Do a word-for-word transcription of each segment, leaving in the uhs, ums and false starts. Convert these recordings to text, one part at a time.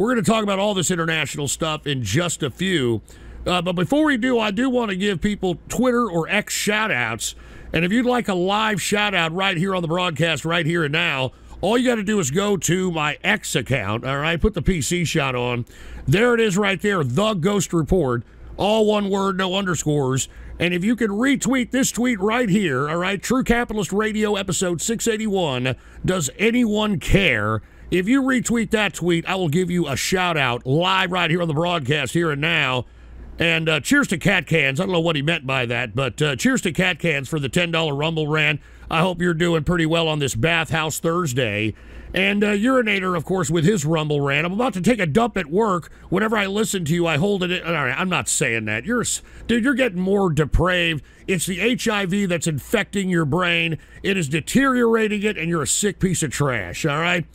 We're going to talk about all this international stuff in just a few. Uh, but before we do, I do want to give people Twitter or X shout-outs. And if you'd like a live shout-out right here on the broadcast, right here and now, all you got to do is go to my X account, all right? Put the P C shot on. There it is right there, The Ghost Report. All one word, no underscores. And if you can retweet this tweet right here, all right, True Capitalist Radio episode six eighty-one, Does Anyone Care? If you retweet that tweet, I will give you a shout-out live right here on the broadcast here and now. And uh, cheers to Cat Cans. I don't know what he meant by that, but uh, cheers to Cat Cans for the ten dollar Rumble rant. I hope you're doing pretty well on this Bathhouse Thursday. And uh, Urinator, of course, with his Rumble rant. I'm about to take a dump at work. Whenever I listen to you, I hold it in. All right, I'm not saying that. You're, dude, you're getting more depraved. It's the H I V that's infecting your brain. It is deteriorating it, and you're a sick piece of trash, all right?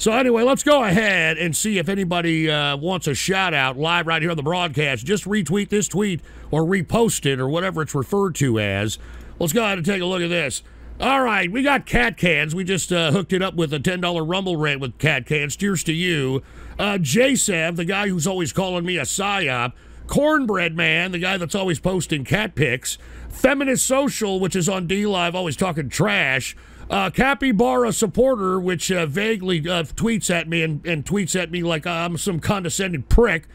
So anyway, let's go ahead and see if anybody uh, wants a shout-out live right here on the broadcast. Just retweet this tweet or repost it or whatever it's referred to as. Let's go ahead and take a look at this. All right, we got Cat Cans. We just uh, hooked it up with a ten dollar Rumble rant with Cat Cans. Cheers to you. Uh, J S A V, the guy who's always calling me a psyop. Cornbread Man, the guy that's always posting cat pics. Feminist Social, which is on DLive, always talking trash. Uh, Capybara Supporter, which uh, vaguely uh, tweets at me and, and tweets at me like I'm some condescending prick.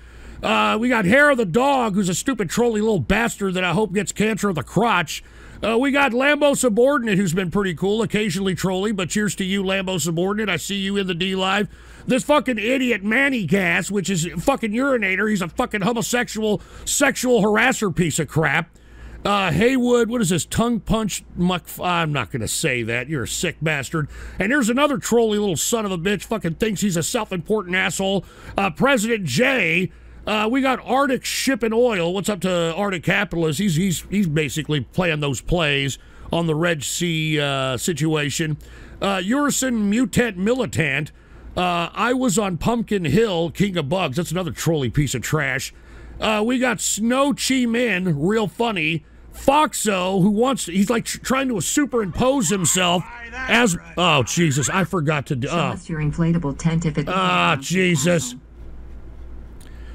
Uh, we got Hair of the Dog, who's a stupid, trolly little bastard that I hope gets cancer of the crotch. Uh, we got Lambo Subordinate, who's been pretty cool, occasionally trolly, but cheers to you, Lambo Subordinate. I see you in the D-Live. This fucking idiot Manny Gas, which is fucking Urinator. He's a fucking homosexual, sexual harasser piece of crap. Uh, Haywood, what is this, tongue punch muck? I'm not going to say that. You're a sick bastard. And here's another trolly little son of a bitch, fucking thinks he's a self-important asshole. Uh, President J, uh, we got Arctic Ship and Oil. What's up to Arctic Capitalist? He's, he's, he's basically playing those plays on the Red Sea uh, situation. Uh, Urison Mutant Militant, uh, I was on Pumpkin Hill, King of Bugs. That's another trolly piece of trash. Uh, we got Snow Chi Min, real funny. Foxo, who wants to, he's like trying to superimpose himself as, oh, Jesus, I forgot to do, oh. Show us your inflatable tent if it ah, Jesus.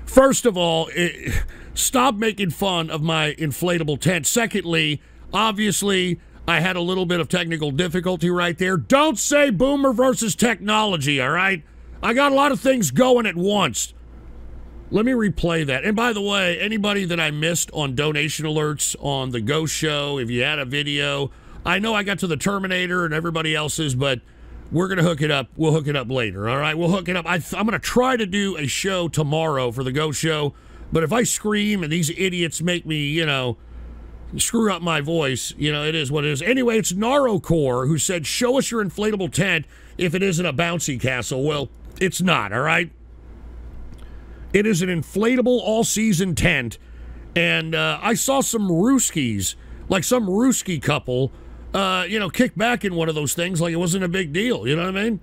First of all, it, stop making fun of my inflatable tent. Secondly, obviously, I had a little bit of technical difficulty right there. Don't say boomer versus technology, all right? I got a lot of things going at once. Let me replay that. And by the way, anybody that I missed on donation alerts on The Ghost Show, if you had a video, I know I got to the Terminator and everybody else's, but we're going to hook it up. We'll hook it up later, all right? We'll hook it up. I I'm going to try to do a show tomorrow for The Ghost Show, but if I scream and these idiots make me, you know, screw up my voice, you know, it is what it is. Anyway, it's Narocore who said, show us your inflatable tent if it isn't a bouncy castle. Well, it's not, all right? It is an inflatable all-season tent, and uh, I saw some Ruskies, like some Ruski couple, uh, you know, kick back in one of those things like it wasn't a big deal, you know what I mean?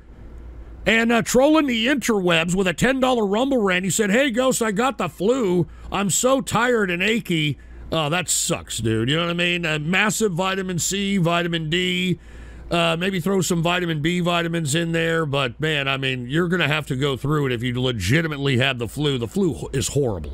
And uh, trolling the interwebs with a ten dollar Rumble rant, he said, hey, Ghost, I got the flu. I'm so tired and achy. Oh, that sucks, dude, you know what I mean? Uh, massive vitamin C, vitamin D, uh, maybe throw some vitamin B vitamins in there, but man, I mean, you're going to have to go through it if you legitimately have the flu. The flu is horrible.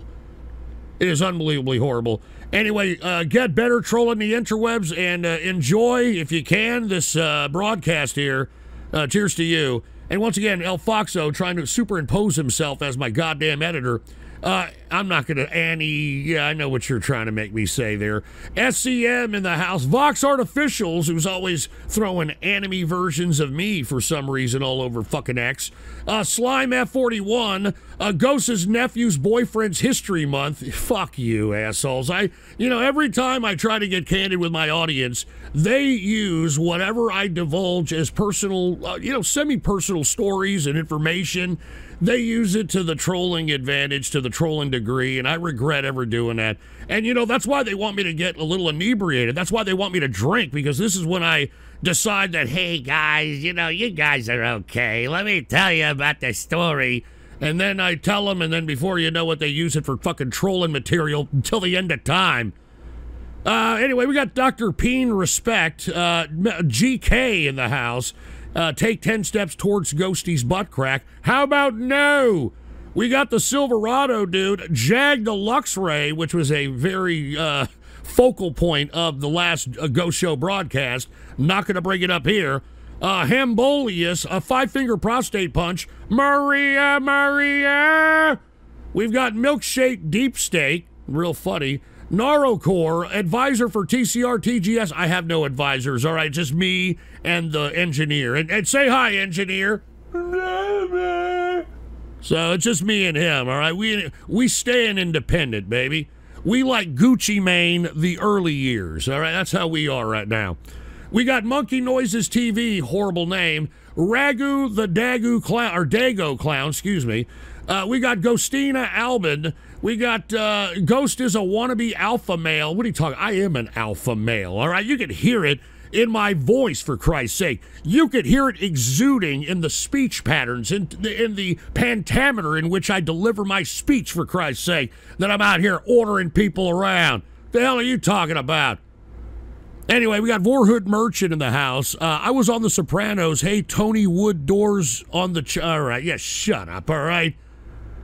It is unbelievably horrible. Anyway, uh, get better trolling the interwebs and uh, enjoy, if you can, this uh, broadcast here. Uh, cheers to you. And once again, El Foxo trying to superimpose himself as my goddamn editor. Uh, I'm not going to, Annie, yeah, I know what you're trying to make me say there. S C M in the house. Vox Artificials, who's always throwing anime versions of me for some reason all over fucking X. Uh, Slime F forty-one, uh, Ghost's nephew's boyfriend's history month. Fuck you, assholes. I, you know, every time I try to get candid with my audience, they use whatever I divulge as personal, uh, you know, semi-personal stories and information. They use it to the trolling advantage, to the trolling degree, and I regret ever doing that. And, you know, that's why they want me to get a little inebriated. That's why they want me to drink, because this is when I decide that, hey, guys, you know, you guys are okay. Let me tell you about the story. And then I tell them, and then before you know it, they use it for fucking trolling material until the end of time. Uh, anyway, we got Doctor Peen Respect, uh, G K in the house. Uh, take ten steps towards Ghosty's butt crack. How about no? We got the Silverado dude, Jag the Luxray, which was a very uh, focal point of the last uh, Ghost Show broadcast. Not going to bring it up here. Uh, Hambolius, a five-finger prostate punch. Maria, Maria. We've got Milkshake Deep Steak, real funny. Narocore, advisor for T C R T G S. I have no advisors, all right? Just me and the engineer. And, and say hi, engineer. So it's just me and him, all right? We, we staying independent, baby. We like Gucci Mane the early years, all right? That's how we are right now. We got Monkey Noises T V, horrible name. Ragu the Dagu Clown, or Dago Clown, excuse me. Uh, we got Ghostina Albin. We got uh, Ghost is a wannabe alpha male. What are you talking? I am an alpha male, all right? You can hear it in my voice, for Christ's sake. You could hear it exuding in the speech patterns, in the, in the pentameter in which I deliver my speech, for Christ's sake, that I'm out here ordering people around. The hell are you talking about? Anyway, we got Vorhood Merchant in the house. Uh, I was on The Sopranos. Hey, Tony Wood doors on the... Ch all right, yeah, shut up, all right?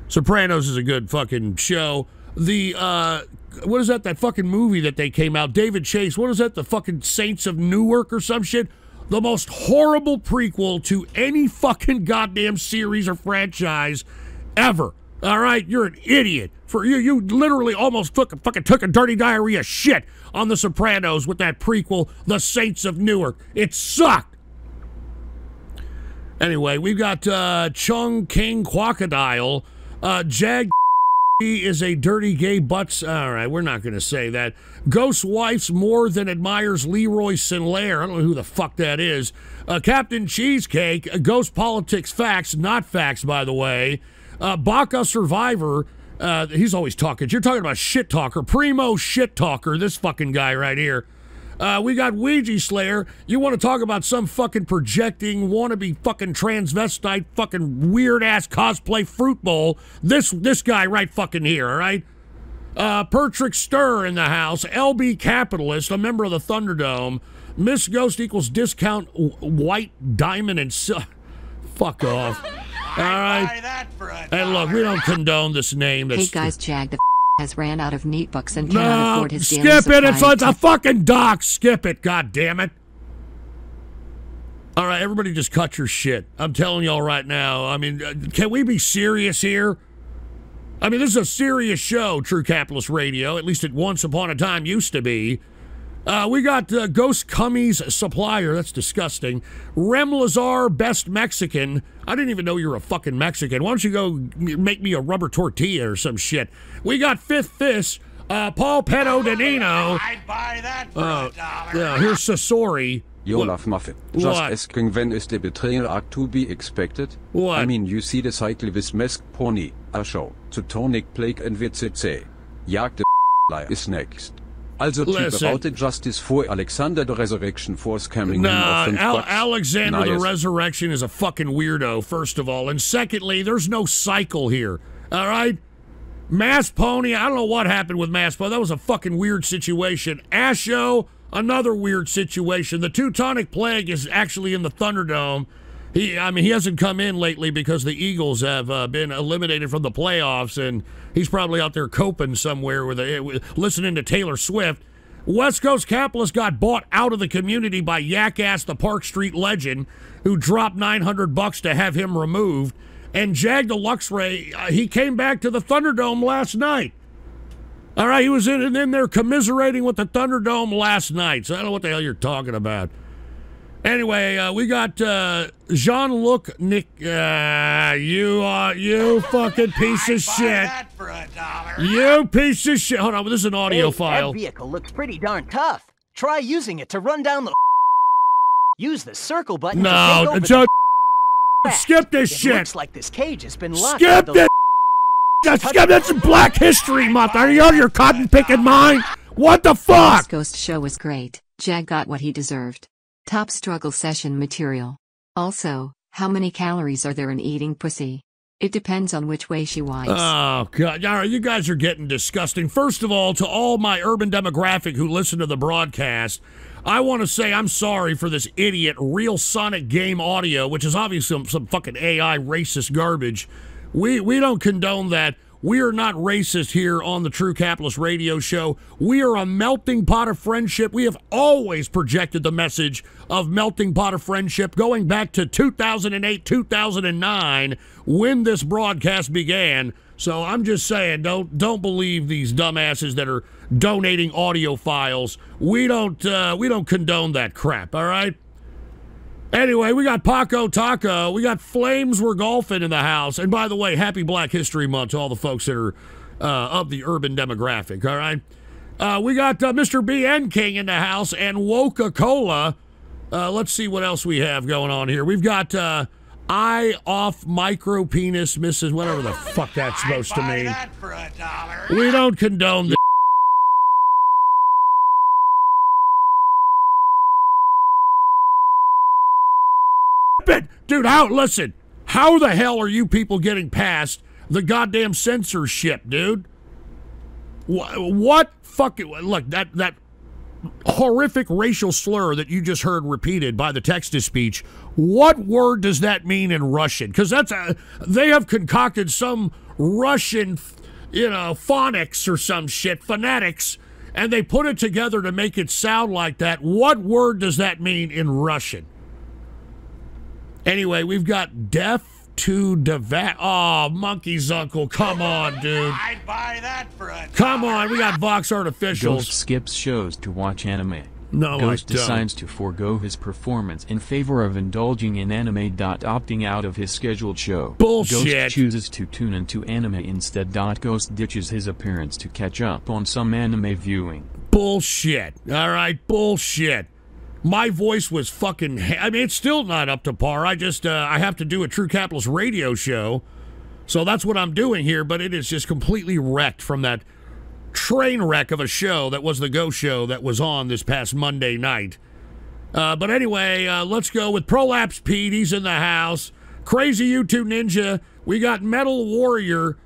Sopranos is a good fucking show. The, uh, what is that, that fucking movie that they came out? David Chase, what is that, the fucking Saints of Newark or some shit? The most horrible prequel to any fucking goddamn series or franchise ever. All right, you're an idiot. For you, you literally almost took, fucking took a dirty diarrhea shit on The Sopranos with that prequel, The Saints of Newark. It sucked. Anyway, we've got uh, Chung King Quackadile. Uh, Jag is a dirty gay butts. All right, we're not going to say that. Ghost Wife's more than admires Leroy Sinclair. I don't know who the fuck that is. Uh, Captain Cheesecake, uh, Ghost Politics Facts, not facts, by the way. Uh, Baca Survivor. Uh, he's always talking. You're talking about shit talker. Primo shit talker. This fucking guy right here. Uh, we got Ouija Slayer. You want to talk about some fucking projecting, wannabe fucking transvestite, fucking weird-ass cosplay fruit bowl. This this guy right fucking here, all right? Uh, Pertrick Stir in the house. L B Capitalist, a member of the Thunderdome. Miss Ghost equals discount white diamond and silver. Fuck off. All right. And look, we don't condone this name. That's hey guys, Jag the has ran out of neat books and cannot no, afford his daily skip it. It's, it's a fucking doc. Skip it. God damn it. All right, everybody, just cut your shit. I'm telling y'all right now. I mean, can we be serious here? I mean, this is a serious show, True Capitalist Radio. At least it once upon a time used to be. Uh, we got uh, Ghost Cummies Supplier. That's disgusting. Rem Lazar, Best Mexican. I didn't even know you were a fucking Mexican. Why don't you go make me a rubber tortilla or some shit? We got Fifth Fist, uh, Paul Pedo Danino. I'd buy that for uh, a dollar. Yeah, here's Sasori. Olaf Muffet. Just what? Asking when is the betrayal act to be expected? What? I mean, you see the cycle with mask pony, a show, Teutonic Plague and W C C. Jagd the liar is next. Also, Listen. Type about the justice for Alexander the Resurrection for scamming nah, him off Al bucks. Alexander nice. The Resurrection is a fucking weirdo, first of all. And secondly, there's no cycle here, all right? Mass Pony, I don't know what happened with Mass Pony. That was a fucking weird situation. Asho, another weird situation. The Teutonic Plague is actually in the Thunderdome. He, I mean, he hasn't come in lately because the Eagles have uh, been eliminated from the playoffs, and he's probably out there coping somewhere with, a, with listening to Taylor Swift. West Coast Capitalist got bought out of the community by Yak-Ass, the Park Street legend, who dropped nine hundred bucks to have him removed. And Jag the Luxray, uh, he came back to the Thunderdome last night. All right, he was in, in there commiserating with the Thunderdome last night, so I don't know what the hell you're talking about. Anyway, uh, we got uh, Jean-Luc Nick. Uh, you uh, you fucking piece of shit. That for a dollar. You piece of shit. Hold on, this is an audio hey, file. That vehicle looks pretty darn tough. Try using it to run down the. Use the circle button. No, to take over the skip this it shit. Looks like this cage has been locked. Skip this. Skip that's Black History Month. Are you out of your cotton picking mind? What the fuck? This Ghost Show was great. Jag got what he deserved. Top struggle session material. Also, how many calories are there in eating pussy? It depends on which way she wipes. Oh, God. All right, you guys are getting disgusting. First of all, to all my urban demographic who listen to the broadcast, I want to say I'm sorry for this idiot Real Sonic Game Audio, which is obviously some, some fucking A I racist garbage. We, we don't condone that. We are not racist here on the True Capitalist Radio Show. We are a melting pot of friendship. We have always projected the message of melting pot of friendship going back to two thousand eight, two thousand nine when this broadcast began. So I'm just saying, don't don't believe these dumbasses that are donating audio files. We don't uh, we don't condone that crap. All right. Anyway, we got Paco Taco. We got Flames We're Golfing in the house. And by the way, happy Black History Month to all the folks that are uh, of the urban demographic, all right? Uh, we got uh, Mister B N King in the house and Woca-Cola. Uh, let's see what else we have going on here. We've got uh, Eye Off Micro Penis Missus Whatever the fuck that's supposed to mean. That for a dollar. We don't condone this. Dude, how, listen, how the hell are you people getting past the goddamn censorship, dude? What, what fucking, look, that, that horrific racial slur that you just heard repeated by the text-to-speech, what word does that mean in Russian? Because that's, a, they have concocted some Russian, you know, phonics or some shit, phonetics, and they put it together to make it sound like that. What word does that mean in Russian? Anyway, we've got Deaf to Devout. Oh, Monkey's Uncle. Come on, dude. I'd buy that for a Come on, we got Vox Artificials. Ghost skips shows to watch anime. No, Ghost I don't. Decides to forego his performance in favor of indulging in anime. Opting out of his scheduled show. Bullshit. Ghost chooses to tune into anime instead. Ghost ditches his appearance to catch up on some anime viewing. Bullshit. All right, bullshit. My voice was fucking... I mean, it's still not up to par. I just, uh, I have to do a True Capitalist radio show. So that's what I'm doing here, but it is just completely wrecked from that train wreck of a show that was the Ghost Show that was on this past Monday night. Uh, but anyway, uh, let's go with Prolapse Pete. He's in the house. Crazy U two Ninja. We got Metal Warrior.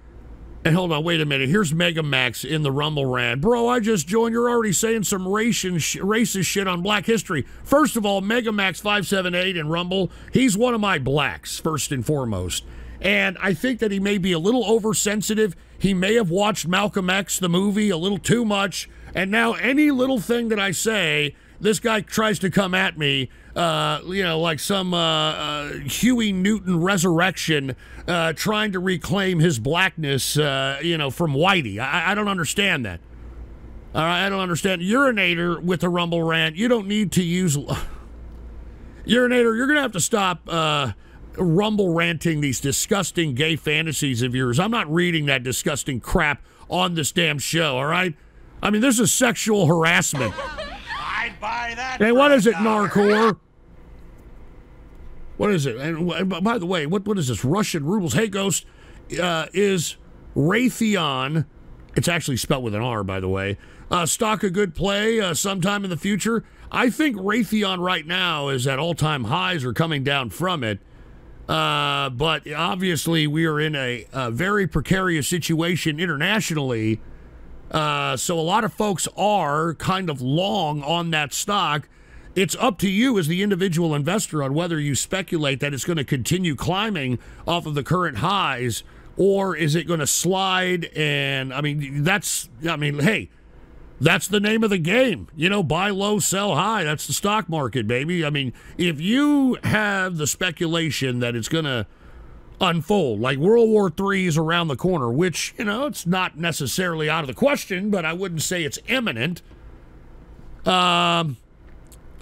And hold on, wait a minute. Here's Mega Max in the Rumble rant. Bro, I just joined. You're already saying some racist sh racist shit on Black history. First of all, Mega Max five seven eight in Rumble, he's one of my blacks, first and foremost. And I think that he may be a little oversensitive. He may have watched Malcolm X, the movie, a little too much. And now any little thing that I say, this guy tries to come at me. Uh, you know, like some uh, uh, Huey Newton resurrection uh, trying to reclaim his blackness, uh, you know, from Whitey. I, I don't understand that. All right, I don't understand. Urinator with the Rumble rant. You don't need to use... Urinator, you're going to have to stop uh, Rumble ranting these disgusting gay fantasies of yours. I'm not reading that disgusting crap on this damn show, all right? I mean, this is sexual harassment. Buy that hey, what is it, Narcor? What is it? And by the way, what what is this? Russian rubles. Hey, Ghost, uh, is Raytheon, it's actually spelled with an R, by the way, uh, stock a good play uh, sometime in the future? I think Raytheon right now is at all-time highs or coming down from it. Uh, but obviously, we are in a, a very precarious situation internationally. Uh, so a lot of folks are kind of long on that stock. It's up to you as the individual investor on whether you speculate that it's going to continue climbing off of the current highs, or is it going to slide? And I mean, that's, I mean, hey, that's the name of the game, you know, buy low, sell high. That's the stock market, baby. I mean, if you have the speculation that it's going to unfold like World War Three is around the corner, which, you know, it's not necessarily out of the question, but I wouldn't say it's imminent. Um,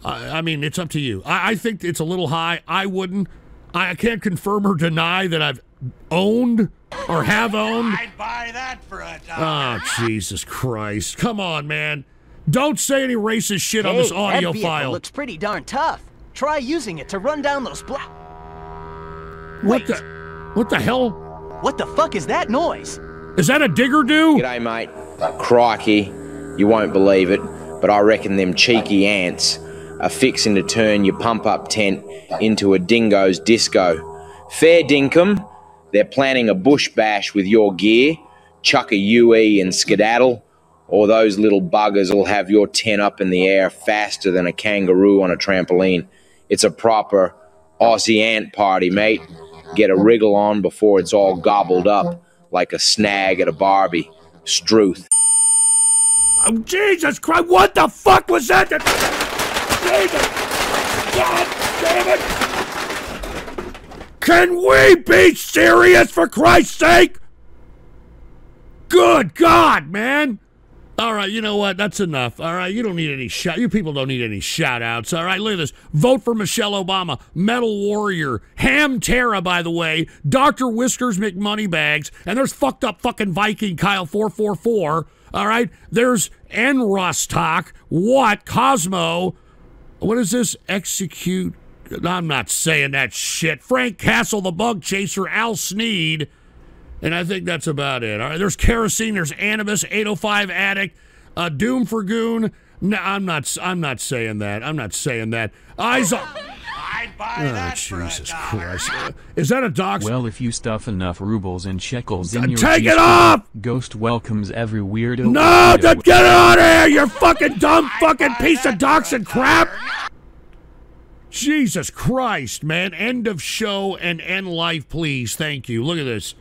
I, I mean, it's up to you. I, I think it's a little high. I wouldn't. I can't confirm or deny that I've owned or have owned. I'd buy that for a dollar. Oh, Jesus Christ! Come on, man! Don't say any racist shit hey, on this audio that vehicle file. Looks pretty darn tough. Try using it to run down those black. What Wait. the? What the hell? What the fuck is that noise? Is that a digger do? G'day, mate. Crikey. You won't believe it, but I reckon them cheeky ants are fixing to turn your pump-up tent into a dingo's disco. Fair dinkum. They're planning a bush bash with your gear. Chuck a U E and skedaddle, or those little buggers will have your tent up in the air faster than a kangaroo on a trampoline. It's a proper Aussie ant party, mate. get a wriggle on before it's all gobbled up like a snag at a Barbie. Struth. Oh, Jesus Christ, what the fuck was that? that Jesus! God damn it! Can we be serious, for Christ's sake? Good God, man! All right, you know what? That's enough. All right, you don't need any shout. You people don't need any shout-outs. All right, look at this. Vote for Michelle Obama, Metal Warrior, Ham Terra, by the way, Doctor Whiskers McMoneybags, and there's fucked up fucking Viking Kyle four four four. All right, there's N-Rostock, Watt, Cosmo. What is this? Execute. I'm not saying that shit. Frank Castle, the Bug Chaser, Al Sneed. And I think that's about it. All right, there's Kerosene, there's Animus, eight oh five Addict, uh, Doom for Goon. No, I'm not. I'm not saying that. I'm not saying that. Eyes. I'd buy oh, that Jesus Christ! Is that a dog? Well, if you stuff enough rubles and shekels in your take it off. Ghost welcomes every weirdo. No, don't get it out of here! You fucking dumb fucking piece of dachshund crap! Jesus Christ, man! End of show and end life, please. Thank you. Look at this.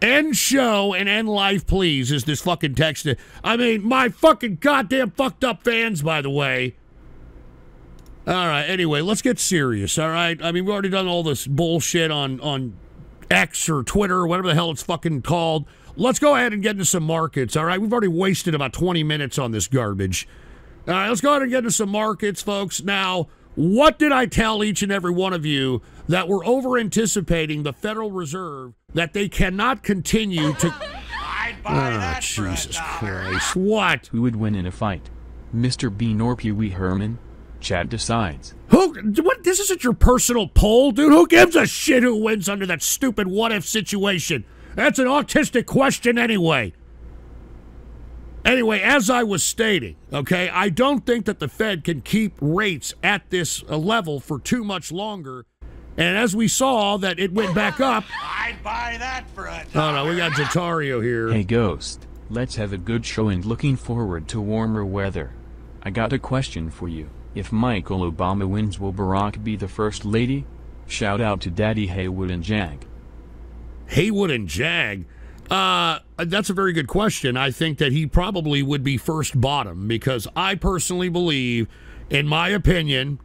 End show and end life, please, is this fucking text. I mean, my fucking goddamn fucked up fans, by the way. All right, anyway, let's get serious, all right? I mean, we've already done all this bullshit on, on X or Twitter or whatever the hell it's fucking called. Let's go ahead and get into some markets, all right? We've already wasted about twenty minutes on this garbage. All right, let's go ahead and get into some markets, folks. Now, what did I tell each and every one of you that we're over-anticipating the Federal Reserve, that they cannot continue to... I'd buy oh, that Jesus Christ. What? Who would win in a fight? Mister Bean or Pee Wee Herman? Chad decides. Who? What? This isn't your personal poll, dude. Who gives a shit who wins under that stupid what-if situation? That's an autistic question anyway. Anyway, as I was stating, okay, I don't think that the Fed can keep rates at this level for too much longer. And as we saw that it went back up. I'd buy that for a dollar. Oh, no, we got Jotario here. Hey, Ghost, let's have a good show and looking forward to warmer weather. I got a question for you. If Michael Obama wins, will Barack be the first lady? Shout out to Daddy Haywood and Jag. Haywood and Jag? Uh, that's a very good question. I think that he probably would be first bottom because I personally believe, in my opinion,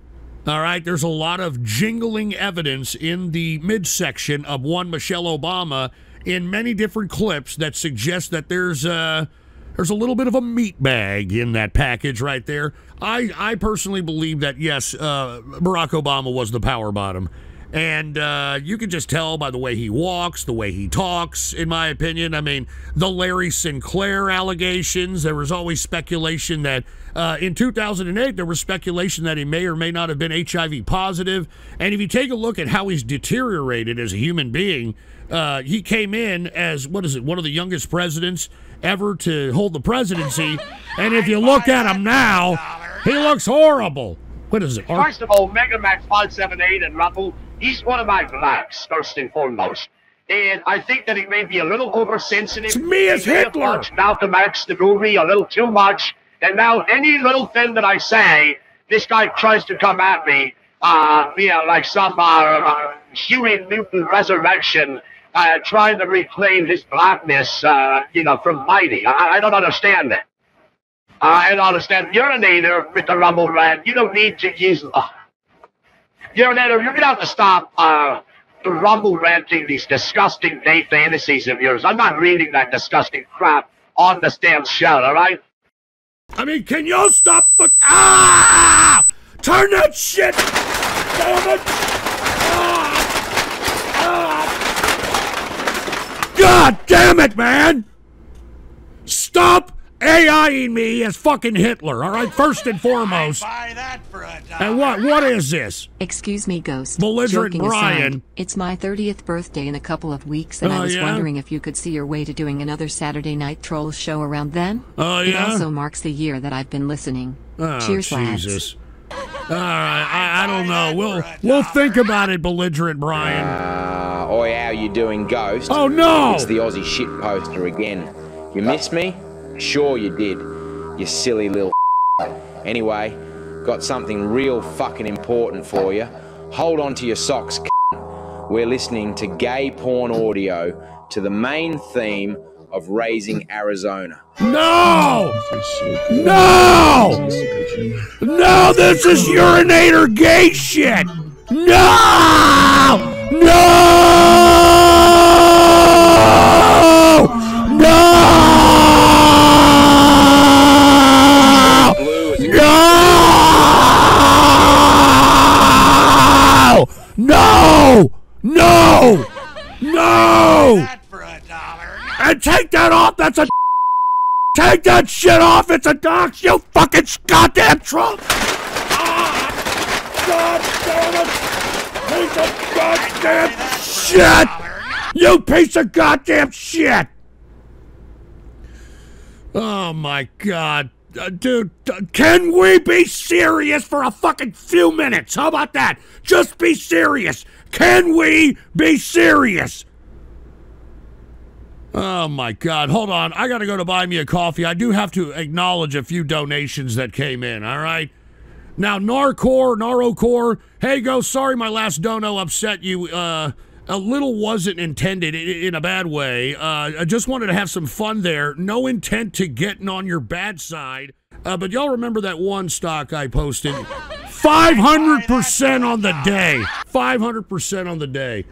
all right, there's a lot of jingling evidence in the midsection of one Michelle Obama in many different clips that suggest that there's a, there's a little bit of a meat bag in that package right there. I, I personally believe that, yes, uh, Barack Obama was the power bottom. And uh, you can just tell by the way he walks, the way he talks, in my opinion. I mean, the Larry Sinclair allegations, there was always speculation that uh, in two thousand eight, there was speculation that he may or may not have been H I V positive. And if you take a look at how he's deteriorated as a human being, uh, he came in as, what is it, one of the youngest presidents ever to hold the presidency. And if you look at him now, he looks horrible. What is it? First of all, Mega Max five seven eight and Rumble, he's one of my blacks, first and foremost. And I think that he may be a little oversensitive. It's me as Hitler! Now to Max the movie a little too much. And now any little thing that I say, this guy tries to come at me, uh, you know, like some uh, uh, Huey Newton resurrection, uh, trying to reclaim his blackness, uh, you know, from mighty. I, I don't understand it. I don't understand. Urinator, Mister Rumble Rat, you don't need to use... Uh, Urinator, you're going to have to stop uh, Rumble ranting these disgusting gay fantasies of yours. I'm not reading that disgusting crap on this damn show, all right? I mean, can you stop fuck... Ah! Turn that shit! Damn it! Ah! Ah! God damn it, man! Stop! AIing me as fucking Hitler, all right? First and foremost. Buy that for a dollar. And what? What is this? Excuse me, Ghost. Belligerent Brian. Aside, it's my thirtieth birthday in a couple of weeks, and uh, I was yeah? wondering if you could see your way to doing another Saturday Night Troll show around then. Oh uh, yeah. It also marks the year that I've been listening. Oh, cheers, Jesus. Lads. All right, I, I don't know. We'll we'll think about it, belligerent Brian. Uh, oh yeah, how you doing, Ghost? Oh no! It's the Aussie shit poster again. You miss me? Sure you did, you silly little Anyway, got something real fucking important for you. Hold on to your socks, c***. we're listening to gay porn audio to the main theme of Raising Arizona. No! No! No, this is urinator gay shit! No! No! No! No! No! No! No! And take that off, that's a take that shit off, it's a dox, you fucking goddamn Trump! Ah, God damn it! Piece of goddamn shit! You piece of goddamn shit! Oh my God. Uh, dude, uh, can we be serious for a fucking few minutes? How about that? Just be serious. Can we be serious? Oh my God, hold on. I gotta go to buy me a coffee. I do have to acknowledge a few donations that came in, all right? Now, Narcor, Narocor, hey, go, sorry my last dono upset you. Uh, a little wasn't intended in a bad way. Uh, I just wanted to have some fun there. No intent to getting on your bad side. Uh, but y'all remember that one stock I posted? five hundred percent on the day. five hundred percent on the day.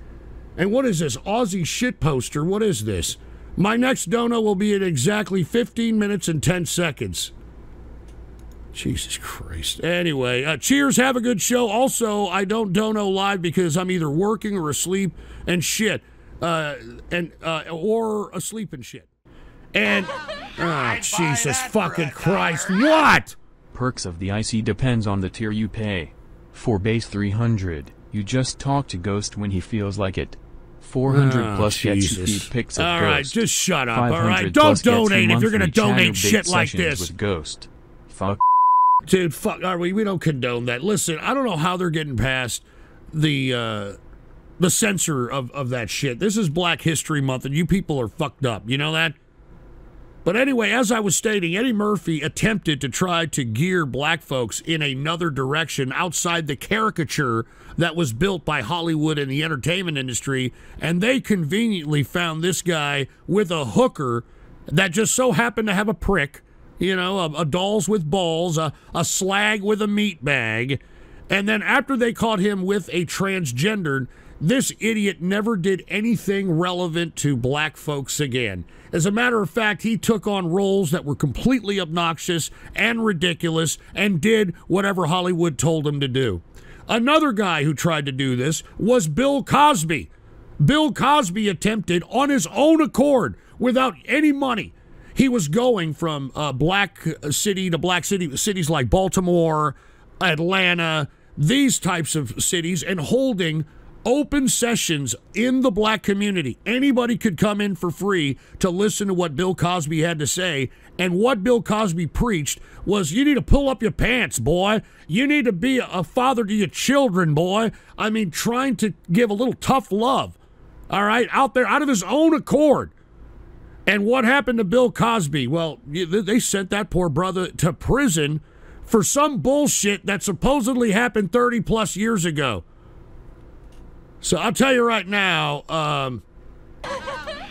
And what is this? Aussie shit poster? What is this? My next dono will be at exactly fifteen minutes and ten seconds. Jesus Christ. Anyway, uh, cheers, have a good show. Also, I don't dono live because I'm either working or asleep and shit. Uh, and uh, or asleep and shit. And, oh, Jesus fucking Christ, what? Perks of the I C depends on the tier you pay. For base three hundred, you just talk to Ghost when he feels like it. four hundred oh, plus Jesus. Gets you feed pics of all Ghost. Alright, just shut up, alright? Don't donate if you're gonna donate shit like this. With Ghost. Fuck. Dude, fuck, are we, we don't condone that. Listen, I don't know how they're getting past the, uh, the censor of, of that shit. This is Black History Month, and you people are fucked up. You know that? But anyway, as I was stating, Eddie Murphy attempted to try to gear black folks in another direction outside the caricature that was built by Hollywood and the entertainment industry, and they conveniently found this guy with a hooker that just so happened to have a prick, you know, a, a dolls with balls, a, a slag with a meat bag, and then after they caught him with a transgendered, this idiot never did anything relevant to black folks again. As a matter of fact, he took on roles that were completely obnoxious and ridiculous and did whatever Hollywood told him to do. Another guy who tried to do this was Bill Cosby. Bill Cosby attempted on his own accord without any money. He was going from uh, black city to black city, cities like Baltimore, Atlanta, these types of cities, and holding open sessions in the black community. Anybody could come in for free to listen to what Bill Cosby had to say, and what Bill Cosby preached was, you need to pull up your pants, boy. You need to be a father to your children, boy. I mean, trying to give a little tough love, all right, out there, out of his own accord. And what happened to Bill Cosby? Well, they sent that poor brother to prison for some bullshit that supposedly happened thirty plus years ago. So I'll tell you right now, um,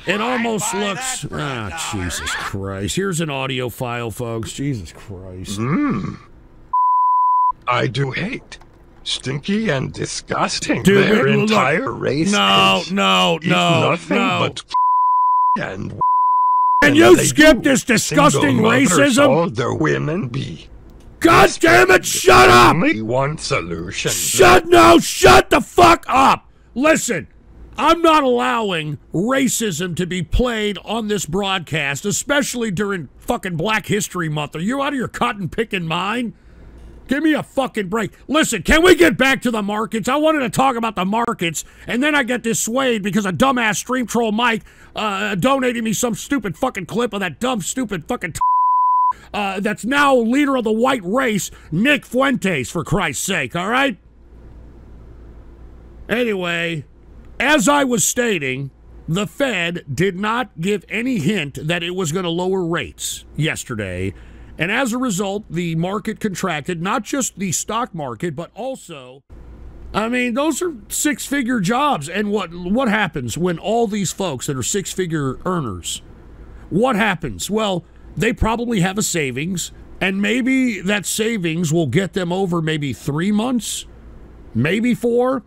it almost looks... Ah, oh, Jesus Christ. Here's an audio file, folks. Jesus Christ. Mm. I do hate. Stinky and disgusting. Dude, their look, entire race No, no, no, nothing no. but and... Can you skip this disgusting racism? All their women be... God damn it, shut up! Only one solution. Shut, no, shut the fuck up! Listen, I'm not allowing racism to be played on this broadcast, especially during fucking Black History Month. Are you out of your cotton-picking mind? Give me a fucking break. Listen, can we get back to the markets? I wanted to talk about the markets, and then I get dissuaded because a dumbass stream troll Mike uh, donated me some stupid fucking clip of that dumb, stupid fucking... Uh, that's now leader of the white race, Nick Fuentes, for Christ's sake, all right? Anyway, as I was stating, the Fed did not give any hint that it was going to lower rates yesterday. And as a result, the market contracted, not just the stock market, but also I mean, those are six-figure jobs. And what what happens when all these folks that are six-figure earners, what happens? Well, they probably have a savings, and maybe that savings will get them over maybe three months, maybe four.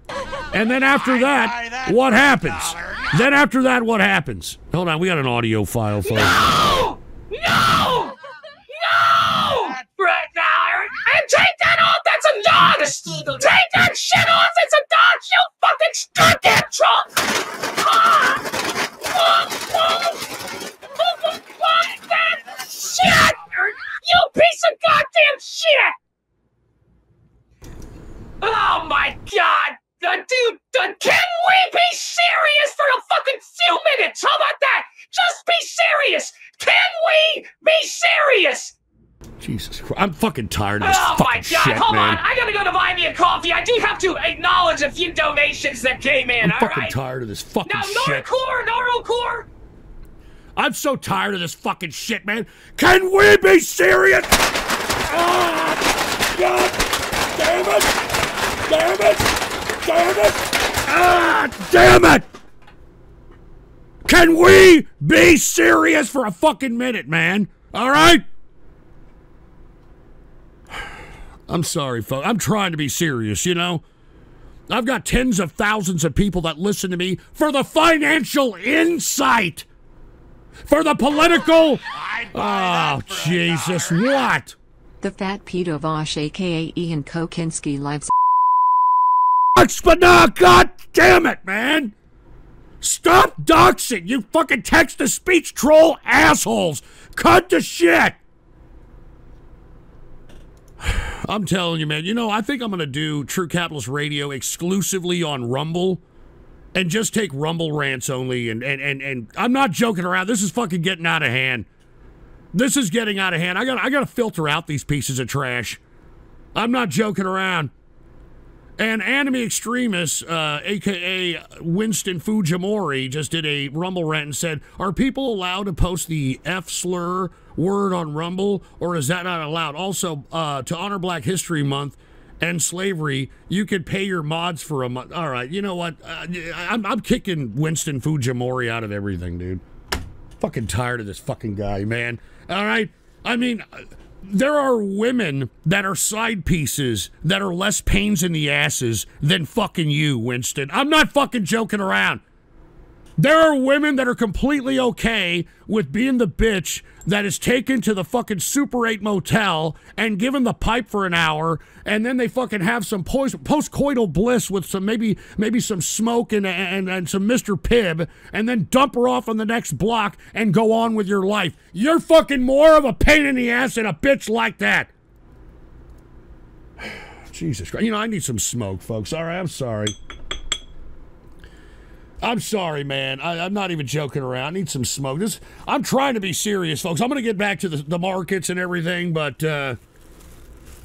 And then after that, what happens? Then after that, what happens? Hold on, we got an audio file for you. No! No! No! Right now, and take that off! That's a dog! Take that shit off! It's a dog! You fucking start that truck! Ah! Oh, oh, oh, that shit! You piece of goddamn shit! Oh my god! The dude, the, can we be serious for a fucking few minutes? How about that? Just be serious! Can we be serious? Jesus Christ. I'm fucking tired of this oh fucking shit, Oh my God, hold man. on. I gotta go to buy me a coffee. I do have to acknowledge a few donations that came in, I'm all fucking right? tired of this fucking now, shit. Now, Noracore, Noracore. I'm so tired of this fucking shit, man. Can we be serious? Ah, God damn it. Damn it. Damn it. Ah, damn it. Can we be serious for a fucking minute, man? All right? I'm sorry, folks. I'm trying to be serious, you know? I've got tens of thousands of people that listen to me for the financial insight, for the political... Oh, Jesus, what? The fat pedo Vosh, a k a. Ian Kokinski, lives... Spinach, God damn it, man! Stop doxing, you fucking text-to-speech troll assholes! Cut the shit! I'm telling you, man, you know, I think I'm going to do True Capitalist Radio exclusively on Rumble and just take Rumble rants only. And, and, and, and I'm not joking around. This is fucking getting out of hand. This is getting out of hand. I got I got to filter out these pieces of trash. I'm not joking around. And Anime Extremists, uh, a k a. Winston Fujimori, just did a Rumble rant and said, are people allowed to post the F slur word on Rumble, or is that not allowed? Also, uh, to honor Black History Month and slavery, you could pay your mods for a month. All right, you know what? Uh, I'm, I'm kicking Winston Fujimori out of everything, dude. Fucking tired of this fucking guy, man. All right? I mean... There are women that are side pieces that are less pains in the asses than fucking you, Winston. I'm not fucking joking around. There are women that are completely okay with being the bitch that is taken to the fucking Super eight motel and given the pipe for an hour, and then they fucking have some post-coital bliss with some maybe maybe some smoke and, and, and some Mister Pibb, and then dump her off on the next block and go on with your life. You're fucking more of a pain in the ass than a bitch like that. Jesus Christ. You know, I need some smoke, folks. All right, I'm sorry. I'm sorry, man. I, I'm not even joking around. I need some smoke. This, I'm trying to be serious, folks. I'm going to get back to the, the markets and everything, but, uh,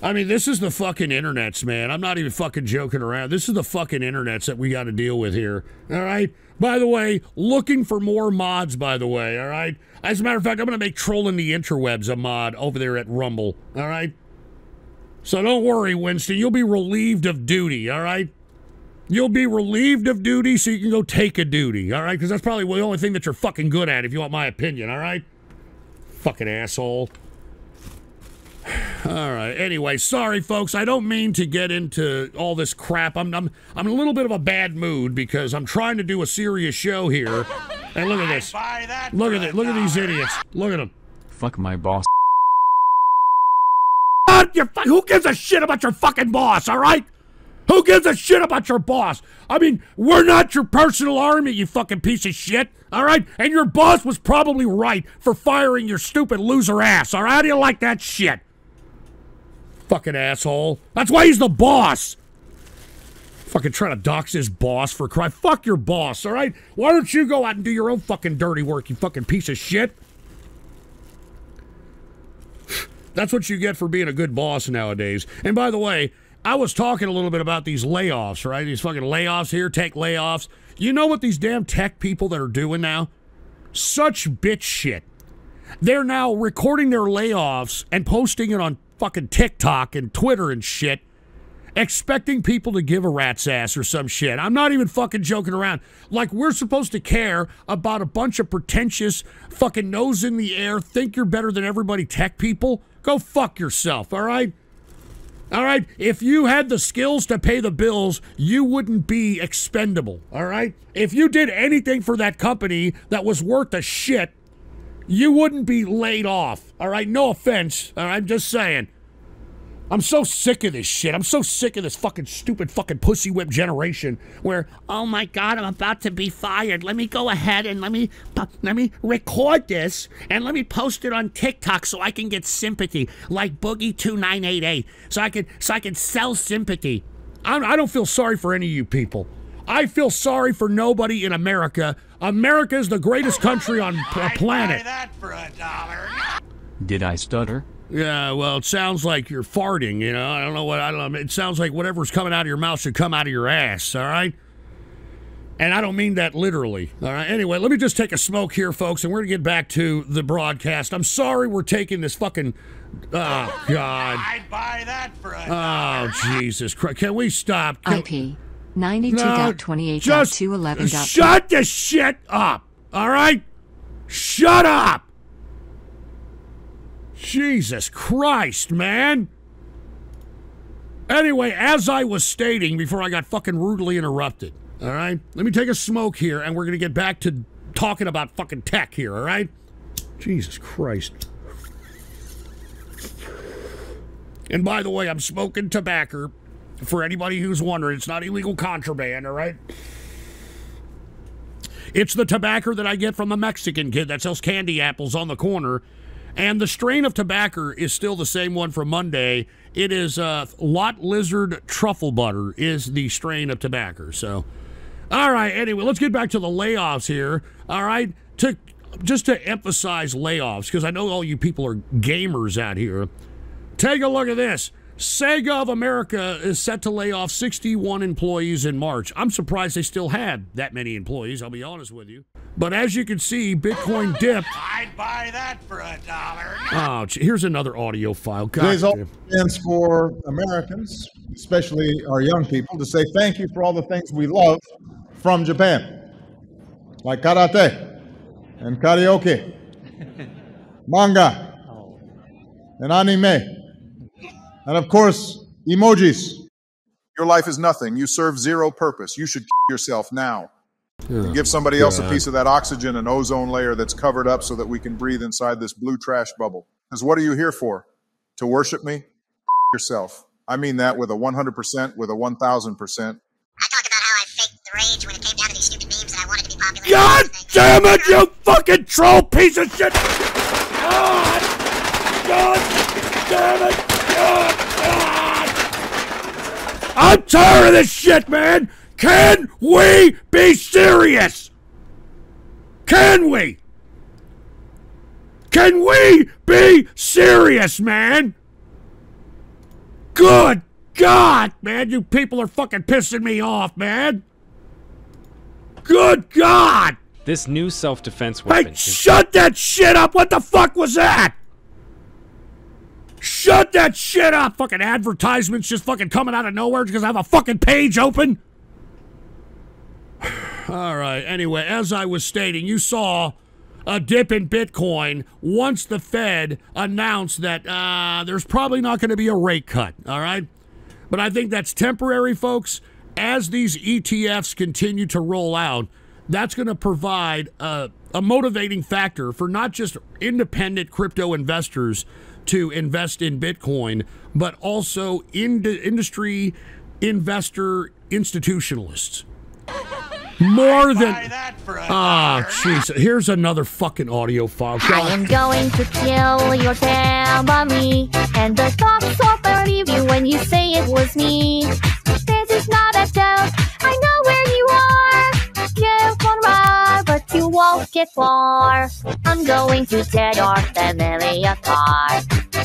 I mean, this is the fucking internets, man. I'm not even fucking joking around. This is the fucking internets that we got to deal with here, all right? By the way, looking for more mods, by the way, all right? As a matter of fact, I'm going to make Trolling the Interwebs a mod over there at Rumble, all right? So don't worry, Winston. You'll be relieved of duty, all right? You'll be relieved of duty so you can go take a duty, all right? Because that's probably the only thing that you're fucking good at, if you want my opinion, all right? Fucking asshole. All right, anyway, sorry, folks. I don't mean to get into all this crap. I'm, I'm, I'm in a little bit of a bad mood because I'm trying to do a serious show here. And look at this. Look at it. Look at these idiots. Look at them. Fuck my boss. Your, who gives a shit about your fucking boss, all right? Who gives a shit about your boss? I mean, we're not your personal army, you fucking piece of shit. All right? And your boss was probably right for firing your stupid loser ass. All right? How do you like that shit? Fucking asshole. That's why he's the boss. Fucking trying to dox his boss for crying. Fuck your boss, all right? Why don't you go out and do your own fucking dirty work, you fucking piece of shit? That's what you get for being a good boss nowadays. And by the way, I was talking a little bit about these layoffs, right? These fucking layoffs here, tech layoffs. You know what these damn tech people that are doing now? Such bitch shit. They're now recording their layoffs and posting it on fucking TikTok and Twitter and shit. expecting people to give a rat's ass or some shit. I'm not even fucking joking around. Like, we're supposed to care about a bunch of pretentious fucking nose in the air, think you're better than everybody tech people? Go fuck yourself, all right? All right? If you had the skills to pay the bills, you wouldn't be expendable, all right? If you did anything for that company that was worth a shit, you wouldn't be laid off, all right? No offense, all right? I'm just saying. I'm so sick of this shit. I'm so sick of this fucking stupid fucking pussy whip generation where, oh my God, I'm about to be fired. Let me go ahead and let me let me record this and let me post it on TikTok so I can get sympathy, like Boogie two nine eight eight, so I can so I can sell sympathy. I I don't feel sorry for any of you people. I feel sorry for nobody in America. America is the greatest country on the planet. I'd buy that for a dollar. Did I stutter? Yeah, well, it sounds like you're farting, you know. I don't know what, I don't know. It sounds like whatever's coming out of your mouth should come out of your ass, all right? And I don't mean that literally, all right? Anyway, let me just take a smoke here, folks, and we're going to get back to the broadcast. I'm sorry we're taking this fucking, oh, God. I'd buy that for a dollar. Oh, Jesus Christ. Can we stop? Can I P ninety-two dot twenty-eight dot two eleven. No, shut the shit up, all right? Shut up. Jesus Christ, man. Anyway, as I was stating before I got fucking rudely interrupted, all right? Let me take a smoke here, and we're going to get back to talking about fucking tech here, all right? Jesus Christ. And by the way, I'm smoking tobacco. For anybody who's wondering, it's not illegal contraband, all right? It's the tobacco that I get from the Mexican kid that sells candy apples on the corner. And the strain of tobacco is still the same one from Monday. It is uh, Lot Lizard Truffle Butter is the strain of tobacco. So, all right, anyway, let's get back to the layoffs here, all right? To, just to emphasize layoffs, because I know all you people are gamers out here. Take a look at this. Sega of America is set to lay off sixty-one employees in March. I'm surprised they still had that many employees, I'll be honest with you. But as you can see, Bitcoin dipped. I'd buy that for a dollar. Oh, here's another audio file. God. Today's all stands for Americans, especially our young people, to say thank you for all the things we love from Japan, like karate and karaoke, manga, and anime. And of course, emojis. Your life is nothing. You serve zero purpose. You should kill yourself now. Oh, and give somebody else a piece of that oxygen and ozone layer that's covered up so that we can breathe inside this blue trash bubble. Because what are you here for? To worship me? F yourself. I mean that with a one hundred percent, with a one thousand percent. I talked about how I faked the rage when it came down to these stupid memes that I wanted to be popular. God damn it, you fucking troll piece of shit! God! God damn it! God, God. I'm tired of this shit, man. Can we be serious? Can we? Can we be serious, man? Good God, man. You people are fucking pissing me off, man. Good God. This new self-defense weapon. Hey, shut that shit up. What the fuck was that? Shut that shit up! Fucking advertisements just fucking coming out of nowhere because I have a fucking page open. All right, anyway, as I was stating, you saw a dip in Bitcoin once the Fed announced that uh, there's probably not going to be a rate cut, all right? But I think that's temporary, folks. As these E T Fs continue to roll out, that's going to provide a, a motivating factor for not just independent crypto investors to invest in Bitcoin, but also in industry investor institutionalists. More than ah, oh, jeez. Here's another fucking audio file. I am going to kill your family, and the cops will believe you when you say it was me. This is not a joke. I know where you are. Give one ride, but you won't get far. I'm going to tear our family apart.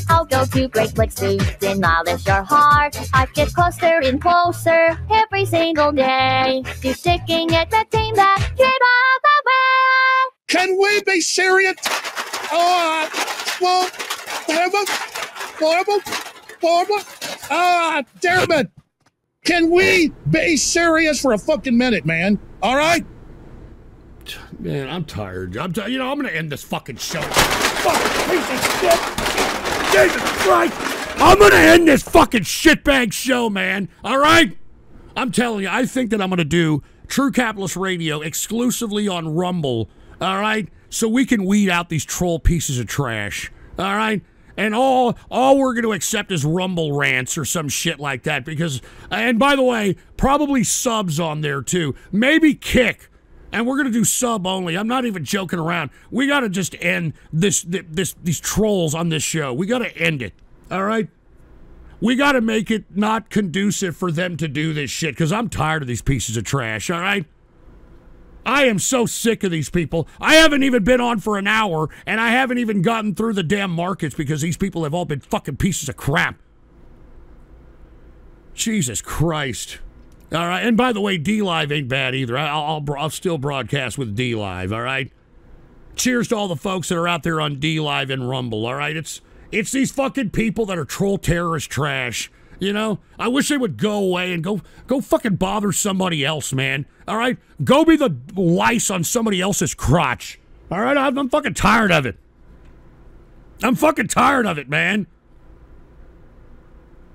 I'll go to great lengths to demolish your heart. I get closer and closer every single day. You're sticking at the team that came all the way. Can we be serious? Ah, uh, well, horrible, horrible, horrible. Ah, damn it! Can we be serious for a fucking minute, man? All right? Man, I'm tired. I'm t- you know, I'm going to end this fucking show. Fucking piece of shit. Jesus Christ. I'm going to end this fucking shitbag show, man. All right? I'm telling you, I think that I'm going to do True Capitalist Radio exclusively on Rumble. All right? So we can weed out these troll pieces of trash. All right? And all all we're going to accept is Rumble rants or some shit like that. Because, and by the way, probably subs on there too. Maybe kick. And we're going to do sub only. I'm not even joking around. We got to just end this, this, these trolls on this show. We got to end it. All right? We got to make it not conducive for them to do this shit. Because I'm tired of these pieces of trash. All right? I am so sick of these people. I haven't even been on for an hour, and I haven't even gotten through the damn markets because these people have all been fucking pieces of crap. Jesus Christ. All right, and by the way, DLive ain't bad either. I'll, I'll, I'll still broadcast with DLive, all right? Cheers to all the folks that are out there on DLive and Rumble, all right? It's, it's these fucking people that are troll terrorist trash, you know? I wish they would go away and go, go fucking bother somebody else, man, all right? Go be the lice on somebody else's crotch, all right? I'm, I'm fucking tired of it. I'm fucking tired of it, man.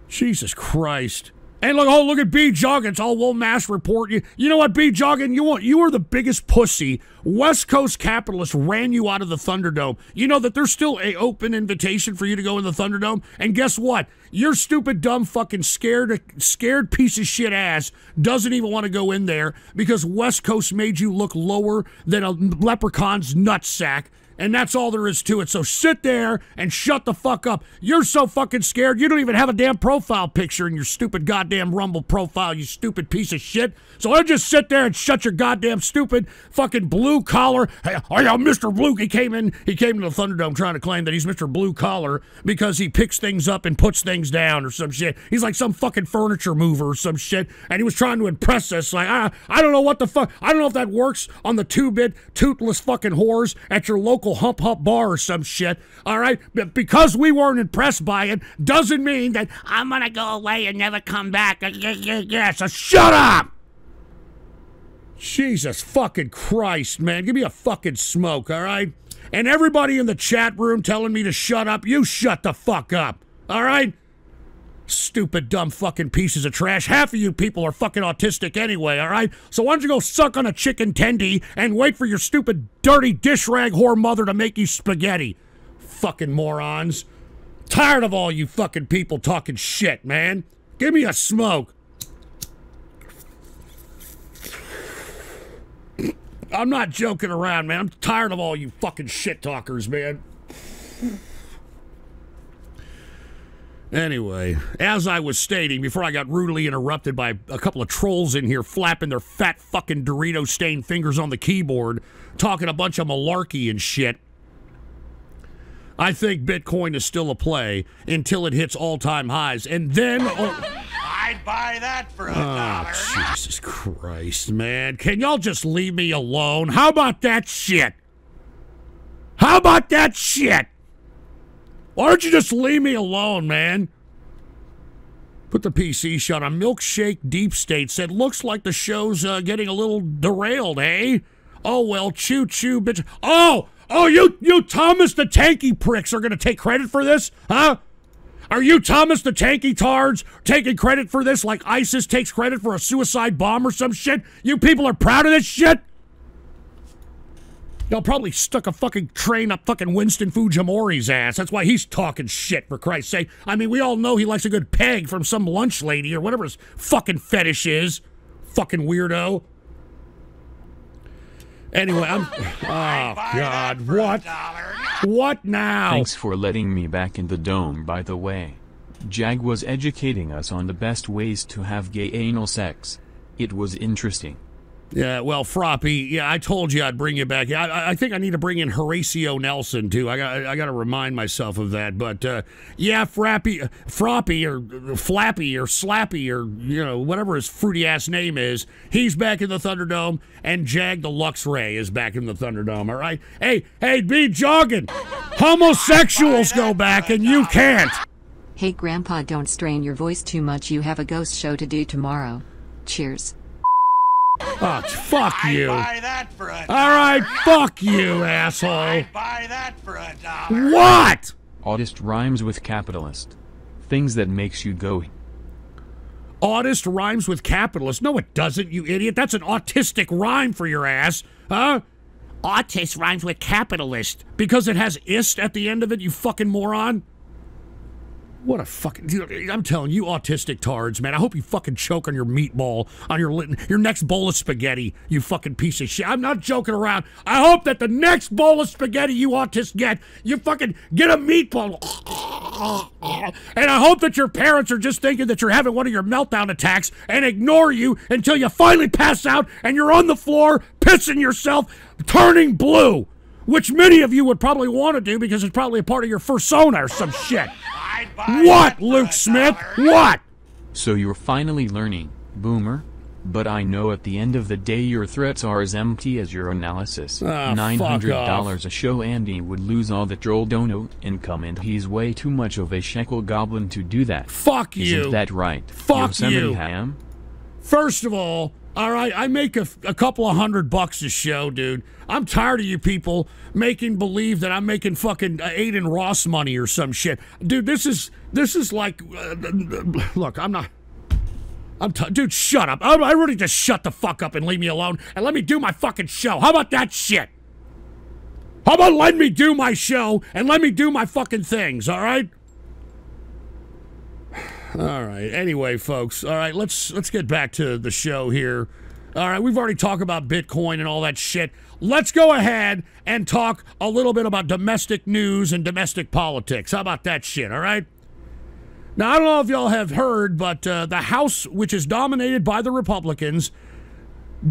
Jesus Christ. And look, oh, look at B. Joggins. Oh, we'll mass report you. You know what, B. Joggins? You want, you are the biggest pussy. West Coast capitalists ran you out of the Thunderdome. You know that there's still an open invitation for you to go in the Thunderdome? And guess what? Your stupid, dumb, fucking scared, scared piece of shit ass doesn't even want to go in there because West Coast made you look lower than a leprechaun's nutsack. And that's all there is to it. So sit there and shut the fuck up. You're so fucking scared. You don't even have a damn profile picture in your stupid goddamn Rumble profile, you stupid piece of shit. So I'll just sit there and shut your goddamn stupid fucking blue collar. Hey, oh yeah, Mister Blue, he came in, he came to the Thunderdome trying to claim that he's Mister Blue Collar because he picks things up and puts things down or some shit. He's like some fucking furniture mover or some shit. And he was trying to impress us. Like, I, I don't know what the fuck. I don't know if that works on the two-bit, tootless fucking whores at your local hump hump bar or some shit, all right? But because we weren't impressed by it doesn't mean that I'm gonna go away and never come back. Yeah, so shut up! Jesus fucking Christ, man. Give me a fucking smoke, all right? And everybody in the chat room telling me to shut up, you shut the fuck up, all right? Stupid, dumb fucking pieces of trash. Half of you people are fucking autistic anyway, all right? So why don't you go suck on a chicken tendy and wait for your stupid, dirty, dish rag whore mother to make you spaghetti? Fucking morons. Tired of all you fucking people talking shit, man. Give me a smoke. I'm not joking around, man. I'm tired of all you fucking shit talkers, man. Anyway, as I was stating before I got rudely interrupted by a couple of trolls in here flapping their fat fucking Dorito-stained fingers on the keyboard, talking a bunch of malarkey and shit, I think Bitcoin is still a play until it hits all-time highs, and then... Oh, I'd buy that for a dollar. Oh, Jesus Christ, man. Can y'all just leave me alone? How about that shit? How about that shit? Why don't you just leave me alone, man? Put the P C shut on. Milkshake Deep State said, looks like the show's uh, getting a little derailed, eh? Oh, well, choo-choo, bitch. Oh! Oh, you, you Thomas the Tanky pricks are going to take credit for this? Huh? Are you Thomas the Tanky tards taking credit for this like ISIS takes credit for a suicide bomb or some shit? You people are proud of this shit? Y'all probably stuck a fucking train up fucking Winston Fujimori's ass. That's why he's talking shit, for Christ's sake. I mean, we all know he likes a good peg from some lunch lady or whatever his fucking fetish is. Fucking weirdo. Anyway, I'm... Oh, God. What? What now? Thanks for letting me back in the dome, by the way. Jag was educating us on the best ways to have gay anal sex. It was interesting. Yeah, well, Froppy, yeah, I told you I'd bring you back. I, I think I need to bring in Horatio Nelson, too. I got I got to remind myself of that. But, uh, yeah, Frappy, Froppy or Flappy or Slappy or, you know, whatever his fruity-ass name is, he's back in the Thunderdome, and Jag the Luxray is back in the Thunderdome, all right? Hey, hey, be jogging. Homosexuals go back, and you can't. Hey grandpa, don't strain your voice too much, you have a ghost show to do tomorrow. Cheers. Oh, fuck you. I'd buy that for a dollar. All right, fuck you, asshole. I'd buy that for a dollar. What? Autist rhymes with capitalist. Things that makes you go. Autist rhymes with capitalist? No, it doesn't, you idiot. That's an autistic rhyme for your ass. Huh? Autist rhymes with capitalist. Because it has ist at the end of it, you fucking moron. What a fucking... I'm telling you, autistic tards, man. I hope you fucking choke on your meatball, on your your next bowl of spaghetti, you fucking piece of shit. I'm not joking around. I hope that the next bowl of spaghetti you autists get, you fucking get a meatball. And I hope that your parents are just thinking that you're having one of your meltdown attacks and ignore you until you finally pass out and you're on the floor pissing yourself, turning blue. Which many of you would probably want to do because it's probably a part of your fursona or some shit. What, Luke Smith? What? So you're finally learning, Boomer. But I know at the end of the day your threats are as empty as your analysis. Ah, nine hundred dollars a show, Andy would lose all the troll donut income and he's way too much of a shekel goblin to do that. Fuck you. Isn't that right? Fuck you. Ham? First of all, all right, I make a, a couple of hundred bucks a show, dude. I'm tired of you people making believe that I'm making fucking Aiden Ross money or some shit. Dude, this is, this is like, uh, look, I'm not, I'm t dude, shut up. I, I really just shut the fuck up and leave me alone and let me do my fucking show. How about that shit? How about let me do my show and let me do my fucking things, all right? All right. Anyway, folks. All right. Let's let's get back to the show here. All right. We've already talked about Bitcoin and all that shit. Let's go ahead and talk a little bit about domestic news and domestic politics. How about that shit? All right. Now, I don't know if y'all have heard, but uh, the House, which is dominated by the Republicans,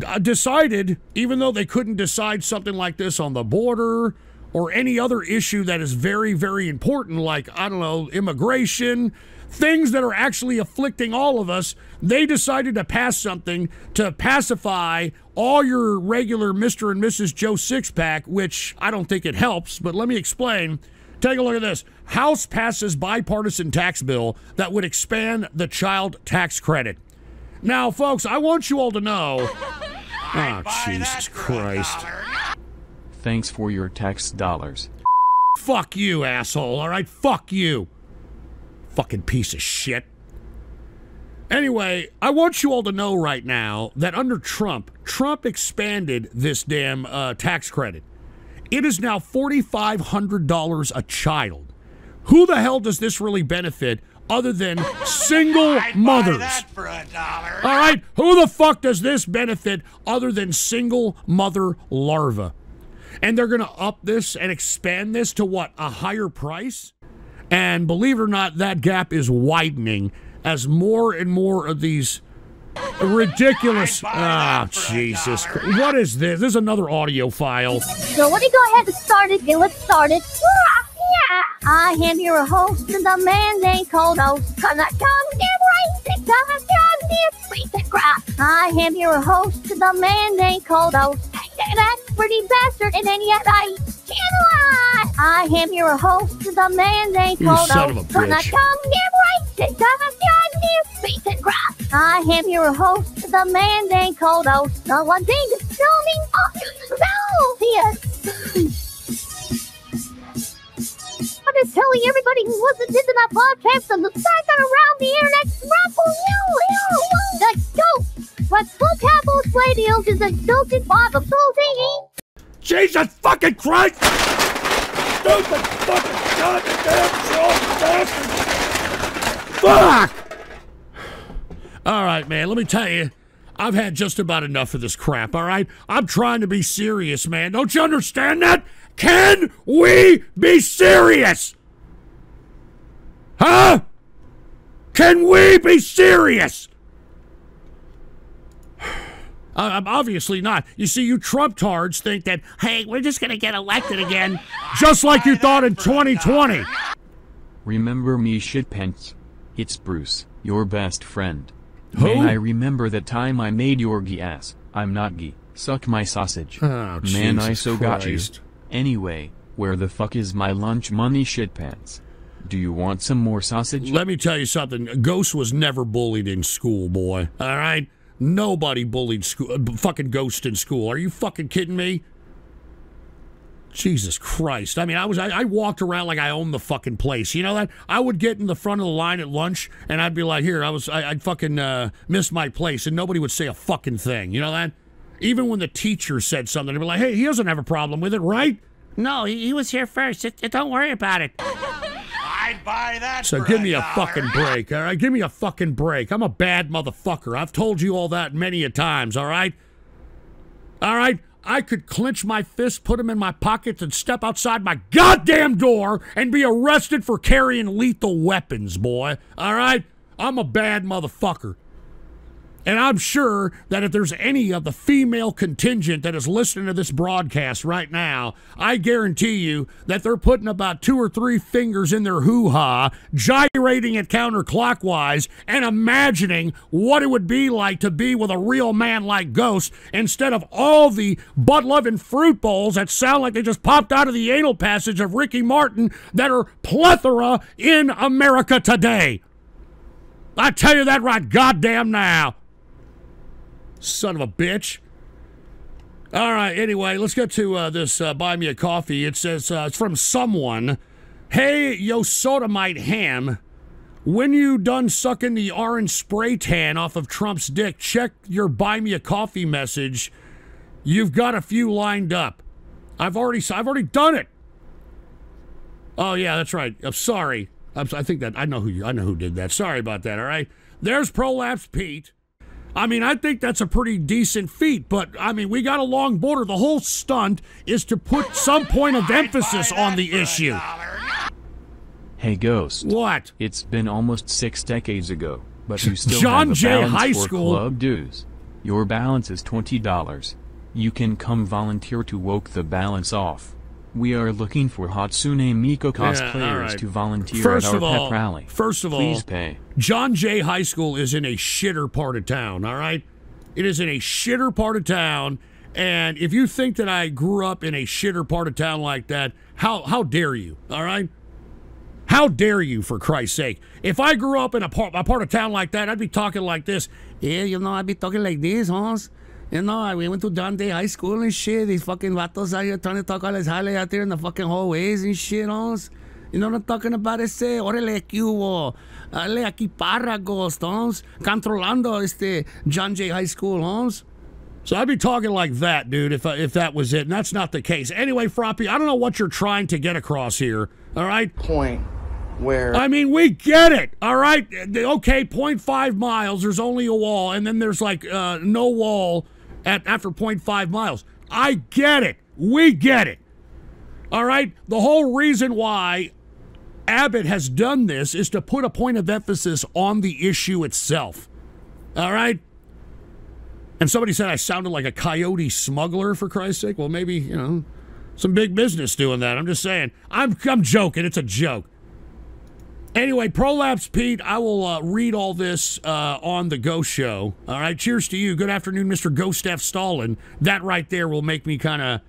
uh, decided, even though they couldn't decide something like this on the border or any other issue that is very, very important, like, I don't know, immigration, things that are actually afflicting all of us, they decided to pass something to pacify all your regular Mister and Missus Joe Sixpack, which I don't think it helps, but let me explain. Take a look at this. House passes bipartisan tax bill that would expand the child tax credit. Now, folks, I want you all to know... Oh, Jesus Christ. Thanks for your tax dollars. Fuck you, asshole, all right? Fuck you. Fucking piece of shit. Anyway, I want you all to know right now that under Trump, Trump expanded this damn uh, tax credit. It is now forty-five hundred dollars a child. Who the hell does this really benefit other than single I'd mothers? Buy that for a dollar. All right, who the fuck does this benefit other than single mother larvae? And they're going to up this and expand this to what, a higher price? And believe it or not, that gap is widening as more and more of these ridiculous... Ah, oh, Jesus Christ. What is this? This is another audio file. So let me go ahead and start it. Get let's start it. Yeah. I am your host and the man named Kodos. Cause I come get right, cause I come get crap. I am your host and the man named Kodos. That pretty bastard and then yet I can't lie. I am your host, the man they called out. Gonna come get right, gonna come crap. I am your host, the man they called out. The one thing is filming off your mouth. Yes. I'm just telling everybody who wasn't in that podcast and the sites that around the internet. Rumble, you, you, the ghost. What True Capitalist Radio is a gilded mob of soul singing. Jesus fucking Christ! Stupid fucking goddamn troll bastard! Fuck! All right, man, let me tell you, I've had just about enough of this crap, all right? I'm trying to be serious, man. Don't you understand that? Can we be serious? Huh? Can we be serious? I'm obviously not. You see, you Trump tards think that, hey, we're just going to get elected again, just like you thought in twenty twenty. Remember me, shit pants. It's Bruce, your best friend. Who? Man, I remember the time I made your gay ass. I'm not gay. Suck my sausage. Oh, man, Jesus I so Christ. Got you. Anyway, where the fuck is my lunch money, shit pants? Do you want some more sausage? Let me tell you something. Ghost was never bullied in school, boy. All right? Nobody bullied school, uh, fucking Ghost in school. Are you fucking kidding me? Jesus Christ. I mean, I was I, I walked around like I owned the fucking place. You know that? I would get in the front of the line at lunch, and I'd be like, here, I was, I, I'd fucking uh, missed my place, and nobody would say a fucking thing. You know that? Even when the teacher said something, they'd be like, hey, he doesn't have a problem with it, right? No, he, he was here first. It, it, don't worry about it. I'd buy that. So give me a fucking break, all right? Give me a fucking break. I'm a bad motherfucker. I've told you all that many a times, all right? All right? I could clench my fist, put them in my pockets, and step outside my goddamn door and be arrested for carrying lethal weapons, boy. All right? I'm a bad motherfucker. And I'm sure that if there's any of the female contingent that is listening to this broadcast right now, I guarantee you that they're putting about two or three fingers in their hoo-ha, gyrating it counterclockwise, and imagining what it would be like to be with a real man like Ghost instead of all the butt-loving fruit bowls that sound like they just popped out of the anal passage of Ricky Martin that are plethora in America today. I tell you that right goddamn now. Son of a bitch. All right, anyway, let's get to uh, this uh, Buy Me a Coffee. It says, uh, it's from someone. Hey, yo, sodomite ham. When you done sucking the orange spray tan off of Trump's dick, check your Buy Me a Coffee message. You've got a few lined up. I've already, I've already done it. Oh, yeah, that's right. I'm sorry. I'm, I think that, I know, who, I know who did that. Sorry about that, all right? There's Prolapse Pete. I mean, I think that's a pretty decent feat, but, I mean, we got a long border. The whole stunt is to put some point of emphasis on the issue. Hey, Ghost. What? It's been almost six decades ago, but you still John have a Jay balance High for School. Club dues. Your balance is twenty dollars. You can come volunteer to woke the balance off. We are looking for Hatsune Miku cosplayers yeah, right. to volunteer first at our of all, pep rally. First of Please all, pay. John Jay High School is in a shitter part of town, all right? It is in a shitter part of town, and if you think that I grew up in a shitter part of town like that, how, how dare you, all right? How dare you, for Christ's sake? If I grew up in a part, a part of town like that, I'd be talking like this. Yeah, you know, I'd be talking like this, Hans. You know, I we went to John Day High School and shit. These fucking vatos out here trying to talk all this highlight out there in the fucking hallways and shit, ons. You know what I'm talking about? Ese, orale aquí hubo, orale aquí parragos, ons. Controlando este John Jay High School, ons. So I'd be talking like that, dude, if, I, if that was it. And that's not the case. Anyway, Froppy, I don't know what you're trying to get across here, all right? Point. Where I mean, we get it, all right? Okay, point five miles, there's only a wall, and then there's like uh, no wall at after point five miles. I get it. We get it. All right? The whole reason why Abbott has done this is to put a point of emphasis on the issue itself. All right? And somebody said I sounded like a coyote smuggler, for Christ's sake. Well, maybe, you know, some big business doing that. I'm just saying. I'm, I'm joking. It's a joke. Anyway, Prolapse Pete, I will uh, read all this uh, on the Ghost Show. All right, cheers to you. Good afternoon, Mister Ghost F. Stalin. That right there will make me kind of,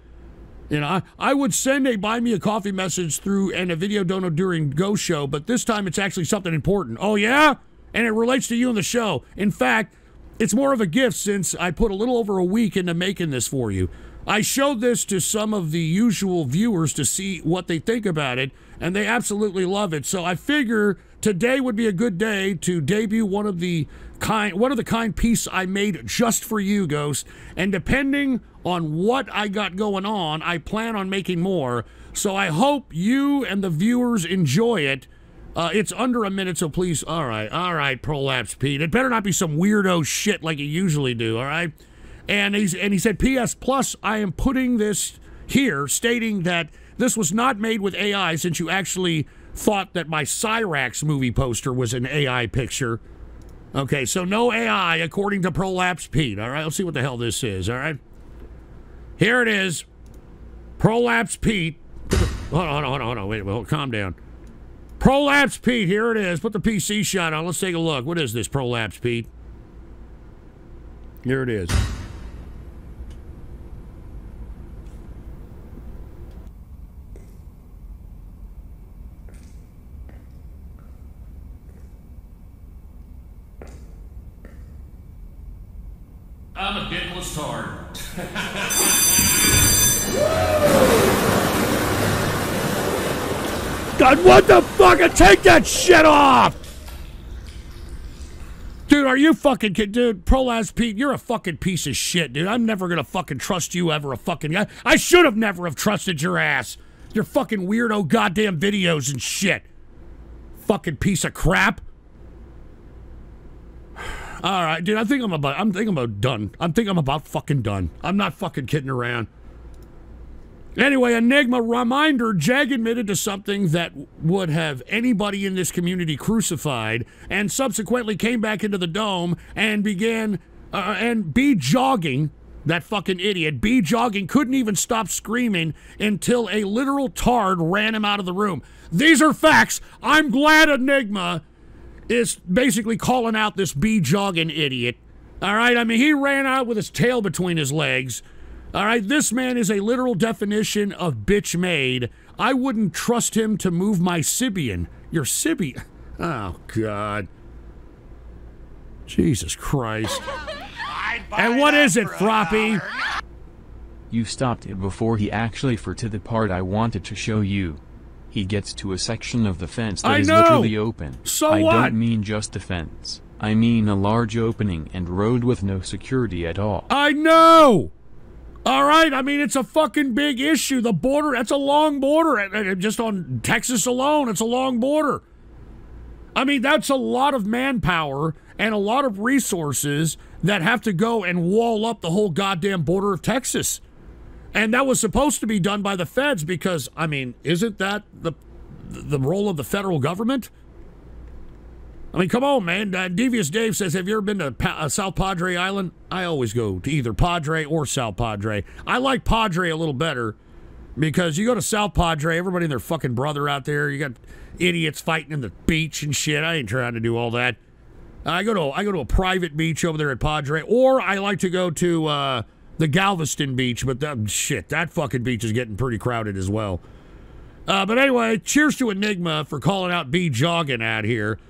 you know, I, I would send a Buy Me a Coffee message through and a video dono during Ghost Show, but this time it's actually something important. Oh, yeah? And it relates to you and the show. In fact, it's more of a gift since I put a little over a week into making this for you. I showed this to some of the usual viewers to see what they think about it, and they absolutely love it. So I figure today would be a good day to debut one of the kind, one of the kind piece I made just for you, Ghost. And depending on what I got going on, I plan on making more. So I hope you and the viewers enjoy it. Uh, it's under a minute, so please. All right, all right, Prolapse Pete. It better not be some weirdo shit like you usually do. All right. And, he's, and he said, P S Plus, I am putting this here, stating that this was not made with A I since you actually thought that my Cyrax movie poster was an A I picture. Okay, so no A I, according to Prolapse Pete. All right, let's see what the hell this is, all right? Here it is. Prolapse Pete. Hold on, hold on, hold on. Wait, wait, calm down. Prolapse Pete, here it is. Put the P C shot on. Let's take a look. What is this, Prolapse Pete? Here it is. I'm a dentless tard. God, what the fuck? Take that shit off! Dude, are you fucking kidding? Dude, Prolaz Pete, you're a fucking piece of shit, dude. I'm never gonna fucking trust you ever a fucking guy. I should have never have trusted your ass. Your fucking weirdo goddamn videos and shit. Fucking piece of crap. All right, dude, I think I'm about, I'm thinking about done. I'm thinking I'm about fucking done. I'm not fucking kidding around. Anyway, Enigma reminder, Jag admitted to something that would have anybody in this community crucified and subsequently came back into the dome and began, uh, and be jogging, that fucking idiot, be jogging, couldn't even stop screaming until a literal tard ran him out of the room. These are facts. I'm glad Enigma is basically calling out this bee jogging idiot. All right, I mean, he ran out with his tail between his legs. All right, this man is a literal definition of bitch made. I wouldn't trust him to move my Sibian. Your Sibian? Oh, God. Jesus Christ. And what is it, Froppy? You stopped it before he actually for to the part I wanted to show you. He gets to a section of the fence that I is know. literally open. So I what? don't mean just the fence. I mean a large opening and road with no security at all. I know! All right, I mean, it's a fucking big issue. The border, that's a long border. Just on Texas alone, it's a long border. I mean, that's a lot of manpower and a lot of resources that have to go and wall up the whole goddamn border of Texas. And that was supposed to be done by the feds because, I mean, isn't that the the role of the federal government? I mean, come on, man. Uh, Devious Dave says, have you ever been to pa uh, South Padre Island? I always go to either Padre or South Padre. I like Padre a little better because you go to South Padre, everybody and their fucking brother out there. You got idiots fighting in the beach and shit. I ain't trying to do all that. Uh, I go to I go to a private beach over there at Padre, or I like to go to... Uh, the Galveston Beach, but that, shit, that fucking beach is getting pretty crowded as well. Uh, but anyway, cheers to Enigma for calling out B. Jogging out here.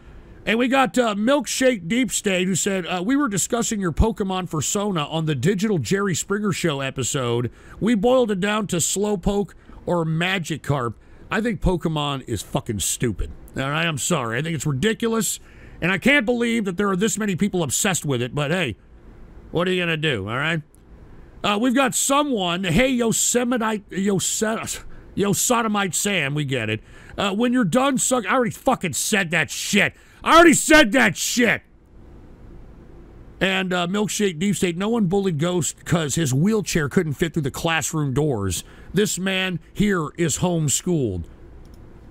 And we got uh, Milkshake Deep State who said, uh, we were discussing your Pokemon persona on the digital Jerry Springer Show episode. We boiled it down to Slowpoke or Magikarp. I think Pokemon is fucking stupid. All right, I'm sorry. I think it's ridiculous, and I can't believe that there are this many people obsessed with it, but hey, what are you going to do, all right? Uh, we've got someone, hey, Yosemite, Yosemite, Yosodomite Sam, we get it. Uh, when you're done, suck, I already fucking said that shit. I already said that shit. And uh, Milkshake Deep State, no one bullied Ghost because his wheelchair couldn't fit through the classroom doors. This man here is homeschooled.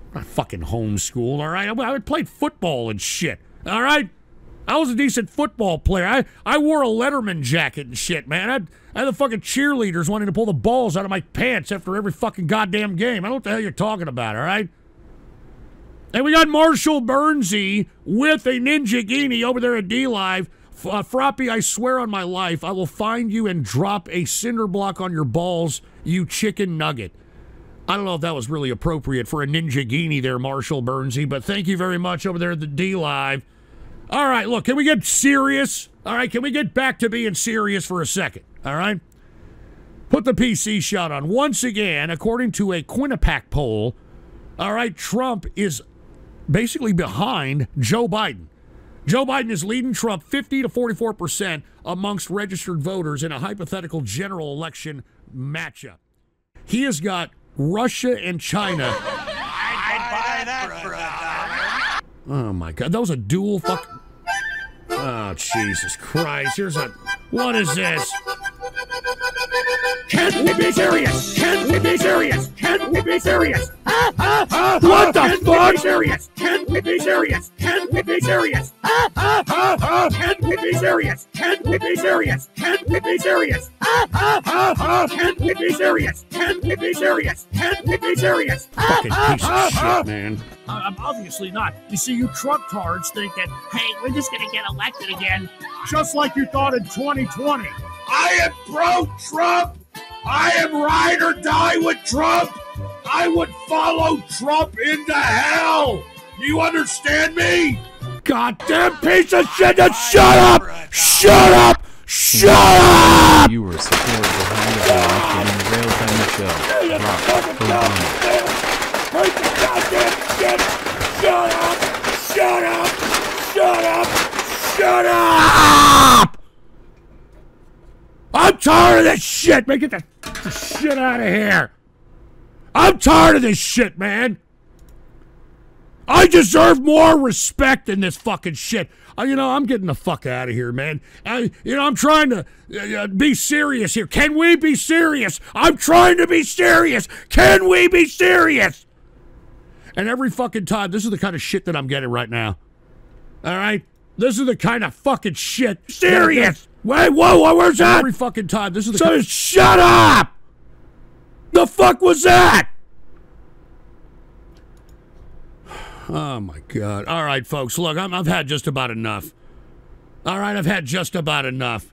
I'm not fucking homeschooled, all right? I, I played football and shit, all right? I was a decent football player. I, I wore a Letterman jacket and shit, man. I, I had the fucking cheerleaders wanting to pull the balls out of my pants after every fucking goddamn game. I don't know what the hell you're talking about, all right? And we got Marshall Burnsy with a Ninja Genie over there at DLive. Uh, Froppy, I swear on my life, I will find you and drop a cinder block on your balls, you chicken nugget. I don't know if that was really appropriate for a Ninja Genie there, Marshall Burnsy, but thank you very much over there at the DLive. All right, look, can we get serious? All right, can we get back to being serious for a second? All right? Put the P C shot on. Once again, according to a Quinnipiac poll, all right, Trump is basically behind Joe Biden. Joe Biden is leading Trump fifty to forty-four percent amongst registered voters in a hypothetical general election matchup. He has got Russia and China. I'd buy that for a dollar. Oh, my God. That was a dual fuck... Oh, Jesus Christ. Here's a... What is this? Can we be serious? Can we be serious? Can we be serious? Ah, ah, ah, what the fuck? Can we be serious? Can we be serious? Can we be serious? Ah, ah, ah, ah, can we be serious? Can we be serious? Can we be serious? Ah, ah, ah, ah, can we be serious? Can we be serious? Can we be serious? Fucking piece of shit, man. I'm obviously not. You see, you Trump tards think that, hey, we're just going to get elected again, just like you thought in twenty twenty. I am pro-Trump. I am ride or die with Trump. I would follow Trump into hell. You understand me? Goddamn piece of shit. Shut up. Shut up. Shut up! You were supported behind the election in the real time show. Break the goddamn shit! Shut up! Shut up! Shut up! Shut up! I'm tired of this shit! Man, get the, the shit out of here! I'm tired of this shit, man! I deserve more respect than this fucking shit. Uh, you know, I'm getting the fuck out of here, man. I, you know, I'm trying to uh, be serious here. Can we be serious? I'm trying to be serious. Can we be serious? And every fucking time, this is the kind of shit that I'm getting right now. All right? This is the kind of fucking shit. Serious. Wait, whoa, whoa, where's that? Every fucking time, this is the kind of- Shut up! The fuck was that? Oh, my God. All right, folks. Look, I'm, I've had just about enough. All right, I've had just about enough.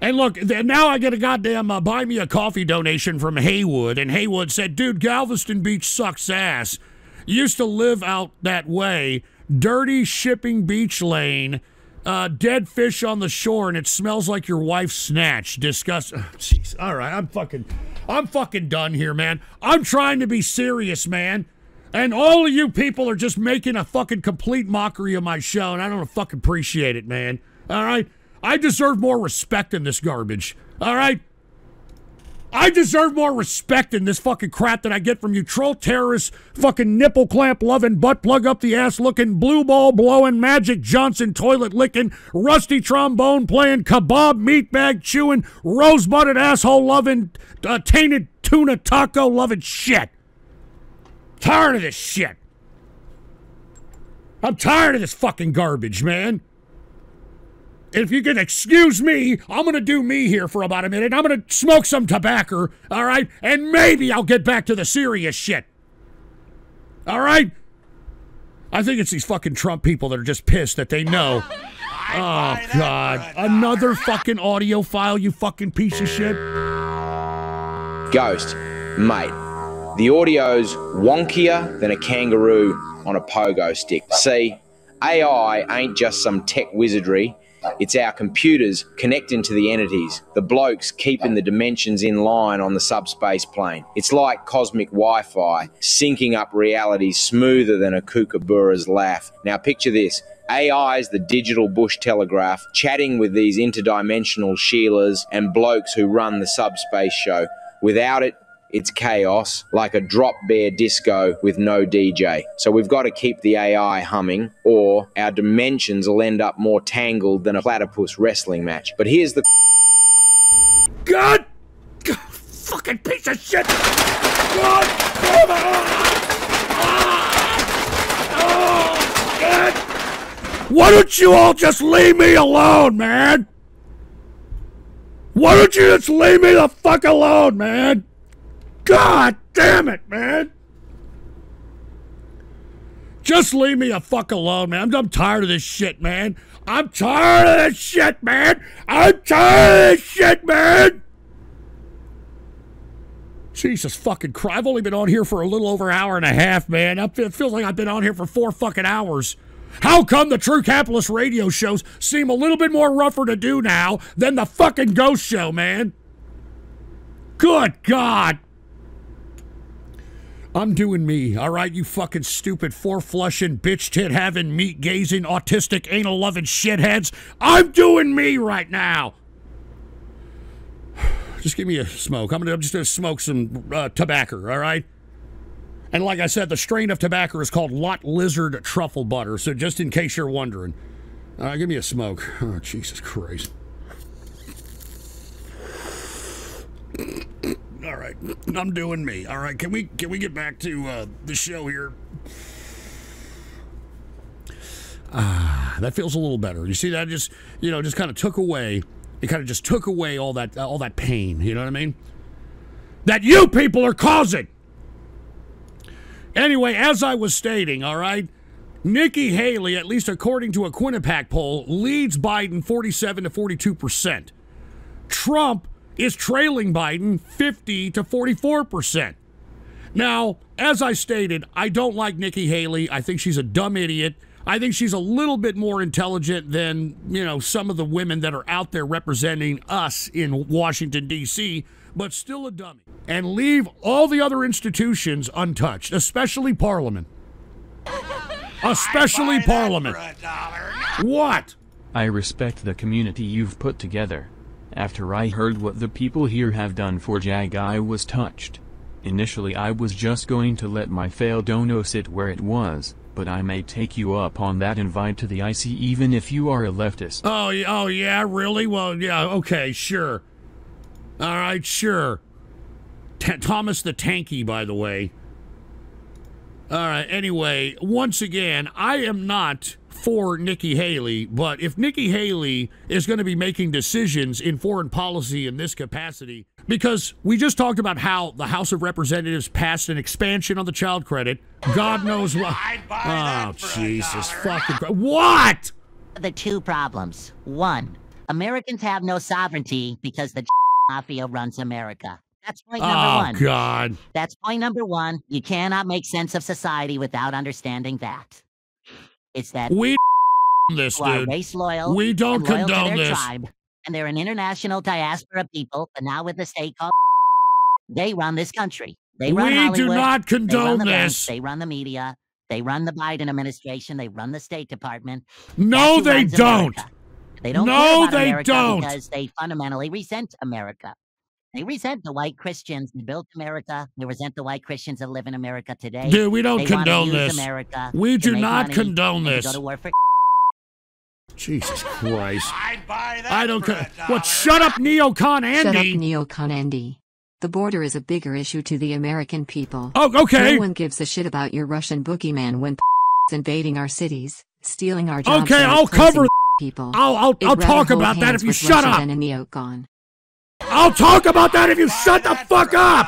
And look, now I get a goddamn uh, buy me a coffee donation from Haywood. And Haywood said, dude, Galveston Beach sucks ass. Used to live out that way. Dirty shipping beach lane. Uh, dead fish on the shore, and it smells like your wife's snatch. Disgust. Oh, jeez. All right, I'm fucking, I'm fucking done here, man. I'm trying to be serious, man. And all of you people are just making a fucking complete mockery of my show, and I don't fucking appreciate it, man. All right? I deserve more respect than this garbage. All right? I deserve more respect than this fucking crap that I get from you troll terrorists, fucking nipple clamp loving, butt plug up the ass looking, blue ball blowing, Magic Johnson toilet licking, rusty trombone playing, kebab meat bag chewing, rosebutted asshole loving, uh, tainted tuna taco loving shit. Tired of this shit. I'm tired of this fucking garbage, man. If you can excuse me, I'm gonna do me here for about a minute. I'm gonna smoke some tobacco, all right? And maybe I'll get back to the serious shit. All right? I think it's these fucking Trump people that are just pissed that they know. Oh, God. Another fucking audio file, you fucking piece of shit. Ghost, mate. The audio's wonkier than a kangaroo on a pogo stick. See, A I ain't just some tech wizardry. It's our computers connecting to the entities, the blokes keeping the dimensions in line on the subspace plane. It's like cosmic Wi-Fi, syncing up reality smoother than a kookaburra's laugh. Now picture this. A I is the digital bush telegraph, chatting with these interdimensional Sheilas and blokes who run the subspace show. Without it, it's chaos, like a drop-bear disco with no D J. So we've got to keep the A I humming, or our dimensions will end up more tangled than a platypus wrestling match. But here's the... God! God fucking piece of shit! God! Come on! Oh, God! Why don't you all just leave me alone, man? Why don't you just leave me the fuck alone, man? God damn it, man. Just leave me a fuck alone, man. I'm, I'm tired of this shit, man. I'm tired of this shit, man. I'm tired of this shit, man. Jesus fucking Christ. I've only been on here for a little over an hour and a half, man. It feels like I've been on here for four fucking hours. How come the True Capitalist radio shows seem a little bit more rougher to do now than the fucking Ghost Show, man? Good God. I'm doing me, all right, you fucking stupid, four-flushing, bitch-tit-having, meat-gazing, autistic, anal-loving shitheads. I'm doing me right now. Just give me a smoke. I'm, gonna, I'm just going to smoke some uh, tobacco, all right? And like I said, the strain of tobacco is called Lot Lizard Truffle Butter, so just in case you're wondering. All right, give me a smoke. Oh, Jesus Christ. All right, I'm doing me. All right, can we can we get back to uh, the show here? Ah, that feels a little better. You see, that just you know just kind of took away. It kind of just took away all that uh, all that pain. You know what I mean? That you people are causing. Anyway, as I was stating, all right, Nikki Haley, at least according to a Quinnipiac poll, leads Biden forty-seven to forty-two percent. Trump is trailing Biden fifty to forty-four percent. Now, as I stated, I don't like Nikki Haley. I think she's a dumb idiot. I think she's a little bit more intelligent than, you know, some of the women that are out there representing us in Washington, D C, but still a dummy. And leave all the other institutions untouched, especially Parliament. Especially Parliament. What? I respect the community you've put together. After I heard what the people here have done for JAG, I was touched. Initially I was just going to let my failed dono sit where it was, but I may take you up on that invite to the I C even if you are a leftist. Oh, oh yeah, really? Well, yeah, okay, sure. All right, sure. T- Thomas the Tanky, by the way. All right, anyway, once again, I am not for Nikki Haley, but if Nikki Haley is going to be making decisions in foreign policy in this capacity, because we just talked about how the House of Representatives passed an expansion on the child credit. God knows what. Oh, Jesus fucking Christ. What? The two problems. One, Americans have no sovereignty because the mafia runs America. That's point number oh, one. Oh, God. That's point number one. You cannot make sense of society without understanding that. It's that we this, dude. Race loyal. We don't loyal condone to their this. Tribe, and they're an international diaspora people, but now with a state called they run this country. They run we Hollywood. We do not condone they the this. Banks, they run the media. They run the Biden administration. They run the State Department. No, they don't. America. They don't. No, they America don't. Because they fundamentally resent America. They resent the white Christians who built America. They resent the white Christians that live in America today. Dude, we don't they condone this. America we do not money, condone this. Go to war for Jesus Christ. I'd buy that I don't care. What? Shut up, neocon Andy. Shut up, neocon Andy. The border is a bigger issue to the American people. Oh, okay. No one gives a shit about your Russian boogeyman when invading our cities, stealing our jobs. Okay, I'll cover people. I'll I'll, I'll talk about that if you shut Russia up. And a neocon. I'll talk about that if you shut the fuck up!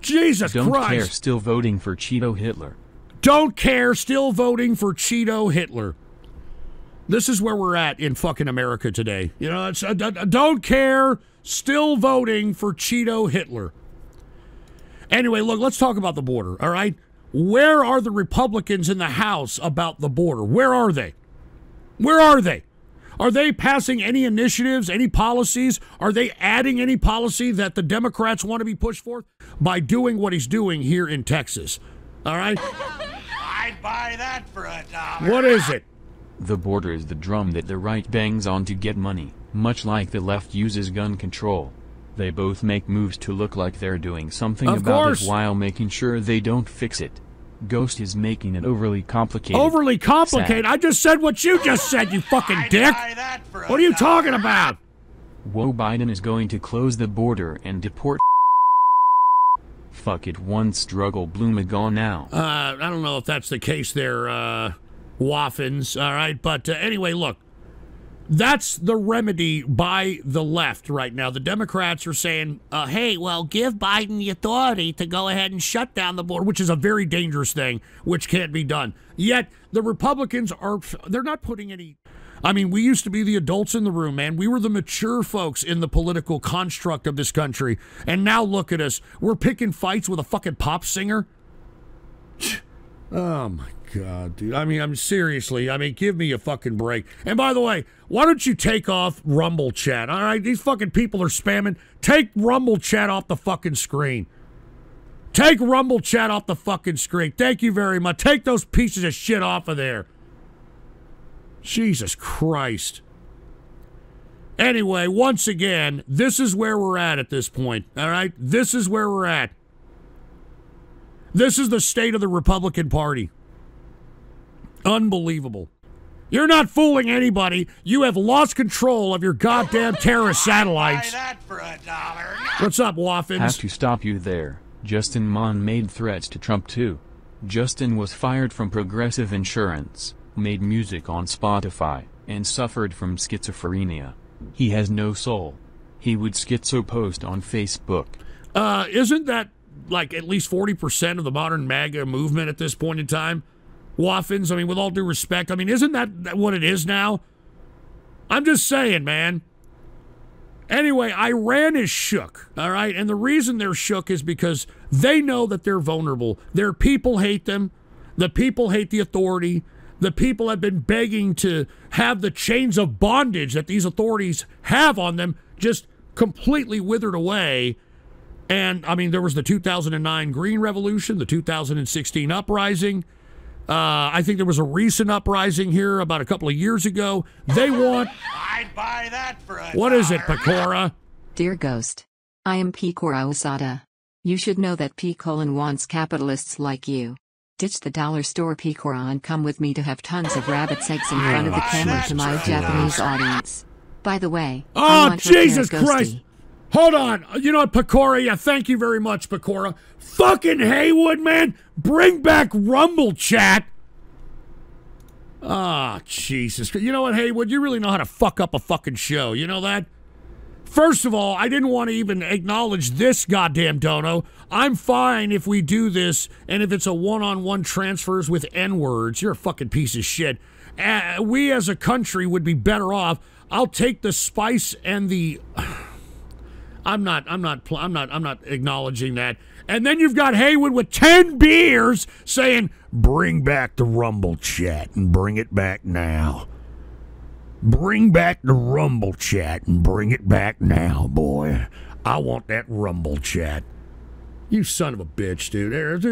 Jesus Christ. Don't care, still voting for Cheeto Hitler. Don't care, still voting for Cheeto Hitler. This is where we're at in fucking America today. You know, it's, uh, don't care, still voting for Cheeto Hitler. Anyway, look, let's talk about the border, all right? Where are the Republicans in the House about the border? Where are they? Where are they? Are they passing any initiatives, any policies? Are they adding any policy that the Democrats want to be pushed forth by doing what he's doing here in Texas? All right? I'd buy that for a dollar. What is it? The border is the drum that the right bangs on to get money, much like the left uses gun control. They both make moves to look like they're doing something of about course. It while making sure they don't fix it. Ghost is making it overly complicated. Overly complicated? Sad. I just said what you just said, you fucking dick! What are you talking about? Whoa, Biden is going to close the border and deport fuck it, one struggle bloom is gone now. Uh, I don't know if that's the case there, uh, Waffins, alright? But uh, anyway, look. That's the remedy by the left right now. The Democrats are saying, uh, hey, well, give Biden the authority to go ahead and shut down the border, which is a very dangerous thing, which can't be done. Yet the Republicans are, they're not putting any, I mean, we used to be the adults in the room, man. We were the mature folks in the political construct of this country. And now look at us. We're picking fights with a fucking pop singer. Oh, my God, dude. I mean, I'm seriously, I mean, give me a fucking break. And by the way, why don't you take off Rumble Chat? All right, these fucking people are spamming. Take Rumble Chat off the fucking screen. Take Rumble Chat off the fucking screen. Thank you very much. Take those pieces of shit off of there. Jesus Christ. Anyway, once again, this is where we're at at this point. All right, this is where we're at. This is the state of the Republican Party. Unbelievable. You're not fooling anybody. You have lost control of your goddamn terrorist satellites. Buy that for a dollar. What's up, Waffins? Have to stop you there. Justin Mon made threats to Trump, too. Justin was fired from Progressive Insurance, made music on Spotify, and suffered from schizophrenia. He has no soul. He would schizo post on Facebook. Uh, isn't that like at least forty percent of the modern MAGA movement at this point in time? Waffins, I mean, with all due respect, I mean, isn't that what it is now? I'm just saying, man. Anyway, Iran is shook, all right? And the reason they're shook is because they know that they're vulnerable. Their people hate them. The people hate the authority. The people have been begging to have the chains of bondage that these authorities have on them just completely withered away. And, I mean, there was the two thousand nine Green Revolution, the two thousand sixteen uprising. Uh, I think there was a recent uprising here about a couple of years ago. They want... I'd buy that for a What dollar. Is it, Pecora? Dear Ghost, I am Pecora Osada. You should know that P. Colon wants capitalists like you. Ditch the dollar store Pecora and come with me to have tons of rabbit's eggs in front of the camera to my Japanese audience. By the way... Oh, Jesus Christ! Hold on. You know what, Pecora? Yeah, thank you very much, Pecora. Fucking Haywood, man. Bring back Rumble Chat. Ah, oh, Jesus. You know what, Haywood? You really know how to fuck up a fucking show. You know that? First of all, I didn't want to even acknowledge this goddamn dono. I'm fine if we do this and if it's a one-on-one transfers with N-words. You're a fucking piece of shit. Uh, we as a country would be better off. I'll take the spice and the... I'm not, I'm not, I'm not, I'm not acknowledging that. And then you've got Haywood with ten beers saying, bring back the Rumble Chat and bring it back now. Bring back the Rumble Chat and bring it back now, boy. I want that Rumble Chat. You son of a bitch, dude.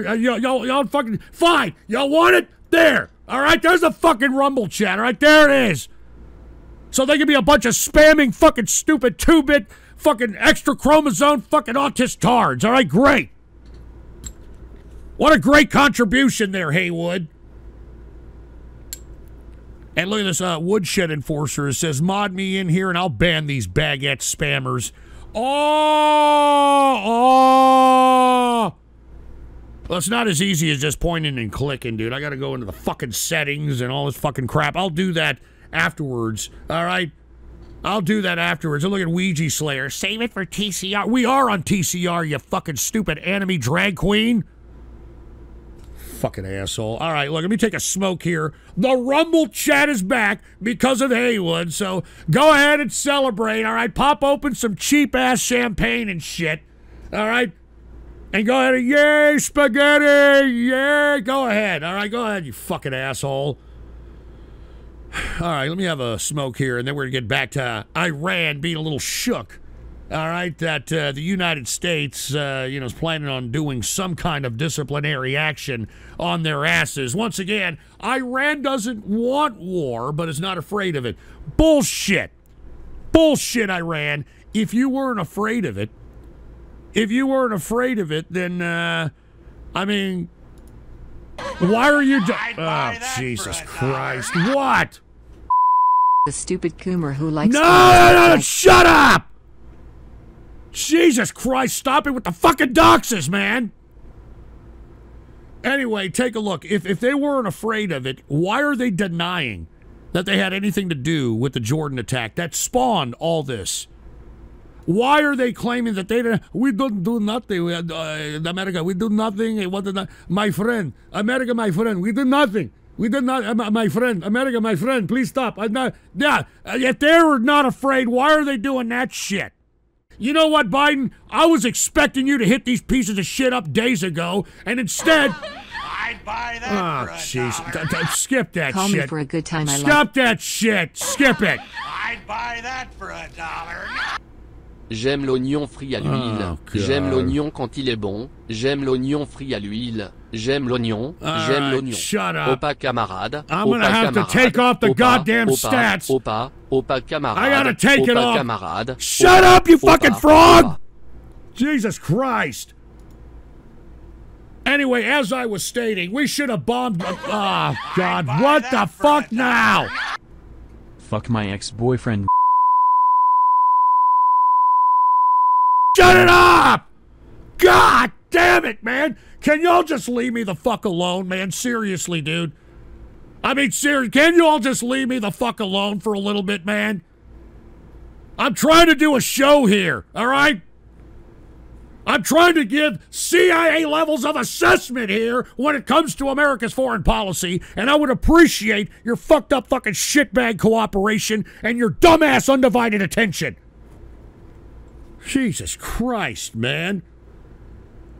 Y'all, y'all fucking, fine. Y'all want it? There. All right, there's the fucking Rumble Chat. All right, there it is. So they can be a bunch of spamming fucking stupid two-bit fucking extra chromosome fucking autist tards. All right, great. What a great contribution there, Haywood. And look at this uh, woodshed enforcer. It says, mod me in here and I'll ban these baguette spammers. Oh, oh. Well, it's not as easy as just pointing and clicking, dude. I got to go into the fucking settings and all this fucking crap. I'll do that afterwards. All right. I'll do that afterwards. And look at Ouija Slayer. Save it for T C R. We are on T C R, you fucking stupid anime drag queen. Fucking asshole. All right, look, let me take a smoke here. The Rumble Chat is back because of Haywood, so go ahead and celebrate, all right? Pop open some cheap-ass champagne and shit, all right? And go ahead and, yay, spaghetti, yay, go ahead. All right, go ahead, you fucking asshole. All right, let me have a smoke here, and then we're going to get back to Iran being a little shook, all right, that uh, the United States, uh, you know, is planning on doing some kind of disciplinary action on their asses. Once again, Iran doesn't want war, but is not afraid of it. Bullshit. Bullshit, Iran. If you weren't afraid of it, if you weren't afraid of it, then, uh, I mean... Why are you... Oh, Jesus Christ. What? The stupid coomer who likes... No, no, no, no, shut up! Jesus Christ, stop it with the fucking doxes, man! Anyway, take a look. If, if they weren't afraid of it, why are they denying that they had anything to do with the Jordan attack that spawned all this? Why are they claiming that they don't, we don't do nothing, we, uh, America, we do nothing, what did I, my friend, America, my friend, we do nothing, we did not, uh, my friend, America, my friend, please stop, I'm not, yeah, if they're not afraid, why are they doing that shit? You know what, Biden, I was expecting you to hit these pieces of shit up days ago, and instead... I'd buy that oh, jeez. Skip that Call shit. Call me for a good time, I Stop like. that shit, skip it. I'd buy that for a dollar. J'aime l'oignon frit à l'huile. Oh, J'aime l'oignon quand il est bon. J'aime l'oignon frit à l'huile. J'aime l'oignon. J'aime l'oignon. Shut up. Opa camarade. I'm going to have camarade. to take off the opa, goddamn opa, stats. Opa, opa camarade. I got to take opa, it off. Camarade. Shut opa, up, you opa, fucking frog. Opa. Jesus Christ. Anyway, as I was stating, we should have bombed. Oh, God. What the fuck now? Fuck my ex-boyfriend. Shut it up! God damn it, man! Can y'all just leave me the fuck alone, man? Seriously, dude. I mean, seriously, can you all just leave me the fuck alone for a little bit, man? I'm trying to do a show here, all right? I'm trying to give C I A levels of assessment here when it comes to America's foreign policy, and I would appreciate your fucked up fucking shitbag cooperation and your dumbass undivided attention. Jesus Christ, man.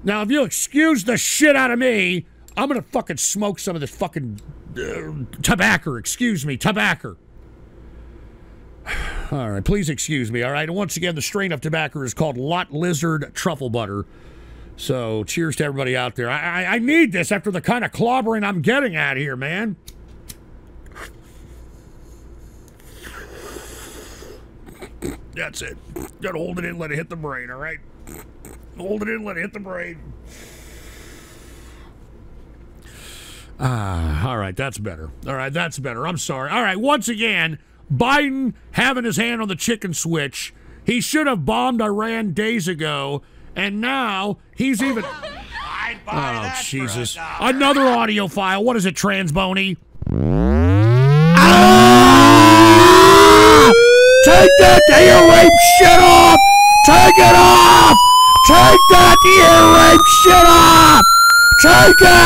Now, if you'll excuse the shit out of me, I'm going to fucking smoke some of this fucking uh, tobacco, excuse me, tobacco. All right, please excuse me. All right, and once again, the strain of tobacco is called Lot Lizard Truffle Butter. So cheers to everybody out there. I, I, I need this after the kind of clobbering I'm getting out of here, man. That's it. Gotta hold it in, let it hit the brain, all right? Hold it in, let it hit the brain. Ah, all right, that's better. All right, that's better. I'm sorry. All right, once again, Biden having his hand on the chicken switch. He should have bombed Iran days ago, and now he's even... I'd buy oh, that Jesus. Another audio file. What is it, Transbony? Take that ear rape shit off! Take it off! Take that ear rape shit off! Take it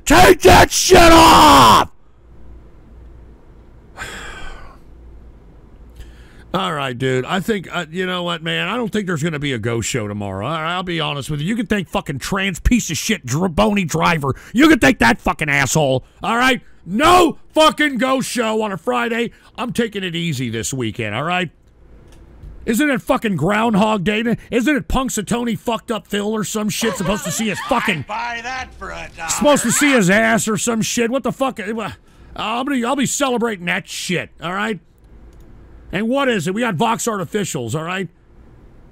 off! Take that shit off! All right, dude. I think, uh, you know what, man? I don't think there's going to be a ghost show tomorrow. All right, I'll be honest with you. You can thank fucking trans piece of shit Draboni driver. You can thank that fucking asshole. All right? No fucking ghost show on a Friday. I'm taking it easy this weekend, all right? Isn't it fucking Groundhog Day? Isn't it Punxsutawney fucked up Phil or some shit supposed to see his fucking... I'd buy that for a dollar. Supposed to see his ass or some shit. What the fuck? I'll be, I'll be celebrating that shit, all right? And what is it? We got Vox Artificials, all right?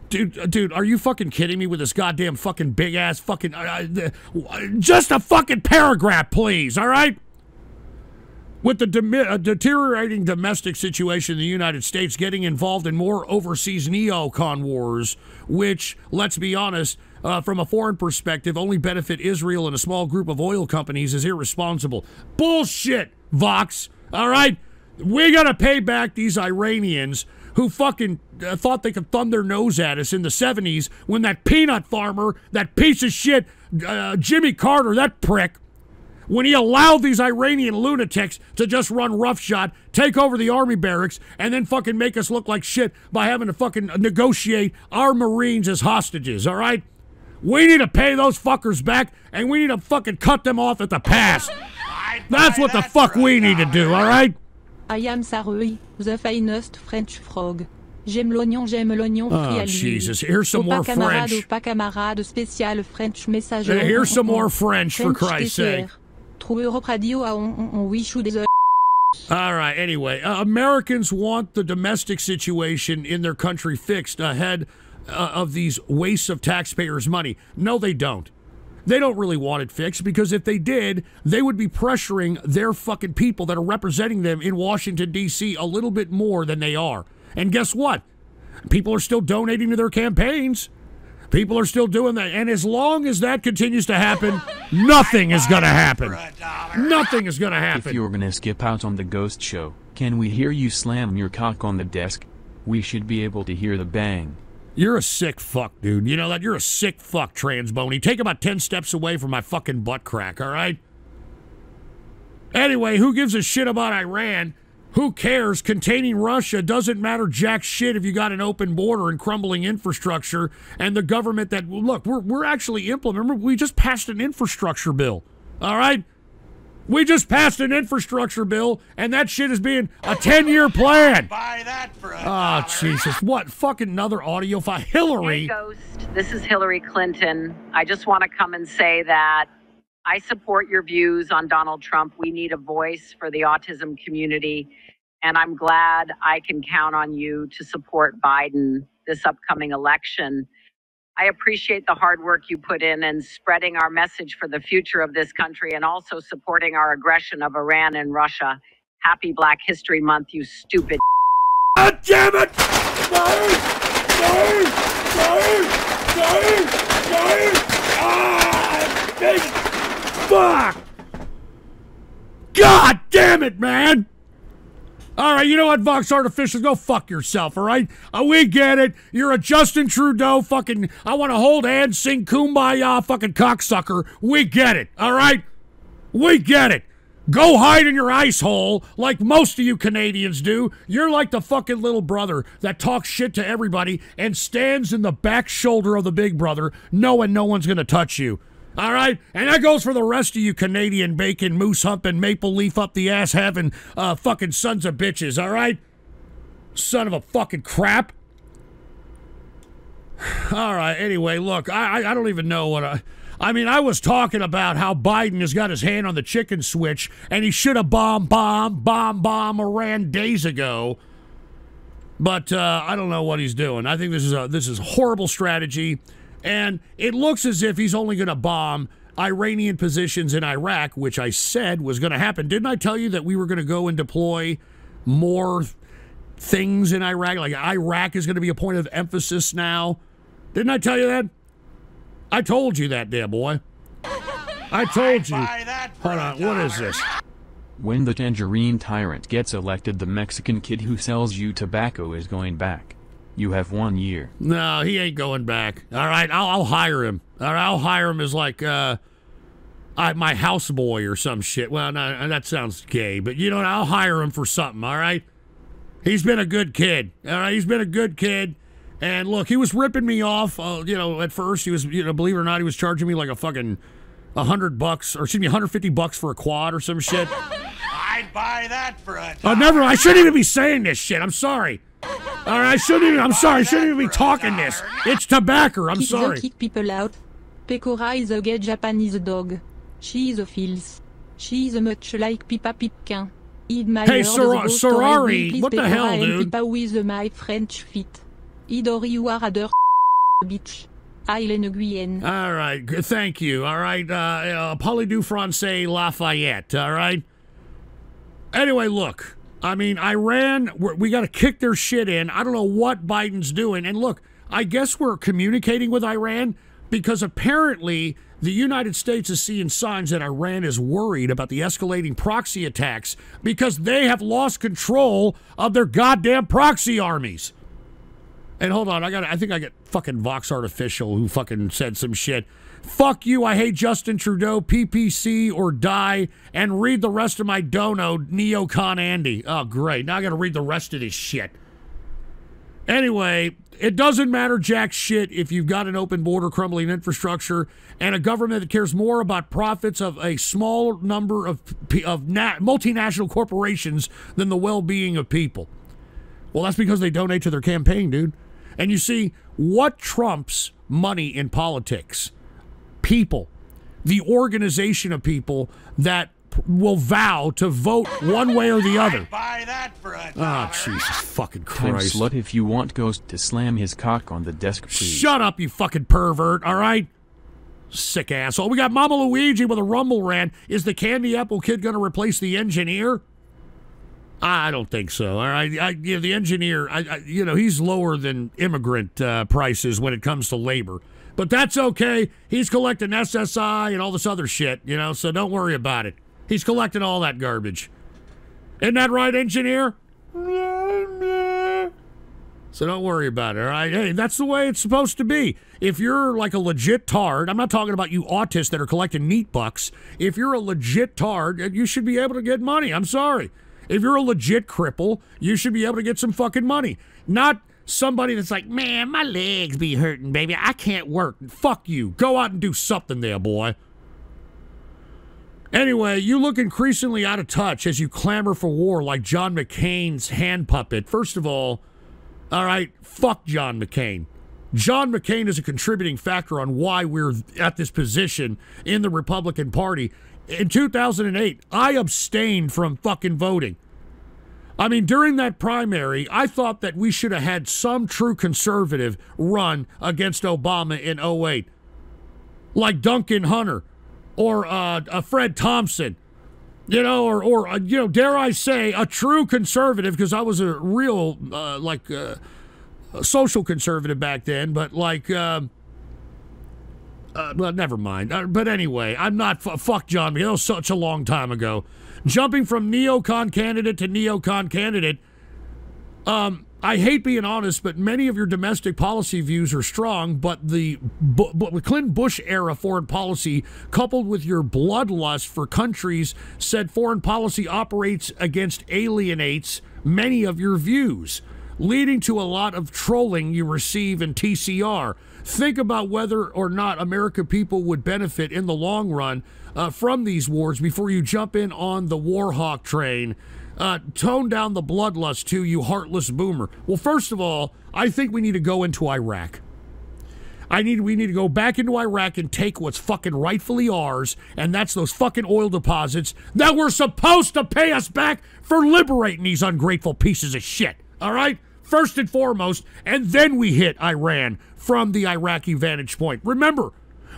Dude, dude, are you fucking kidding me with this goddamn fucking big-ass fucking... Uh, uh, just a fucking paragraph, please, all right? With the de uh, deteriorating domestic situation in the United States, getting involved in more overseas neocon wars, which, let's be honest, uh, from a foreign perspective, only benefit Israel and a small group of oil companies is irresponsible. Bullshit, Vox. All right? We got to pay back these Iranians who fucking uh, thought they could thumb their nose at us in the seventies when that peanut farmer, that piece of shit, uh, Jimmy Carter, that prick, when he allowed these Iranian lunatics to just run roughshod, take over the army barracks, and then fucking make us look like shit by having to fucking negotiate our Marines as hostages, all right? We need to pay those fuckers back, and we need to fucking cut them off at the pass. That's what the fuck we need to do, all right? I am sorry, the finest French frog. J'aime l'oignon, j'aime l'oignon frit à l'huile. Oh, Jesus. Here's some more French. Here's some more French, for Christ's sake. All right, anyway, uh, Americans want the domestic situation in their country fixed ahead uh, of these wastes of taxpayers' money. No, they don't. They don't really want it fixed, because if they did, they would be pressuring their fucking people that are representing them in Washington, D C a little bit more than they are. And guess what? People are still donating to their campaigns. People are still doing that. And as long as that continues to happen, nothing is going to happen. Nothing is going to happen. If you're going to skip out on the ghost show, can we hear you slam your cock on the desk? We should be able to hear the bang. You're a sick fuck, dude. You know that? You're a sick fuck, Transbony. Take about ten steps away from my fucking butt crack, all right? Anyway, who gives a shit about Iran? Who cares? Containing Russia doesn't matter jack shit if you got an open border and crumbling infrastructure and the government that, look, we're, we're actually implementing. Remember, we just passed an infrastructure bill, all right? We just passed an infrastructure bill, and that shit is being a ten-year plan. Buy that for a dollar. Oh, Jesus. What? Fucking another audio file. Hillary. Hey, Ghost. This is Hillary Clinton. I just want to come and say that I support your views on Donald Trump. We need a voice for the autism community, and I'm glad I can count on you to support Biden this upcoming election. I appreciate the hard work you put in and spreading our message for the future of this country and also supporting our aggression of Iran and Russia. Happy Black History Month, you stupid. God damn it! Sorry! Sorry! Sorry! Sorry! Sorry! Ah! Big fuck! God damn it, man! All right, you know what, Vox Artificials, go fuck yourself, all right? Uh, we get it. You're a Justin Trudeau fucking, I want to hold hands, sing Kumbaya fucking cocksucker. We get it, all right? We get it. Go hide in your ice hole like most of you Canadians do. You're like the fucking little brother that talks shit to everybody and stands in the back shoulder of the big brother knowing no one's going to touch you. All right? And that goes for the rest of you Canadian bacon, moose humping, maple leaf up the ass having uh, fucking sons of bitches, all right? Son of a fucking crap. All right, anyway, look, I, I, I don't even know what I... I mean, I was talking about how Biden has got his hand on the chicken switch, and he should have bombed, bombed, bombed, bombed Iran days ago. But uh, I don't know what he's doing. I think this is a, this is horrible strategy, and it looks as if he's only going to bomb Iranian positions in Iraq, which I said was going to happen. Didn't I tell you that we were going to go and deploy more things in Iraq? Like, Iraq is going to be a point of emphasis now. Didn't I tell you that? I told you that, dear boy. I told you. Hold on, what is this? When the tangerine tyrant gets elected, the Mexican kid who sells you tobacco is going back. You have one year. No, he ain't going back. All right, I'll, I'll hire him. All right, I'll hire him as like uh, I, my houseboy or some shit. Well, no, that sounds gay, but you know what? I'll hire him for something, all right? He's been a good kid. All right, he's been a good kid. And look, he was ripping me off. Uh, you know, at first he was, you know, believe it or not, he was charging me like a fucking a hundred bucks, or excuse me, one hundred fifty bucks for a quad or some shit. I'd buy that for a. Oh, never. I shouldn't even be saying this shit. I'm sorry. All right, I shouldn't even. I'm sorry. I shouldn't even be talking this. It's tobacco. I'm sorry. Kick people out. Pecora is a gay Japanese dog. She is a filth. She is much like Pippa Pipkin. Hey, Sorari, what the hell, dude? Pippa with my French feet. Idori, you are other bitch. Island Guyenne. All right, thank you. All right, uh, uh, Poly du Francais Lafayette. All right. Anyway, look. I mean, Iran, we're, we got to kick their shit in. I don't know what Biden's doing. And look, I guess we're communicating with Iran because apparently the United States is seeing signs that Iran is worried about the escalating proxy attacks because they have lost control of their goddamn proxy armies. And hold on, I got I think I got fucking Vox Artificial who fucking said some shit. Fuck you, I hate Justin Trudeau, P P C or die, and read the rest of my dono, neocon Andy. Oh, great. Now I got to read the rest of this shit. Anyway, it doesn't matter jack shit if you've got an open border, crumbling infrastructure, and a government that cares more about profits of a small number of, of na multinational corporations than the well-being of people. Well, that's because they donate to their campaign, dude. And you see, what trumps money in politics? People. The organization of people that will vow to vote one way or the other. Buy that for a dollar. Oh, Jesus fucking Christ. Slut, if you want Ghost to slam his cock on the desk, please. Shut up, you fucking pervert, all right? Sick asshole. We got Mama Luigi with a Rumble rant. Is the Candy Apple Kid going to replace the engineer? I don't think so. All right, I, you know, the engineer, I, I, you know, he's lower than immigrant uh, prices when it comes to labor, but that's okay. He's collecting S S I and all this other shit, you know, so don't worry about it. He's collecting all that garbage. Isn't that right, engineer? So don't worry about it, all right? Hey, that's the way it's supposed to be. If you're like a legit tard, I'm not talking about you autists that are collecting neat bucks. If you're a legit tard, you should be able to get money. I'm sorry. If you're a legit cripple, you should be able to get some fucking money. Not somebody that's like, man, my legs be hurting, baby. I can't work. Fuck you. Go out and do something there, boy. Anyway, you look increasingly out of touch as you clamor for war like John McCain's hand puppet. First of all, all right, fuck John McCain. John McCain is a contributing factor on why we're at this position in the Republican Party. In two thousand eight, I abstained from fucking voting. I mean, during that primary, I thought that we should have had some true conservative run against Obama in oh eight. Like Duncan Hunter or uh, a Fred Thompson, you know, or, or uh, you know, dare I say, a true conservative, because I was a real, uh, like, uh, a social conservative back then, but like... Uh, Uh, well, never mind. Uh, but anyway, I'm not... F fuck John McCain. That was such a long time ago. Jumping from neocon candidate to neocon candidate. Um, I hate being honest, but many of your domestic policy views are strong, but the B B Clinton Bush-era foreign policy, coupled with your bloodlust for countries, said foreign policy operates against alienates many of your views, leading to a lot of trolling you receive in T C R. Think about whether or not American people would benefit in the long run uh, from these wars before you jump in on the war hawk train. Uh, tone down the bloodlust too, you heartless boomer. Well, first of all, I think we need to go into Iraq. I need, we need to go back into Iraq and take what's fucking rightfully ours, and that's those fucking oil deposits that were supposed to pay us back for liberating these ungrateful pieces of shit, all right? First and foremost, and then we hit Iran from the Iraqi vantage point. Remember,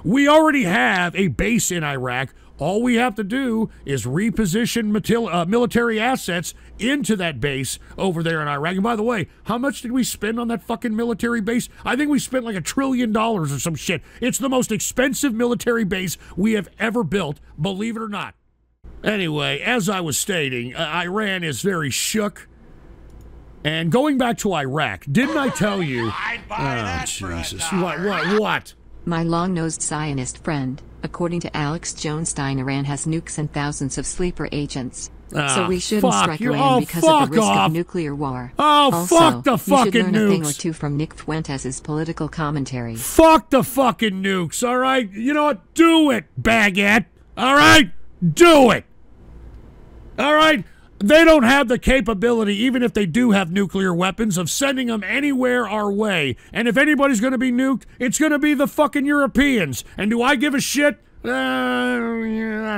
we already have a base in Iraq. All we have to do is reposition military assets into that base over there in Iraq. And by the way, how much did we spend on that fucking military base? I think we spent like a trillion dollars or some shit. It's the most expensive military base we have ever built, believe it or not. Anyway, as I was stating, uh, Iran is very shook. And going back to Iraq, didn't I tell you... I'd buy oh, that Jesus. What, what, what? My long-nosed Zionist friend. According to Alex Jonestown, Iran has nukes and thousands of sleeper agents. Ah, so we shouldn't fuck. strike Iran oh, because of the risk off. of nuclear war. Oh, also, fuck the fucking nukes. You should learn a thing or two from Nick Fuentes' political commentary. Fuck the fucking nukes, all right? You know what? Do it, baguette. All right? Do it. All right? They don't have the capability, even if they do have nuclear weapons, of sending them anywhere our way. And if anybody's going to be nuked, it's going to be the fucking Europeans. And do I give a shit? Uh, I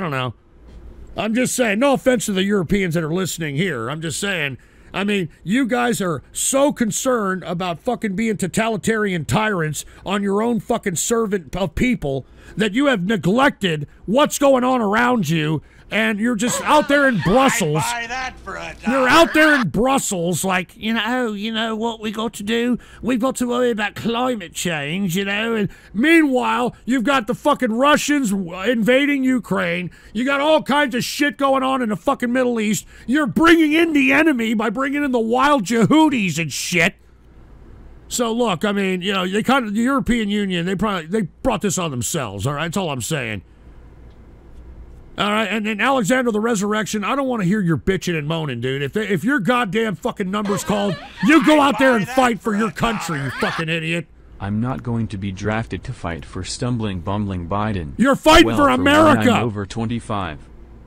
don't know. I'm just saying, no offense to the Europeans that are listening here. I'm just saying, I mean, you guys are so concerned about fucking being totalitarian tyrants on your own fucking servant of people that you have neglected what's going on around you. And you're just out there in Brussels. I'd buy that for a dollar. You're out there in Brussels, like, you know, you know what we got to do? We've got to worry about climate change, you know. And meanwhile, you've got the fucking Russians invading Ukraine. You got all kinds of shit going on in the fucking Middle East. You're bringing in the enemy by bringing in the wild Jihadis and shit. So look, I mean, you know, they kind of the European Union. They probably they brought this on themselves. All right, that's all I'm saying. All right, and then Alexander the Resurrection, I don't want to hear your bitching and moaning, dude. If, if your goddamn fucking number's called, you go out there and fight for your country, you fucking idiot. I'm not going to be drafted to fight for stumbling, bumbling Biden. You're fighting well, for America! For I'm over twenty-five.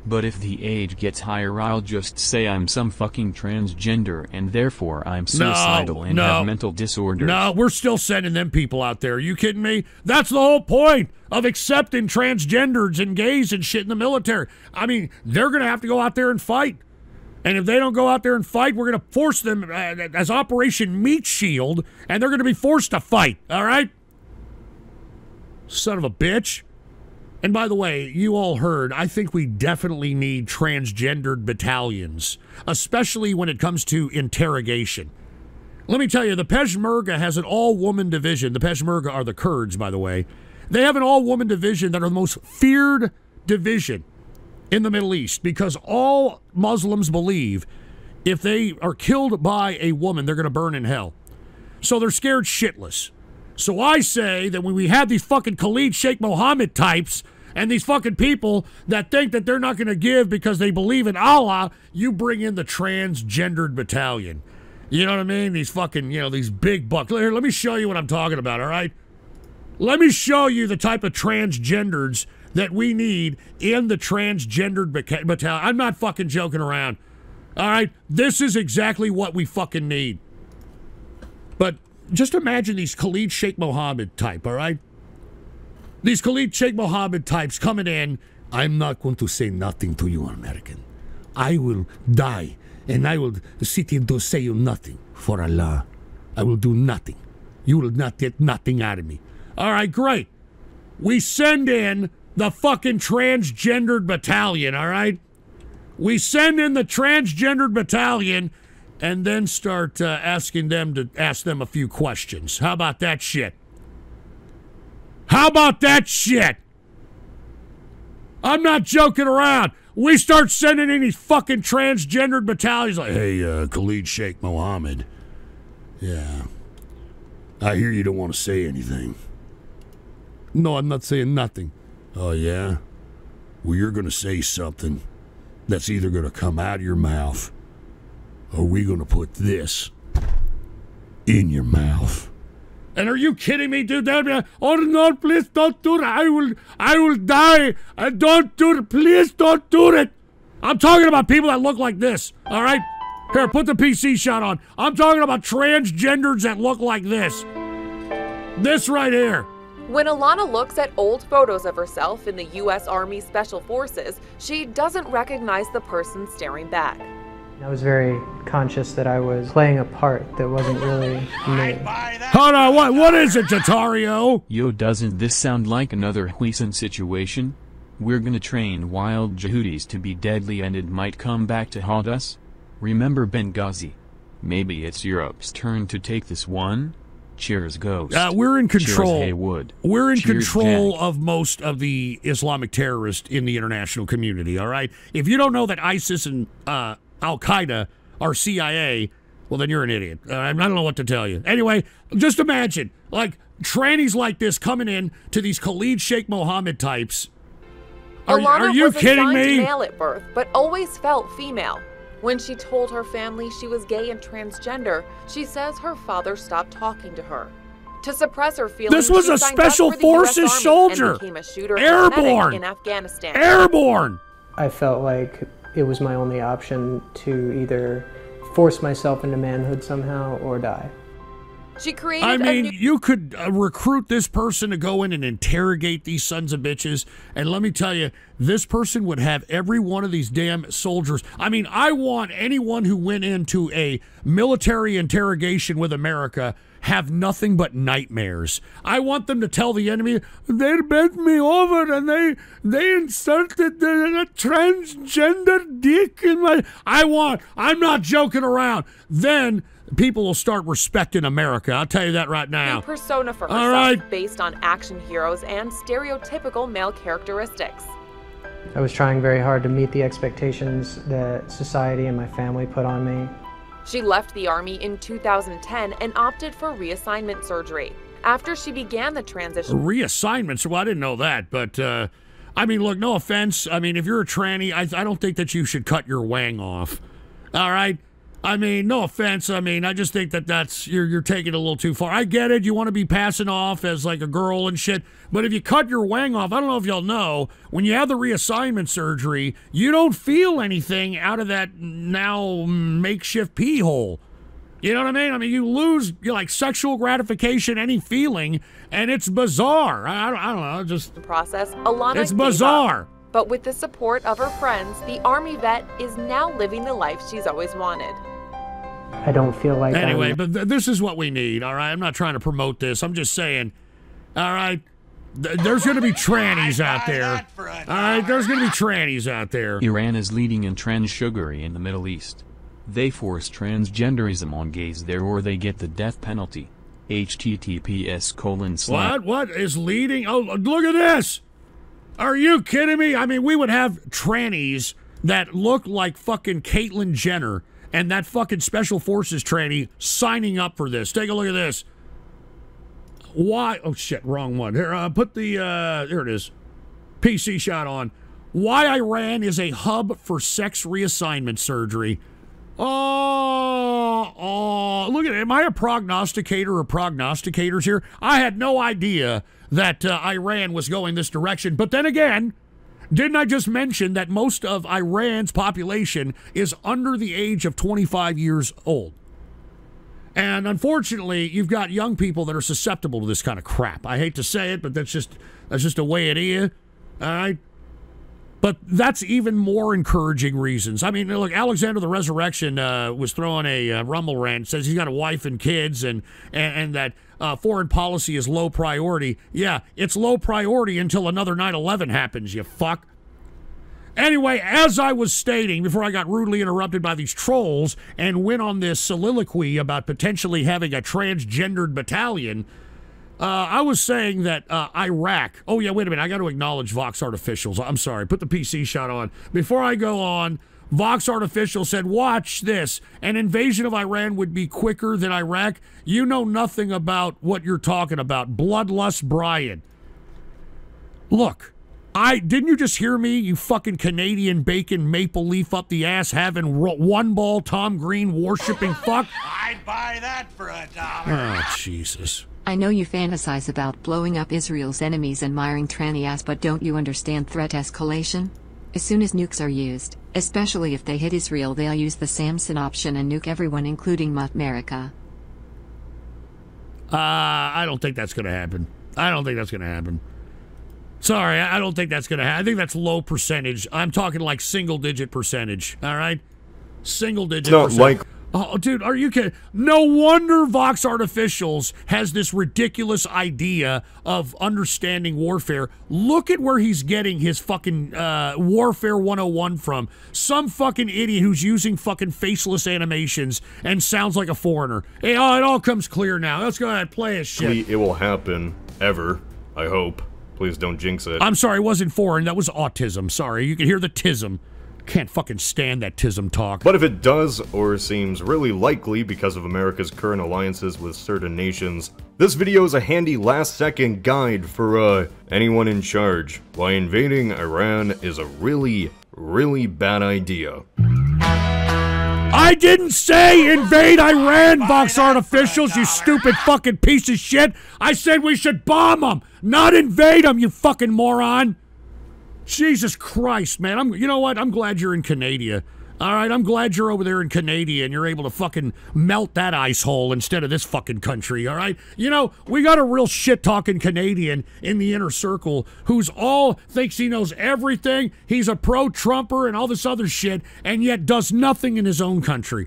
But if the age gets higher, I'll just say I'm some fucking transgender and therefore I'm suicidal no, and no, have mental disorders. No, we're still sending them people out there. Are you kidding me? That's the whole point of accepting transgenders and gays and shit in the military. I mean, they're going to have to go out there and fight. And if they don't go out there and fight, we're going to force them uh, as Operation Meat Shield, and they're going to be forced to fight, all right? Son of a bitch. And by the way, you all heard, I think we definitely need transgendered battalions, especially when it comes to interrogation. Let me tell you, the Peshmerga has an all-woman division. The Peshmerga are the Kurds, by the way. They have an all-woman division that are the most feared division in the Middle East because all Muslims believe if they are killed by a woman, they're going to burn in hell. So they're scared shitless. So I say that when we have these fucking Khalid Sheikh Mohammed types and these fucking people that think that they're not going to give because they believe in Allah, you bring in the transgendered battalion. You know what I mean? These fucking, you know, these big bucks. Here, let me show you what I'm talking about, all right? Let me show you the type of transgenders that we need in the transgendered battalion. I'm not fucking joking around, all right? This is exactly what we fucking need. But... just imagine these Khalid Sheikh Mohammed type, all right? These Khalid Sheikh Mohammed types coming in. I'm not going to say nothing to you, American. I will die, and I will sit here and do say you nothing for Allah. I will do nothing. You will not get nothing out of me. All right, great. We send in the fucking transgendered battalion, all right? We send in the transgendered battalion... and then start uh, asking them to ask them a few questions. How about that shit? How about that shit? I'm not joking around. We start sending in these fucking transgendered battalions like, hey, uh, Khalid Sheikh Mohammed. Yeah. I hear you don't want to say anything. No, I'm not saying nothing. Oh, yeah? Well, you're going to say something that's either going to come out of your mouth... are we going to put this in your mouth? And are you kidding me, dude? That would be like, oh no, please don't do that. I will, I will die. I don't do it. Please don't do it. I'm talking about people that look like this. All right, here, put the P C shot on. I'm talking about transgenders that look like this. This right here. When Alana looks at old photos of herself in the U S Army Special Forces, she doesn't recognize the person staring back. I was very conscious that I was playing a part that wasn't really me. Hold on, what, what is it, Tatario? Yo, doesn't this sound like another Houthi situation? We're gonna train wild jihadis to be deadly and it might come back to haunt us? Remember Benghazi? Maybe it's Europe's turn to take this one? Cheers, Ghost. Uh, we're in control. Cheers, Haywood. We're in Cheers, control Jack. Of most of the Islamic terrorists in the international community, all right? If you don't know that ISIS and uh, Al-Qaeda are C I A, well, then you're an idiot. Uh, I don't know what to tell you. Anyway, just imagine, like, trannies like this coming in to these Khalid Sheikh Mohammed types. Are, Alana are you was kidding me? Male at birth, but always felt female. When she told her family she was gay and transgender, she says her father stopped talking to her. To suppress her feelings, this was a special forces soldier, airborne in Afghanistan. Airborne. I felt like it was my only option to either force myself into manhood somehow or die. She created. I mean, you could uh, recruit this person to go in and interrogate these sons of bitches. And let me tell you, this person would have every one of these damn soldiers. I mean, I want anyone who went into a military interrogation with America have nothing but nightmares. I want them to tell the enemy, they bent me over and they they inserted the, the transgender dick in my... I want... I'm not joking around. Then... people will start respecting America. I'll tell you that right now. A persona for herself, all right, based on action heroes and stereotypical male characteristics. I was trying very hard to meet the expectations that society and my family put on me. She left the Army in two thousand ten and opted for reassignment surgery. After she began the transition... Reassignments? Well, I didn't know that, but... Uh, I mean, look, no offense. I mean, if you're a tranny, I, I don't think that you should cut your wang off. All right? I mean, no offense. I mean, I just think that that's, you're, you're taking it a little too far. I get it. You want to be passing off as like a girl and shit. But if you cut your wang off, I don't know if y'all know, when you have the reassignment surgery, you don't feel anything out of that now makeshift pee hole. You know what I mean? I mean, you lose, you know, like sexual gratification, any feeling, and it's bizarre. I, I, don't, I don't know. Just the process. Alana it's bizarre. Up, but with the support of her friends, the Army vet is now living the life she's always wanted. I don't feel like anyway, I'm... but th this is what we need, all right? I'm not trying to promote this. I'm just saying, all right, th there's going to be trannies out there. All right, there's going to be trannies out there. Iran is leading in transsugaring in the Middle East. They force transgenderism on gays there or they get the death penalty. H T T P S colon slash... What? What is leading? Oh, look at this. Are you kidding me? I mean, we would have trannies that look like fucking Caitlyn Jenner and that fucking Special Forces tranny signing up for this. Take a look at this. Why? Oh, shit, wrong one. Here, uh, put the, uh, there it is. P C shot on. Why Iran is a hub for sex reassignment surgery. Oh, oh, look at it. Am I a prognosticator or prognosticators here? I had no idea that uh, Iran was going this direction. But then again... didn't I just mention that most of Iran's population is under the age of twenty-five years old? And unfortunately, you've got young people that are susceptible to this kind of crap. I hate to say it, but that's just that's just the way it is. All right? But that's even more encouraging reasons. I mean, look, Alexander the Resurrection uh, was throwing a uh, Rumble rant, says he's got a wife and kids and, and, and that uh, foreign policy is low priority. Yeah, it's low priority until another nine eleven happens, you fuck. Anyway, as I was stating, before I got rudely interrupted by these trolls and went on this soliloquy about potentially having a transgendered battalion... Uh, I was saying that uh, Iraq... Oh, yeah, wait a minute. I got to acknowledge Vox Artificials. I'm sorry. Put the P C shot on. Before I go on, Vox Artificial said, watch this. An invasion of Iran would be quicker than Iraq. You know nothing about what you're talking about. Bloodlust Brian. Look, I didn't you just hear me, you fucking Canadian bacon maple leaf up the ass having one ball Tom Green worshipping fuck? I'd buy that for a dollar. Oh, Jesus. I know you fantasize about blowing up Israel's enemies and miring tranny ass, but don't you understand threat escalation? As soon as nukes are used, especially if they hit Israel, they'll use the Samson option and nuke everyone, including America. Uh, I don't think that's going to happen. I don't think that's going to happen. Sorry, I don't think that's going to happen. I think that's low percentage. I'm talking like single-digit percentage, all right? Single-digit percentage. Not like... Oh, dude, are you kidding? No wonder Vox Artificials has this ridiculous idea of understanding warfare. Look at where he's getting his fucking uh, Warfare one oh one from. Some fucking idiot who's using fucking faceless animations and sounds like a foreigner. Hey, oh, it all comes clear now. Let's go ahead and play his shit. It will happen. Ever. I hope. Please don't jinx it. I'm sorry, it wasn't foreign. That was autism. Sorry, you can hear the tism. Can't fucking stand that tism talk. But if it does, or seems really likely because of America's current alliances with certain nations, this video is a handy last-second guide for, uh, anyone in charge. Why invading Iran is a really, really bad idea. I didn't say invade Iran, Vox Artificials, you stupid fucking piece of shit! I said we should bomb them, not invade them, you fucking moron! Jesus Christ, man. I'm, you know what? I'm glad you're in Canada. All right, I'm glad you're over there in Canada and you're able to fucking melt that ice hole instead of this fucking country, all right? You know, we got a real shit-talking Canadian in the inner circle who's all thinks he knows everything, he's a pro-Trumper and all this other shit, and yet does nothing in his own country.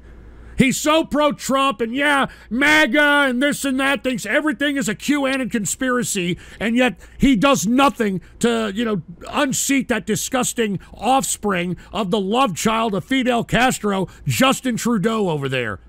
He's so pro-Trump and, yeah, MAGA and this and that, thinks everything is a QAnon conspiracy, and yet he does nothing to, you know, unseat that disgusting offspring of the love child of Fidel Castro, Justin Trudeau over there.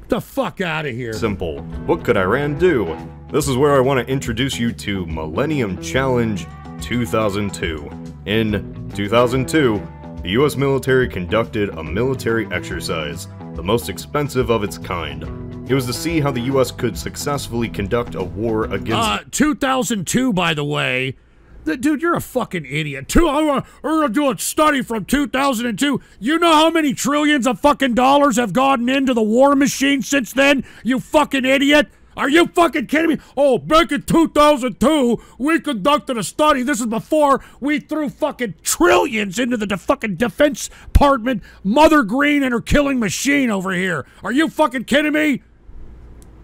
Get the fuck out of here. Simple. What could Iran do? This is where I want to introduce you to Millennium Challenge two thousand two. In two thousand two, the U S military conducted a military exercise, the most expensive of its kind. It was to see how the U S could successfully conduct a war against... Uh, two thousand two, by the way. The, dude, you're a fucking idiot. Two, I'm gonna do a study from two thousand two. You know how many trillions of fucking dollars have gotten into the war machine since then, you fucking idiot? Are you fucking kidding me? Oh, back in two thousand two, we conducted a study. This is before we threw fucking trillions into the de fucking Defense Department, Mother Green and her killing machine over here. Are you fucking kidding me?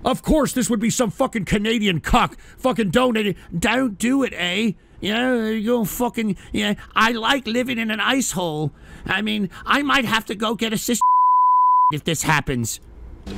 Of course, this would be some fucking Canadian cuck fucking donating. Don't do it, eh? Yeah, you go fucking, yeah. I like living in an ice hole. I mean, I might have to go get a sister if this happens.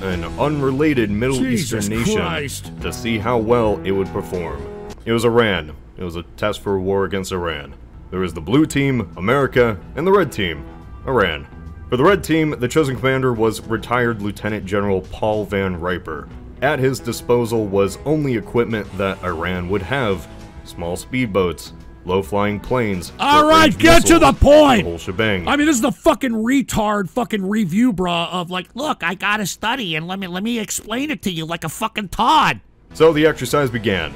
An unrelated Middle Jesus Eastern nation Christ. To see how well it would perform. It was Iran. It was a test for war against Iran. There was the blue team, America, and the red team, Iran. For the red team, the chosen commander was retired Lieutenant General Paul Van Riper. At his disposal was only equipment that Iran would have. Small speedboats, low-flying planes. All right, get to the point. The whole shebang. I mean, this is the fucking retard fucking review, brah, of like, look, I got to study and let me let me explain it to you like a fucking Todd. So the exercise began.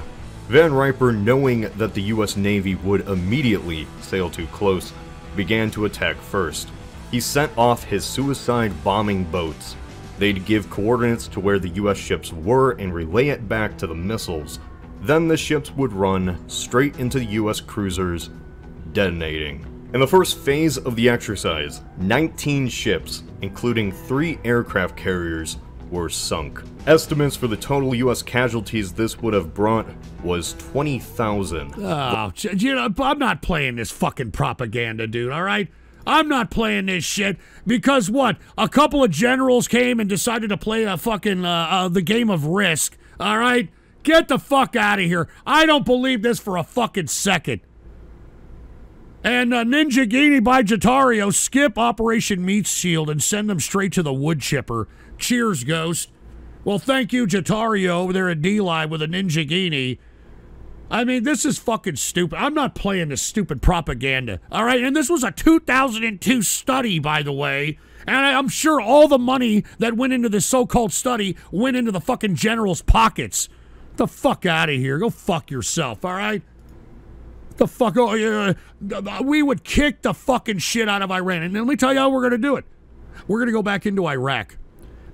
Van Riper, knowing that the U S Navy would immediately sail too close, began to attack first. He sent off his suicide bombing boats. They'd give coordinates to where the U S ships were and relay it back to the missiles. Then the ships would run straight into the U S cruisers, detonating. In the first phase of the exercise, nineteen ships, including three aircraft carriers, were sunk. Estimates for the total U S casualties this would have brought was twenty thousand. Oh, you know, I'm not playing this fucking propaganda, dude, all right? I'm not playing this shit because, what, a couple of generals came and decided to play a fucking, uh, uh, the game of Risk, all right? Get the fuck out of here. I don't believe this for a fucking second. And uh, Ninja Gini by Jatario, skip Operation Meat Shield and send them straight to the wood chipper. Cheers, Ghost. Well, thank you, Jatario, over there at DLive with a Ninja Gini. I mean, this is fucking stupid. I'm not playing this stupid propaganda. All right, and this was a two thousand two study, by the way. And I'm sure all the money that went into this so-called study went into the fucking generals' pockets. The fuck out of here. Go fuck yourself, all right? The fuck? Oh, yeah. We would kick the fucking shit out of Iran. And let me tell you how we're going to do it. We're going to go back into Iraq.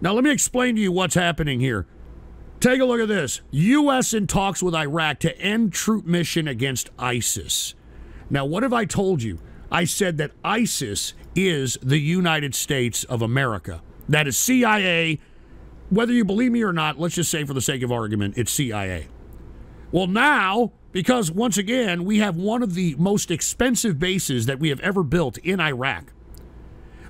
Now, let me explain to you what's happening here. Take a look at this. U S in talks with Iraq to end troop mission against ISIS. Now, what have I told you? I said that ISIS is the United States of America. That is C I A. Whether you believe me or not, let's just say for the sake of argument, it's C I A. Well, now, because once again, we have one of the most expensive bases that we have ever built in Iraq,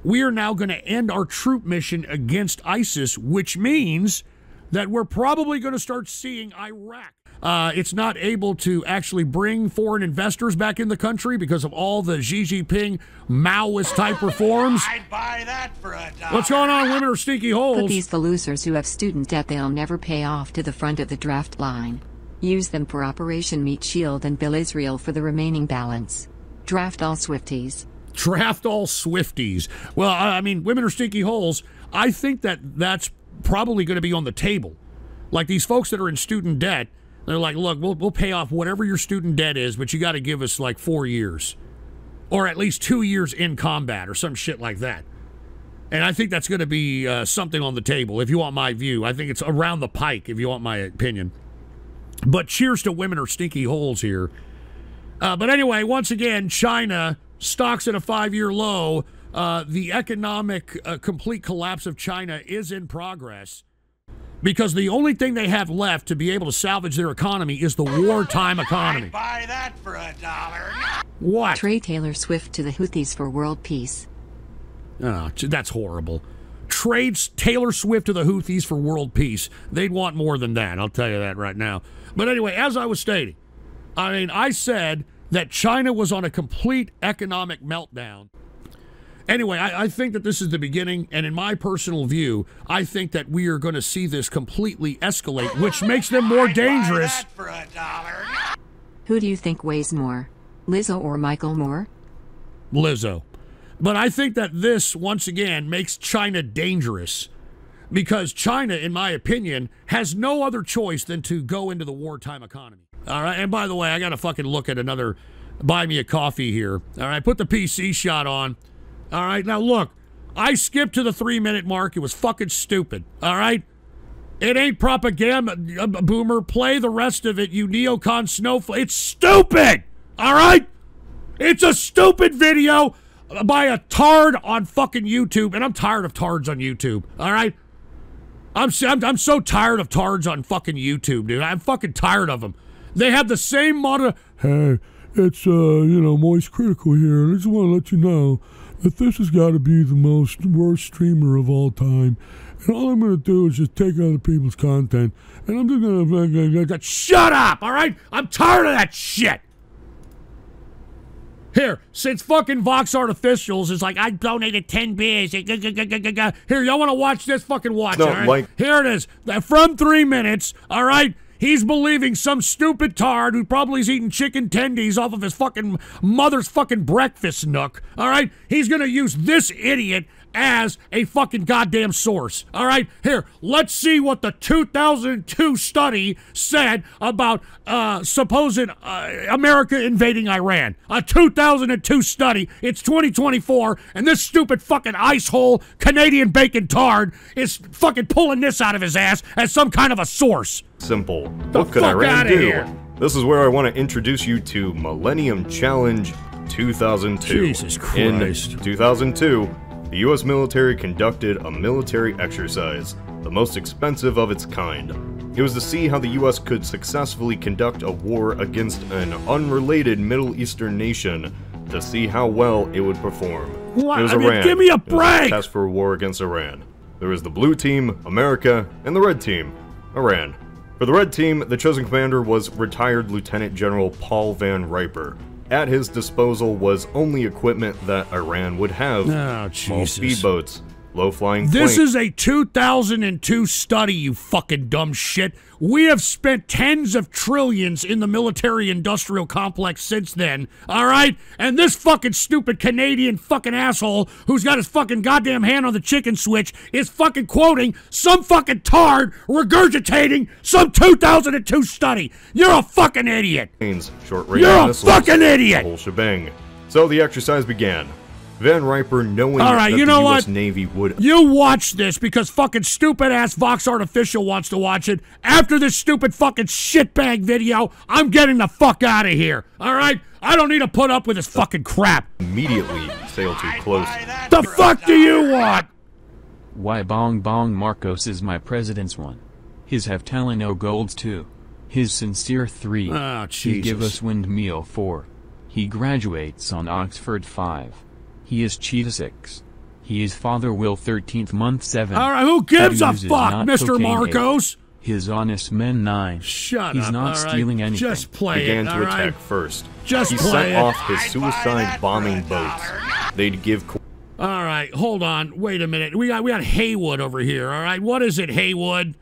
we are now going to end our troop mission against ISIS, which means that we're probably going to start seeing Iraq. Uh, it's not able to actually bring foreign investors back in the country because of all the Xi Jinping Maoist-type reforms. I'd buy that for a dollar. What's going on, women are stinky holes? Put these the losers who have student debt they'll never pay off to the front of the draft line. Use them for Operation Meat Shield and Bill Israel for the remaining balance. Draft all Swifties. Draft all Swifties. Well, I mean, women are stinky holes. I think that that's probably going to be on the table. Like these folks that are in student debt, they're like, look, we'll, we'll pay off whatever your student debt is, but you got to give us like four years or at least two years in combat or some shit like that. And I think that's going to be uh, something on the table, if you want my view. I think it's around the pike, if you want my opinion. But cheers to women are stinky holes here. Uh, but anyway, once again, China stocks at a five-year low. Uh, the economic uh, complete collapse of China is in progress because the only thing they have left to be able to salvage their economy is the wartime economy. I'd buy that for a dollar. What? Trade Taylor Swift to the Houthis for world peace. Oh, that's horrible. Trades Taylor Swift to the Houthis for world peace. They'd want more than that. I'll tell you that right now. But anyway, as I was stating, I mean, I said that China was on a complete economic meltdown. Anyway, I, I think that this is the beginning, and in my personal view, I think that we are going to see this completely escalate, which makes them more dangerous. I'd buy that for a dollar. Who do you think weighs more, Lizzo or Michael Moore? Lizzo. But I think that this, once again, makes China dangerous, because China, in my opinion, has no other choice than to go into the wartime economy. All right, and by the way, I got to fucking look at another buy me a coffee here. All right, put the P C shot on. All right, now look, I skipped to the three-minute mark. It was fucking stupid, all right? It ain't propaganda, Boomer. Play the rest of it, you neocon snowflake. It's stupid, all right? It's a stupid video by a tard on fucking YouTube, and I'm tired of tards on YouTube, all right? I'm, I'm, I'm so tired of tards on fucking YouTube, dude. I'm fucking tired of them. They have the same monitor. Hey, it's, uh, you know, Moist Critical here. I just want to let you know that this has got to be the most worst streamer of all time. And all I'm going to do is just take other people's content. And I'm just going to... Shut up, all right? I'm tired of that shit. Here, since fucking Vox Artificials is like, I donated ten beers. Here, y'all want to watch this? Fucking watch no, it, all right? Mike. Here it is. From three minutes, all right? He's believing some stupid tard who probably is eating chicken tendies off of his fucking mother's fucking breakfast nook, all right? He's going to use this idiot as a fucking goddamn source, all right? Here, let's see what the two thousand two study said about uh, supposed uh, America invading Iran. A two thousand two study. It's twenty twenty-four, and this stupid fucking ice hole Canadian bacon tard is fucking pulling this out of his ass as some kind of a source. Simple. What could Iran do? Here. This is where I want to introduce you to Millennium Challenge two thousand two. Jesus Christ. In two thousand two, the U S military conducted a military exercise, the most expensive of its kind. It was to see how the U S could successfully conduct a war against an unrelated Middle Eastern nation to see how well it would perform. What? It was I Iran. Mean, give me a break! It was a test for a war against Iran. There was the blue team, America, and the red team, Iran. For the red team, the chosen commander was retired Lieutenant General Paul Van Riper. At his disposal was only equipment that Iran would have. Oh, small speedboats, low-flying planes. This is a two thousand two study, you fucking dumb shit. We have spent tens of trillions in the military-industrial complex since then, all right? And this fucking stupid Canadian fucking asshole who's got his fucking goddamn hand on the chicken switch is fucking quoting some fucking tard regurgitating some two thousand two study. You're a fucking idiot. Short range You're a missiles, fucking idiot. The whole shebang. So the exercise began. Van Riper, knowing All right, that you the know U S what? Navy would... You watch this because fucking stupid-ass Vox Artificial wants to watch it. After this stupid fucking shitbag video, I'm getting the fuck out of here. All right? I don't need to put up with this fucking crap. Immediately sail too close. The fuck do you want? Why Bong Bong Marcos is my president's one. His have Talano golds two. His sincere three. Oh, Jesus. He give us windmill four. He graduates on Oxford five. He is Cheetah six. He is Father Will thirteenth month seven. All right, who gives a fuck, Mister Marcos? Eight. His honest men nine. Shut He's up. He's not all stealing right. anything. Just play Began it, to attack right. first. Just he play sent it. off his suicide bombing boats. They'd give. All right, hold on. Wait a minute. We got we got Haywood over here. All right, what is it, Haywood?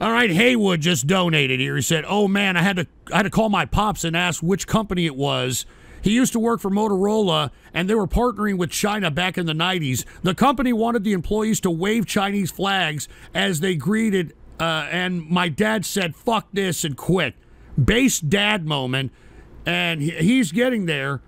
All right, Haywood just donated here. He said, "Oh man, I had to I had to call my pops and ask which company it was. He used to work for Motorola, and they were partnering with China back in the nineties. The company wanted the employees to wave Chinese flags as they greeted, uh, and my dad said, 'Fuck this,' and quit. Base dad moment, and he, he's getting there."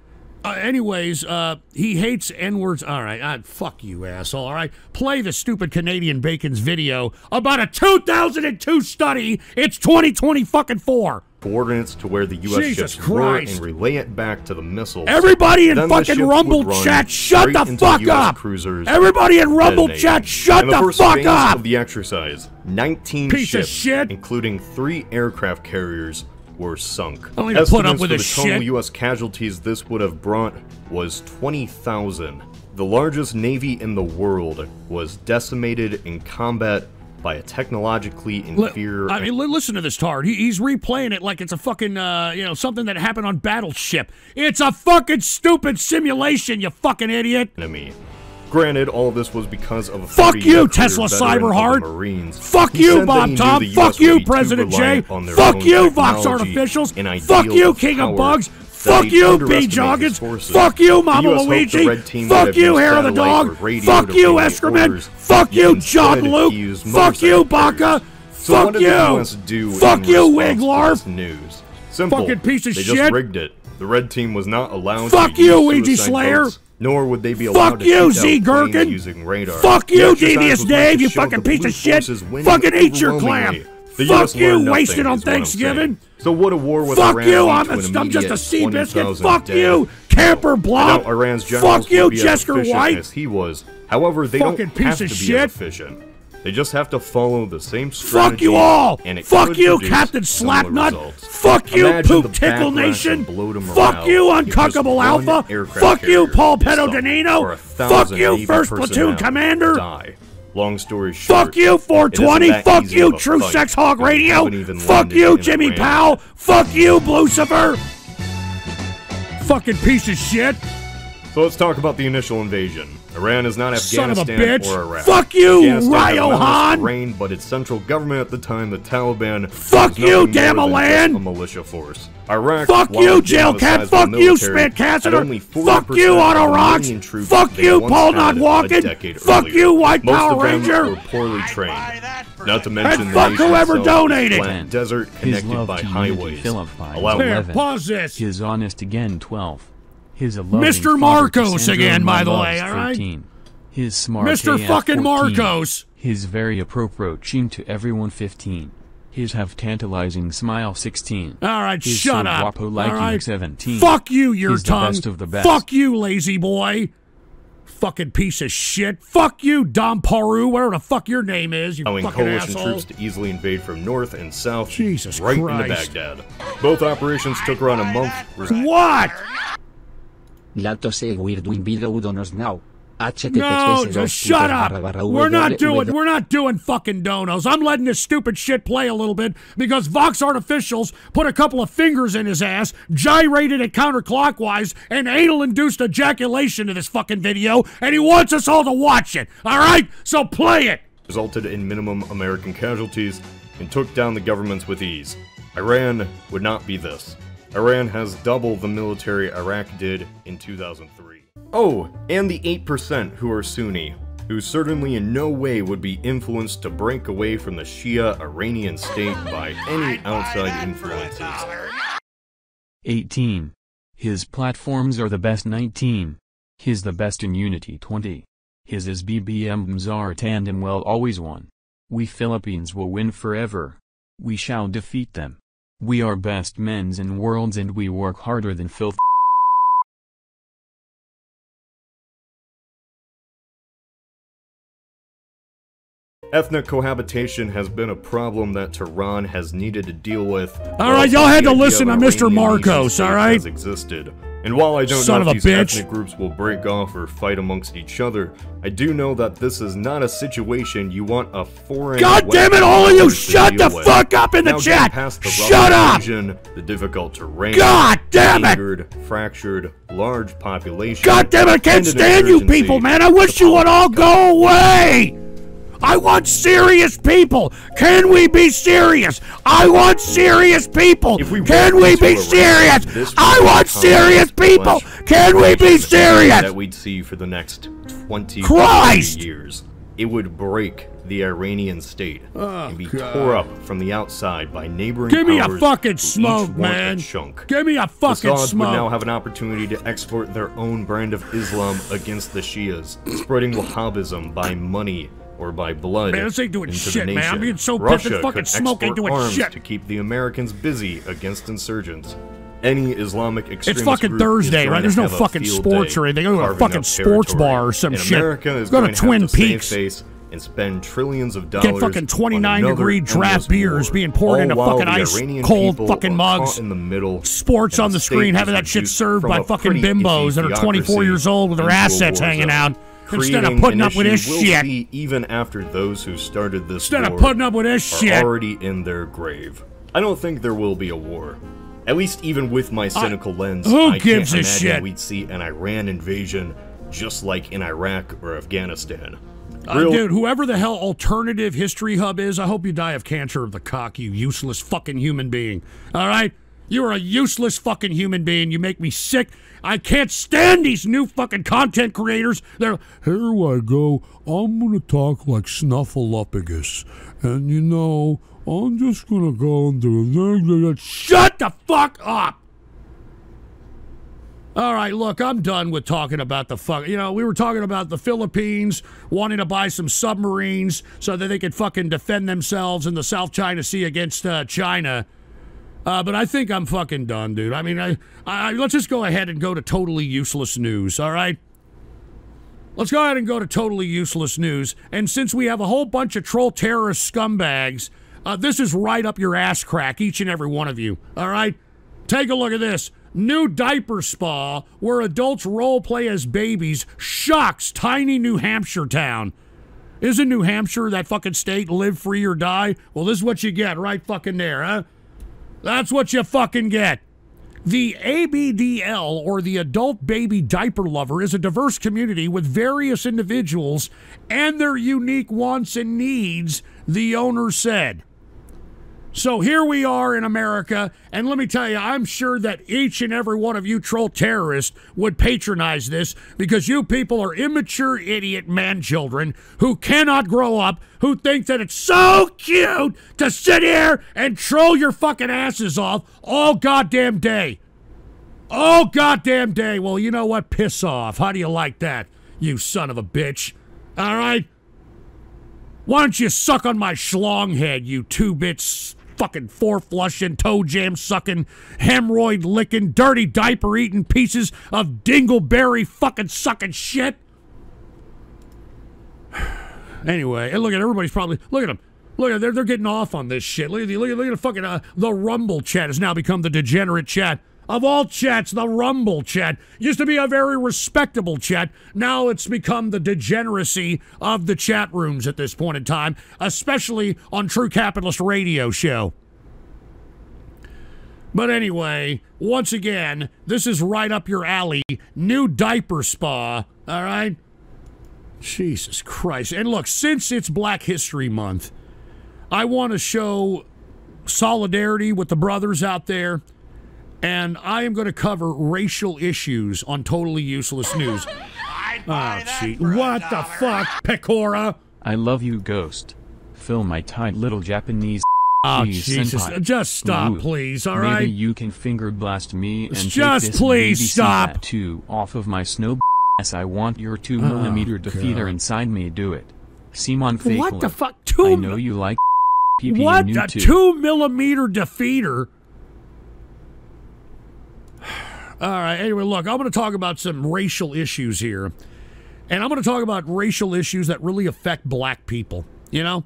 Uh, anyways, uh, he hates N-words. All right, uh, fuck you, asshole, all right? Play the stupid Canadian Bacon's video about a two thousand two study. It's twenty twenty fucking four. Coordinates to where the U S Jesus ships Christ. were and relay it back to the missiles. Everybody in then fucking Rumble chat, shut the fuck up! Cruisers Everybody in Rumble detonating. chat, shut and the, the first fuck up! Of the exercise, nineteen Piece ships, of shit. including three aircraft carriers, were sunk. I don't put up with the shit. total U S casualties this would have brought was twenty thousand. The largest navy in the world was decimated in combat by a technologically inferior... I mean, listen to this tard. He, he's replaying it like it's a fucking, uh, you know, something that happened on Battleship. It's a fucking stupid simulation, you fucking idiot! Enemy. Granted, all of this was because of a... Fuck you, Tesla Cyberheart! Fuck you, Bob Tom! Fuck you, President J! Fuck you, Vox Artificials! Fuck you, King of Bugs! Fuck you, B. Joggins! Fuck you, Mama Luigi! Fuck you, Hair of the Dog! Fuck you, Excrement! Fuck you, John Luke! Fuck you, Baca! Fuck you! Fuck you, Wiglarf! News. Simple. Fucking piece of shit! They just rigged it. The red team was not allowed to... Fuck you, Ouija Slayer! Nor would they be allowed to shoot Z Gherkin using radar. Fuck you, Devious Dave, you fucking piece of shit! Fucking eat your clam! Fuck you, wasted on Thanksgiving! So what a war with Iran. Fuck you, I'm just a sea biscuit! Fuck you, Camper Blob! Fuck you, Jesker White! He was, however, they don't have to be efficient. They just have to follow the same strategy. Fuck you all! And it Fuck you, Captain Slapnut! Fuck you, Poop Tickle Nation! Fuck you, Uncuckable Alpha! Fuck you, Paul Pedo Danino! Fuck you, First Platoon Commander! Die. Long story short... Fuck you, four twenty! Fuck you, True Sex Hog Radio! Fuck you, Jimmy Powell! Fuck you, Blucifer! Fucking piece of shit! So let's talk about the initial invasion. Iran is not Son Afghanistan of a bitch. or Iraq. Fuck you, Rayohan! Rain, but its central government at the time, the Taliban. Fuck you, Damalan! A militia force. Iraq. Fuck you, Jailcat! Fuck you, Smith Cassiter! Fuck you, Auto Rocks! Fuck you, Paul Not Walking! Fuck you, White Power Ranger! Most of them were poorly trained. Not to mention and fuck whoever donated. Flat desert connected by highways. Allowed pause this. His honest again twelve. His Mister Marcos again, by the way, all right? His smart Mister fucking Marcos. His very approaching to everyone fifteen. His have tantalizing smile sixteen. All right, his shut so up. All right. seventeen. Fuck you, your He's tongue. The best of the best. Fuck you, lazy boy. Fucking piece of shit. Fuck you, Dom Paru, whatever the fuck your name is, you fucking coalition asshole. Coalition troops to easily invade from north and south. Jesus right Christ. Right into Baghdad. Both operations took around a month. What? No, just shut up! We're not doing, we're not doing fucking donos. I'm letting this stupid shit play a little bit because Vox Artificials put a couple of fingers in his ass, gyrated it counterclockwise, and anal-induced ejaculation in this fucking video, and he wants us all to watch it, alright? So play it! ...resulted in minimum American casualties and took down the governments with ease. Iran would not be this. Iran has double the military Iraq did in two thousand three. Oh, and the eight percent who are Sunni, who certainly in no way would be influenced to break away from the Shia Iranian state by any outside influences. eighteen. His platforms are the best. nineteen. His the best in unity twenty. His is B B M's our tandem will always won. We Philippines will win forever. We shall defeat them. We are best men's in worlds and we work harder than filth. Ethnic cohabitation has been a problem that Tehran has needed to deal with. All right, y'all had to listen to Mister Marcos, all right? Has existed. And while I don't know if these ethnic groups will break off or fight amongst each other, I do know that this is not a situation you want a foreign... God damn it, all of you, shut the fuck up in the chat! Shut up! The difficult terrain, God damn it! Fractured, large population... God damn it, I can't stand you people, man! I wish you would all go away! I want serious people! Can we be serious? I want serious people! Can we be serious? I want serious people! Can we be serious? That we'd see for the next twenty years. It would break the Iranian state oh, and be God. tore up from the outside by neighboring powers. Give me a fucking smoke, man! Chunk. Give me a fucking the Sauds smoke! would now have an opportunity to export their own brand of Islam against the Shias, spreading Wahhabism by money or by blood. Man, this ain't doing shit, man. I'm being so pissed at fucking smoke ain't doing shit. to keep the Americans busy against insurgents. Any Islamic extremist It's fucking Thursday, right? There's no fucking sports or anything. Go to a fucking sports bar or some shit. Go to Twin Peaks and spend trillions of dollars. Get fucking twenty-nine degree draft beers being poured into fucking ice cold fucking mugs. In the middle, sports on the screen, having that shit served by fucking bimbos that are twenty-four years old with their assets hanging out. Instead of putting up with this shit, even after those who started this instead of putting up with this shit, are already in their grave. I don't think there will be a war. At least, even with my cynical I, lens, who I gives can't a imagine shit? We'd see an Iran invasion, just like in Iraq or Afghanistan. Uh, dude, whoever the hell Alternative History Hub is, I hope you die of cancer of the cock, you useless fucking human being. All right. You're a useless fucking human being. You make me sick. I can't stand these new fucking content creators. They're, here I go. I'm going to talk like Snuffleupagus. And, you know, I'm just going to go and do it. Shut the fuck up. All right, look, I'm done with talking about the fuck. You know, we were talking about the Philippines wanting to buy some submarines so that they could fucking defend themselves in the South China Sea against uh, China. Uh, but I think I'm fucking done, dude. I mean, I, I let's just go ahead and go to totally useless news, all right? Let's go ahead and go to totally useless news. And since we have a whole bunch of troll terrorist scumbags, uh, this is right up your ass crack, each and every one of you, all right? Take a look at this. New diaper spa where adults role play as babies shocks tiny New Hampshire town. Isn't New Hampshire, that fucking state, live free or die? Well, this is what you get right fucking there, huh? That's what you fucking get. The A B D L, or the Adult Baby Diaper Lover, is a diverse community with various individuals and their unique wants and needs, the owner said. So here we are in America, and let me tell you, I'm sure that each and every one of you troll terrorists would patronize this because you people are immature idiot man-children who cannot grow up, who think that it's so cute to sit here and troll your fucking asses off all goddamn day. All goddamn day. Well, you know what? Piss off. How do you like that, you son of a bitch? All right? Why don't you suck on my schlong head, you two-bit fucking four-flushing, toe-jam-sucking, hemorrhoid-licking, dirty diaper-eating pieces of dingleberry fucking sucking shit. Anyway, and look at everybody's probably, look at them. Look at them, they're, they're getting off on this shit. Look at the, look at, look at the fucking, uh, the Rumble chat has now become the degenerate chat. Of all chats, the Rumble chat used to be a very respectable chat. Now it's become the degeneracy of the chat rooms at this point in time, especially on True Capitalist Radio show. But anyway, once again, this is right up your alley. New diaper spa, all right? Jesus Christ. And look, since it's Black History Month, I want to show solidarity with the brothers out there. And I am going to cover racial issues on Totally Useless News. Oh, gee. What the fuck, Pecora? I love you, Ghost. Fill my tight little Japanese. Oh, Jesus. Senpai. Just stop, Ooh. please, all right? Maybe you can finger blast me and just take this please baby stop. Too off of my snow ass. I want your two millimeter oh, defeater God. Inside me. Do it. Simon Fakeley. What the fuck? Two I know you like P P What? A two millimeter defeater? All right. Anyway, look, I'm going to talk about some racial issues here. And I'm going to talk about racial issues that really affect black people, you know?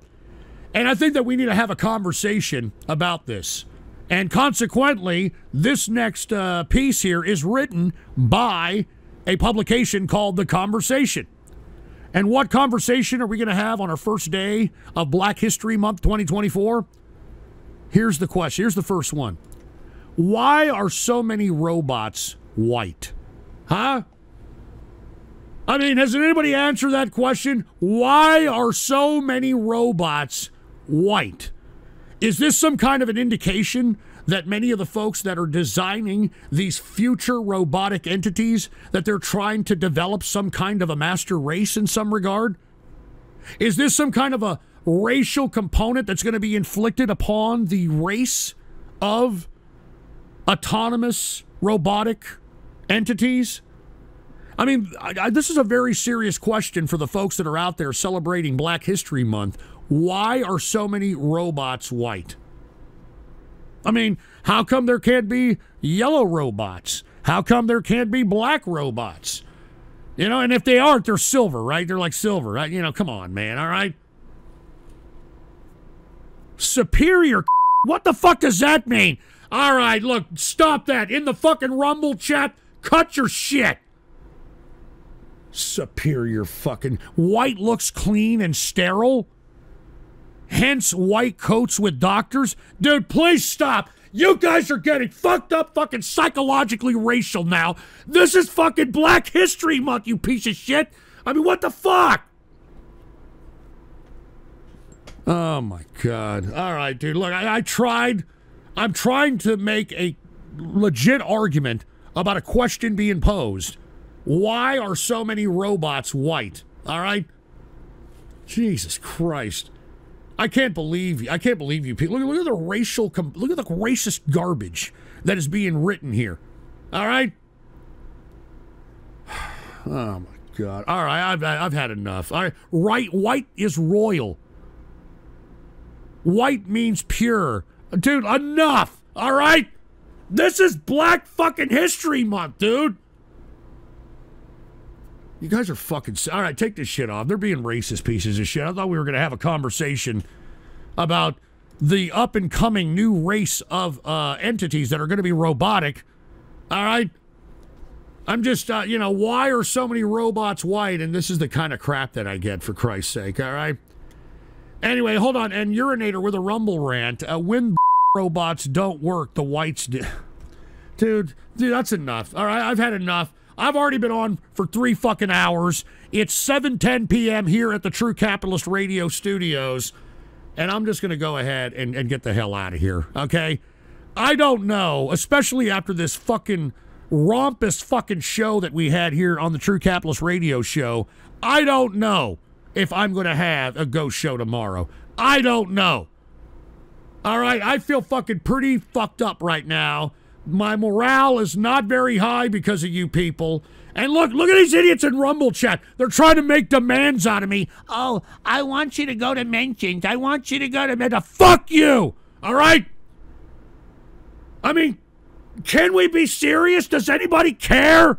And I think that we need to have a conversation about this. And consequently, this next uh, piece here is written by a publication called The Conversation. And what conversation are we going to have on our first day of Black History Month twenty twenty-four? Here's the question. Here's the first one. Why are so many robots white? Huh? I mean, has anybody answered that question? Why are so many robots white? Is this some kind of an indication that many of the folks that are designing these future robotic entities, that they're trying to develop some kind of a master race in some regard? Is this some kind of a racial component that's going to be inflicted upon the race of autonomous robotic entities? I mean, I, I, this is a very serious question for the folks that are out there celebrating Black History Month. Why are so many robots white? I mean, how come there can't be yellow robots? How come there can't be black robots? You know, and if they aren't, they're silver, right? They're like silver, right? You know, come on, man, all right? Superior, what the fuck does that mean? All right, look, stop that. In the fucking Rumble chat, cut your shit. Superior fucking white looks clean and sterile, hence white coats with doctors. Dude, please stop. You guys are getting fucked up fucking psychologically racial now. This is fucking Black History Month, you piece of shit. I mean, what the fuck? Oh my God. All right, dude, look, I, I tried. I'm trying to make a legit argument about a question being posed. Why are so many robots white? All right? Jesus Christ. I can't believe you. I can't believe you people. Look, look at the racial, look at the racist garbage that is being written here. All right? Oh, my God. All right, I've, I've had enough. All right, right, white is royal. White means pure. Dude, enough. All right? This is Black fucking History Month, dude. You guys are fucking... All right, take this shit off. They're being racist pieces of shit. I thought we were going to have a conversation about the up-and-coming new race of uh, entities that are going to be robotic. All right? I'm just, uh, you know, why are so many robots white? And this is the kind of crap that I get, for Christ's sake, all right? Anyway, hold on. And Urinator with a Rumble rant. Uh, when robots don't work, the whites do. Dude, dude, that's enough. All right, I've had enough. I've already been on for three fucking hours. It's seven ten p m here at the True Capitalist Radio Studios, and I'm just going to go ahead and, and get the hell out of here, okay? I don't know, especially after this fucking rompous fucking show that we had here on the True Capitalist Radio Show. I don't know if I'm going to have a ghost show tomorrow. I don't know. All right, I feel fucking pretty fucked up right now. My morale is not very high because of you people. And look, look at these idiots in Rumble chat. They're trying to make demands out of me. Oh, I want you to go to mentions. I want you to go to mentions. Fuck you, all right? I mean, can we be serious? Does anybody care?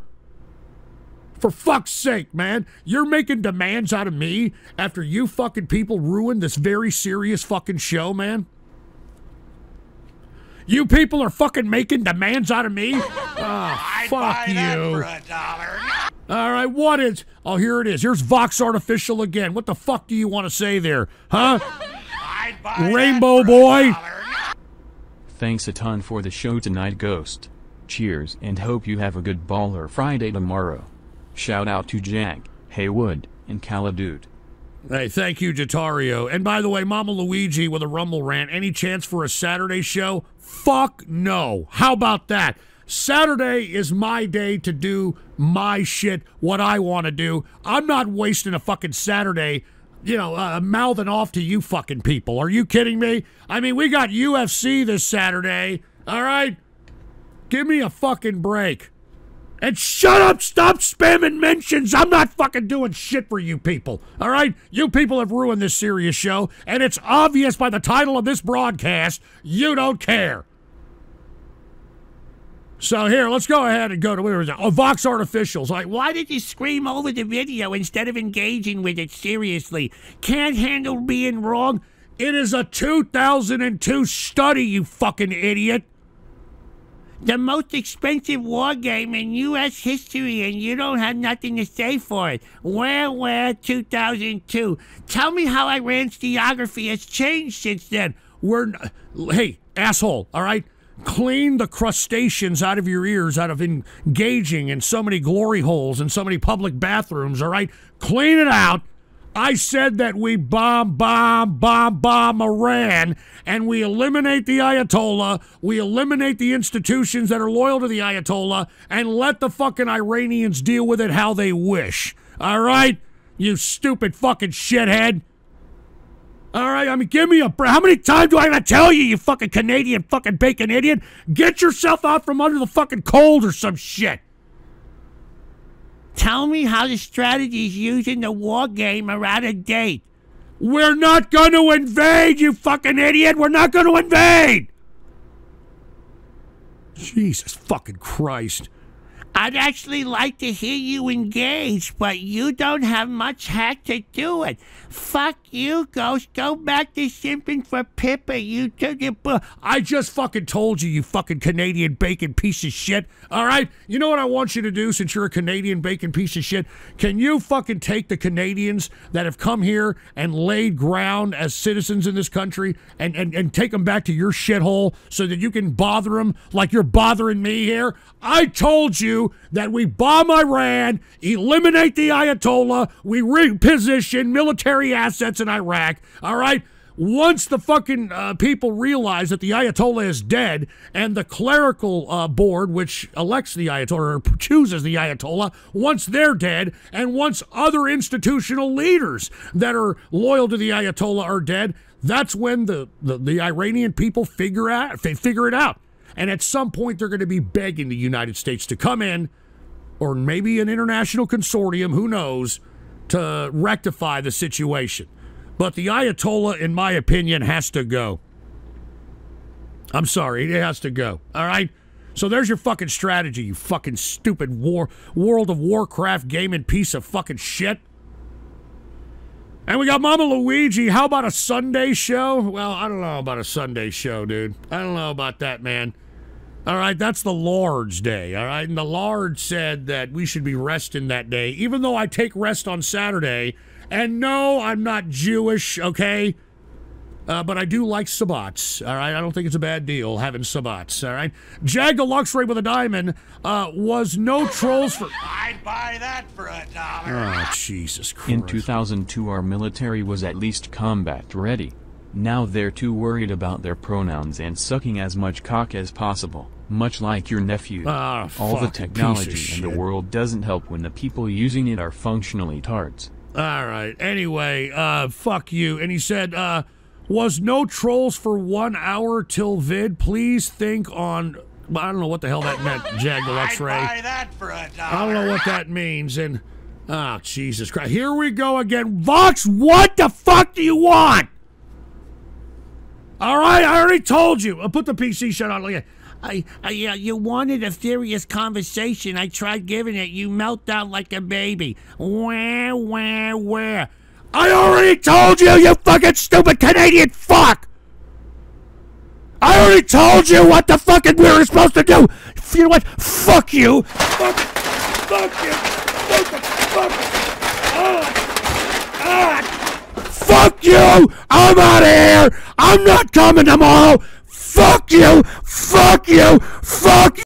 For fuck's sake, man. You're making demands out of me after you fucking people ruined this very serious fucking show, man. You people are fucking making demands out of me? Oh, fuck you. All right, what is... Oh, here it is. Here's Vox Artificial again. What the fuck do you want to say there? Huh? Rainbow boy? Thanks a ton for the show tonight, Ghost. Cheers, and hope you have a good baller Friday tomorrow. Shout out to Jack, Haywood, and Caladude. Hey, thank you, Jotario. And by the way, Mama Luigi with a Rumble rant. Any chance for a Saturday show? Fuck no. How about that? Saturday is my day to do my shit, what I want to do. I'm not wasting a fucking Saturday, you know, uh, mouthing off to you fucking people. Are you kidding me? I mean, we got U F C this Saturday, all right? Give me a fucking break. And shut up, stop spamming mentions. I'm not fucking doing shit for you people, all right? You people have ruined this serious show, and it's obvious by the title of this broadcast, you don't care. So here, let's go ahead and go to, where was it? Oh, Vox Artificials. Like, why did you scream over the video instead of engaging with it seriously? Can't handle being wrong. It is a two thousand two study, you fucking idiot. The most expensive war game in U S history, and you don't have nothing to say for it. Where, where, two thousand two? Tell me how Iran's geography has changed since then. We're, n hey, asshole, all right? Clean the crustaceans out of your ears out of engaging in so many glory holes and so many public bathrooms, all right? Clean it out. I said that we bomb, bomb, bomb, bomb Iran, and we eliminate the Ayatollah, we eliminate the institutions that are loyal to the Ayatollah, and let the fucking Iranians deal with it how they wish. All right? You stupid fucking shithead. All right, I mean, give me a break. How many times do I gotta tell you, you fucking Canadian fucking bacon idiot? Get yourself out from under the fucking cold or some shit. Tell me how the strategies used in the war game are out of date. We're not going to invade, you fucking idiot. We're not going to invade. Jesus fucking Christ. I'd actually like to hear you engage, but you don't have much hack to do it. Fuck you, Ghost. Go back to simping for Pippa. You took it. I just fucking told you, you fucking Canadian bacon piece of shit. All right? You know what I want you to do since you're a Canadian bacon piece of shit? Can you fucking take the Canadians that have come here and laid ground as citizens in this country and, and, and take them back to your shithole so that you can bother them like you're bothering me here? I told you that we bomb Iran, eliminate the Ayatollah, we reposition military assets in Iraq, all right? Once the fucking uh, people realize that the Ayatollah is dead and the clerical uh, board, which elects the Ayatollah or chooses the Ayatollah, once they're dead and once other institutional leaders that are loyal to the Ayatollah are dead, that's when the, the, the Iranian people figure out, they figure it out. And at some point, they're going to be begging the United States to come in, or maybe an international consortium, who knows, to rectify the situation. But the Ayatollah, in my opinion, has to go. I'm sorry, it has to go. All right? So there's your fucking strategy, you fucking stupid war, World of Warcraft gaming piece of fucking shit. And we got Mama Luigi. How about a Sunday show? Well, I don't know about a Sunday show, dude. I don't know about that, man. All right, that's the Lord's day, all right? And the Lord said that we should be resting that day, even though I take rest on Saturday. And no, I'm not Jewish, okay? Uh, but I do like sabbats, all right? I don't think it's a bad deal having sabbats, all right? Jagaluxray with a diamond uh, was no trolls for... I'd buy that for a dollar. Oh, Jesus Christ. In two thousand two, our military was at least combat ready. Now they're too worried about their pronouns and sucking as much cock as possible, much like your nephew. Ah, all the technology in the world doesn't help when the people using it are functionally tards. All right, anyway, uh, fuck you. And he said, uh... was no trolls for one hour till vid. Please think on... I don't know what the hell that meant, Jagalux Ray. I'd buy that for a dollar. I don't know what that means. And oh, Jesus Christ. Here we go again. Vox, what the fuck do you want? All right, I already told you. I'll put the P C shut on again. I, I, uh, you wanted a serious conversation. I tried giving it. You melt down like a baby. Where, where, where? I already told you, you fucking stupid Canadian fuck! I already told you what the fucking we were supposed to do! You know what? Fuck you! Fuck! Fuck you! Fuck you! Fuck you! Oh! God! Fuck you! I'm out of here! I'm not coming tomorrow! Fuck you! Fuck you! Fuck you!